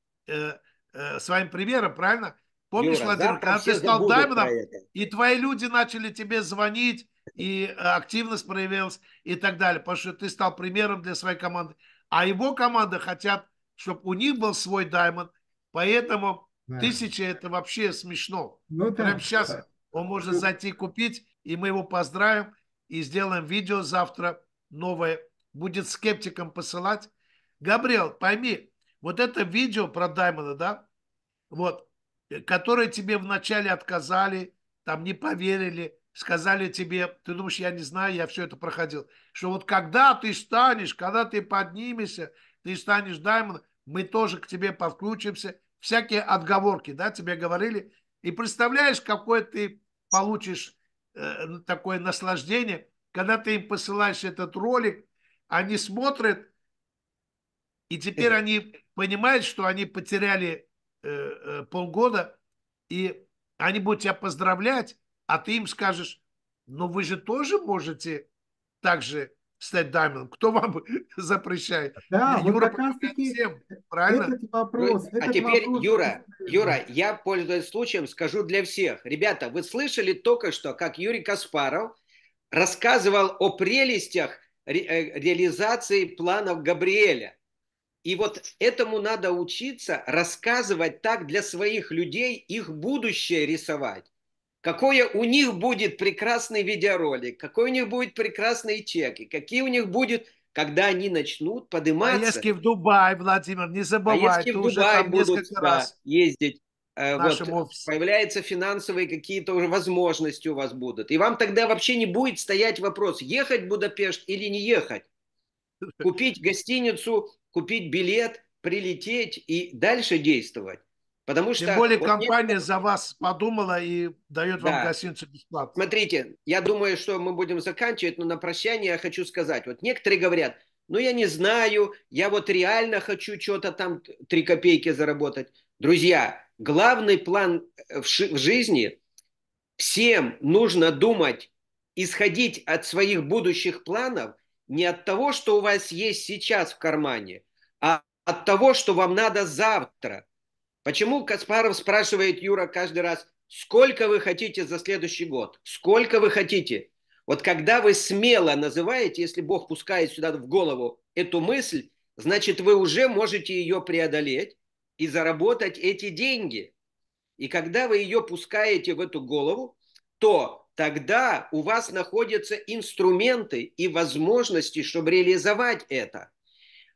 своим примером, правильно? Помнишь, Юра, Владимир, когда ты стал даймоном, и твои люди начали тебе звонить, и активность проявилась, и так далее, потому что ты стал примером для своей команды. А его команда хотят, чтобы у них был свой даймонд, поэтому 1000 это вообще смешно. Ну, да. Прямо сейчас он может зайти купить, и мы его поздравим, и сделаем видео завтра новое. Будет скептикам посылать. Габриэль, пойми, вот это видео про даймонда, да, вот, которые тебе вначале отказали, там не поверили, сказали тебе, ты думаешь, я не знаю, я все это проходил, что вот когда ты станешь, когда ты поднимешься, ты станешь даймоном, мы тоже к тебе подключимся, всякие отговорки, да, тебе говорили, и представляешь, какое ты получишь такое наслаждение, когда ты им посылаешь этот ролик, они смотрят, и теперь они понимают, что они потеряли полгода, и они будут тебя поздравлять, а ты им скажешь, ну вы же тоже можете также стать даймоном. Кто вам запрещает? Да, Юра, вот как раз таки всем, правильно? Этот вопрос, а теперь, вопрос... Юра, я, пользуясь случаем, скажу для всех. Ребята, вы слышали только что, как Юрий Каспаров рассказывал о прелестях реализации планов Габриэля. И вот этому надо учиться рассказывать так для своих людей, их будущее рисовать. Какое у них будет прекрасный видеоролик, какой у них будет прекрасные чеки, какие у них будут, когда они начнут подниматься. Поездки в Дубай, Владимир, не забывай, ты уже там несколько раз ездить. вот, появляются финансовые какие-то уже возможности у вас будут. И вам тогда вообще не будет стоять вопрос, ехать в Будапешт или не ехать. Купить гостиницу, купить билет, прилететь и дальше действовать. Потому что, тем более компания за вас подумала и дает вам гостиницу бесплатно. Смотрите, я думаю, что мы будем заканчивать, но на прощание я хочу сказать. Вот некоторые говорят, ну я не знаю, я вот реально хочу что-то там 3 копейки заработать. Друзья, главный план в жизни, всем нужно думать, исходить от своих будущих планов, не от того, что у вас есть сейчас в кармане, а от того, что вам надо завтра. Почему Каспаров спрашивает Юра каждый раз, сколько вы хотите за следующий год? Сколько вы хотите? Вот когда вы смело называете, если Бог пускает сюда в голову эту мысль, значит, вы уже можете ее преодолеть и заработать эти деньги. И когда вы ее пускаете в эту голову, то тогда у вас находятся инструменты и возможности, чтобы реализовать это.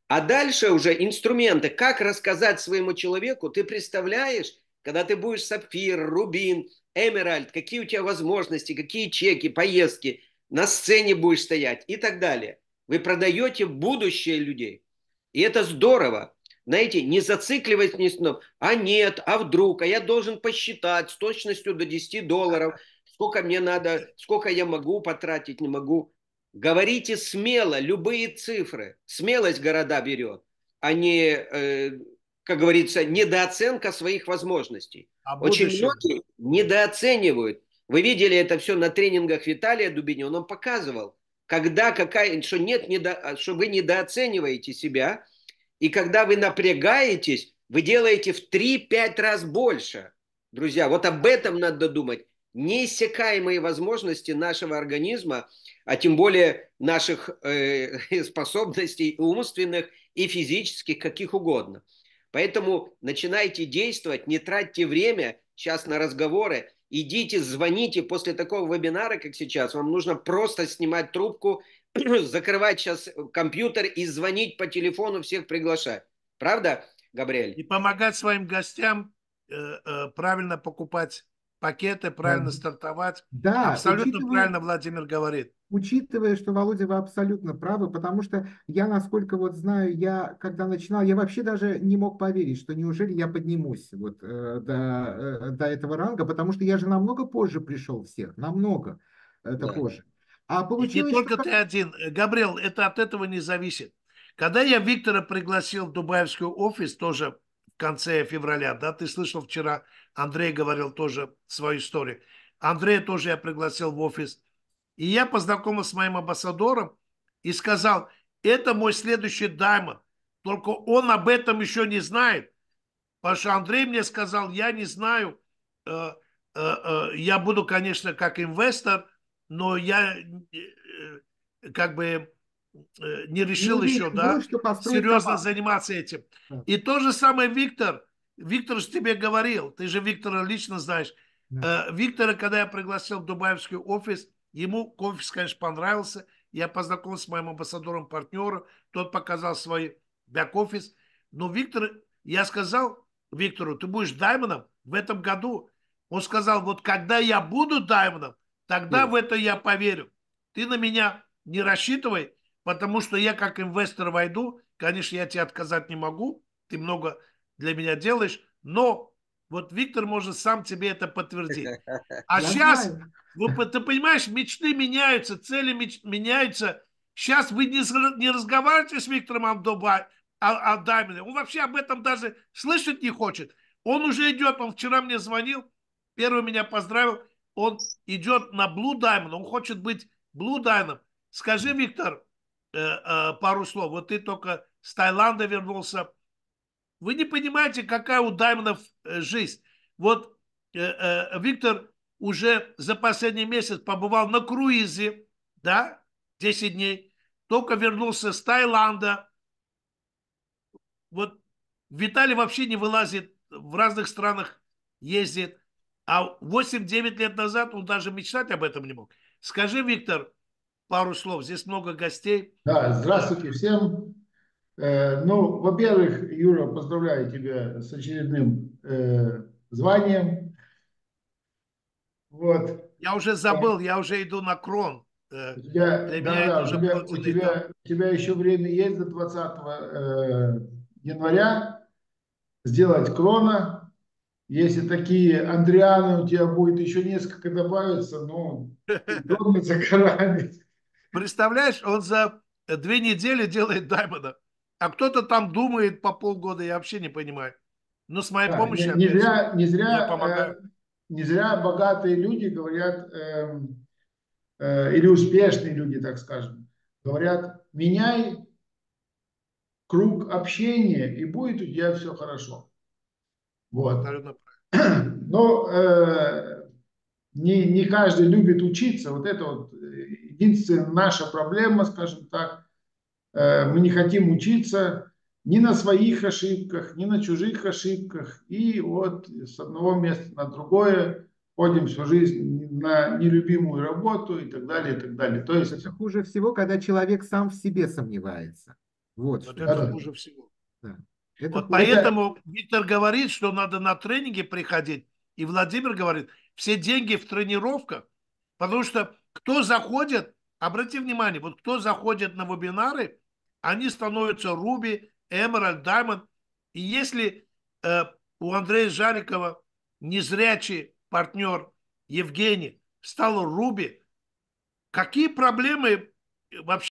А дальше уже инструменты, как рассказать своему человеку, ты представляешь, когда ты будешь сапфир, рубин, эмеральд, какие у тебя возможности, какие чеки, поездки, на сцене будешь стоять и так далее. Вы продаете будущее людей. И это здорово. Знаете, не зацикливаясь, а нет, а вдруг, а я должен посчитать с точностью до $10, сколько мне надо, сколько я могу потратить, не могу. Говорите смело, любые цифры. Смелость города берет, а не, как говорится, недооценка своих возможностей. Очень многие недооценивают. Вы видели это все на тренингах Виталия Дубинина, он нам показывал, когда какая, что, нет, что вы недооцениваете себя, и когда вы напрягаетесь, вы делаете в 3-5 раз больше. Друзья, вот об этом надо думать. Неиссякаемые возможности нашего организма, а тем более наших способностей умственных и физических, каких угодно. Поэтому начинайте действовать, не тратьте время сейчас на разговоры, идите, звоните после такого вебинара, как сейчас, вам нужно просто снимать трубку, закрывать сейчас компьютер и звонить по телефону, всех приглашать. Правда, Габриэль? И помогать своим гостям правильно покупать пакеты, правильно стартовать. Да, абсолютно правильно Владимир говорит. Учитывая, что, Володя, вы абсолютно правы, потому что я, насколько вот знаю, я когда начинал, я вообще даже не мог поверить, что неужели я поднимусь вот до этого ранга, потому что я же намного позже пришел всех, намного позже. А получилось, и не только ты один, Габриэль, это от этого не зависит. Когда я Виктора пригласил в дубаевский офис, тоже в конце февраля, да, ты слышал вчера, Андрей говорил тоже свою историю. Андрея тоже я пригласил в офис. И я познакомился с моим амбассадором и сказал, это мой следующий даймонд. Только он об этом еще не знает. Потому что Андрей мне сказал, я не знаю, я буду, конечно, как инвестор, но я как бы не решил еще, да, серьезно заниматься этим. И то же самое Виктор. Виктор же тебе говорил, ты же Виктора лично знаешь. Виктора, когда я пригласил в дубаевский офис, ему офис, конечно, понравился. Я познакомился с моим амбассадором-партнером. Тот показал свой бэк-офис. Но Виктор, я сказал Виктору, ты будешь даймоном в этом году. Он сказал, вот когда я буду даймоном, тогда в это я поверю. Ты на меня не рассчитывай, потому что я как инвестор войду. Конечно, я тебе отказать не могу. Ты много для меня делаешь. Но вот Виктор может сам тебе это подтвердить. А сейчас... Ты понимаешь, мечты меняются, цели меняются. Сейчас вы не разговариваете с Виктором о Даймоне. Он вообще об этом даже слышать не хочет. Он уже идет, он вчера мне звонил, первый меня поздравил. Он идет на Blue Diamond, он хочет быть Blue Diamond. Скажи, Виктор, пару слов. Вот ты только с Таиланда вернулся. Вы не понимаете, какая у Даймонов жизнь. Вот Виктор... уже за последний месяц побывал на круизе, да, 10 дней, только вернулся с Таиланда. Вот Виталий вообще не вылазит, в разных странах ездит, а 8-9 лет назад он даже мечтать об этом не мог. Скажи, Виктор, пару слов, здесь много гостей. Да, здравствуйте всем. Ну, во-первых, Юра, поздравляю тебя с очередным званием. Вот. Я уже забыл, я уже иду на крон. У тебя еще время есть до 20 января сделать крона. Если такие Андрианы у тебя будет еще несколько добавиться, ну, долбится карами. Представляешь, он за 2 недели делает даймонда, а кто-то там думает по полгода, я вообще не понимаю. Но с моей помощью... Не зря богатые люди говорят, или успешные люди, так скажем, говорят, меняй круг общения, и будет у тебя все хорошо. Вот. Но не каждый любит учиться. Вот это вот единственная наша проблема, скажем так. Мы не хотим учиться ни на своих ошибках, ни на чужих ошибках. И вот с одного места на другое ходим всю жизнь на нелюбимую работу и так далее, и так далее. То есть... Это хуже всего, когда человек сам в себе сомневается. Вот, вот это хуже всего. Да. Это вот хуже. Поэтому Виктор говорит, что надо на тренинги приходить. И Владимир говорит, все деньги в тренировках. Потому что кто заходит, обрати внимание, вот кто заходит на вебинары, они становятся Руби, Эмеральд, Даймонд. И если у Андрея Жарикова незрячий партнер Евгений стал Руби, какие проблемы вообще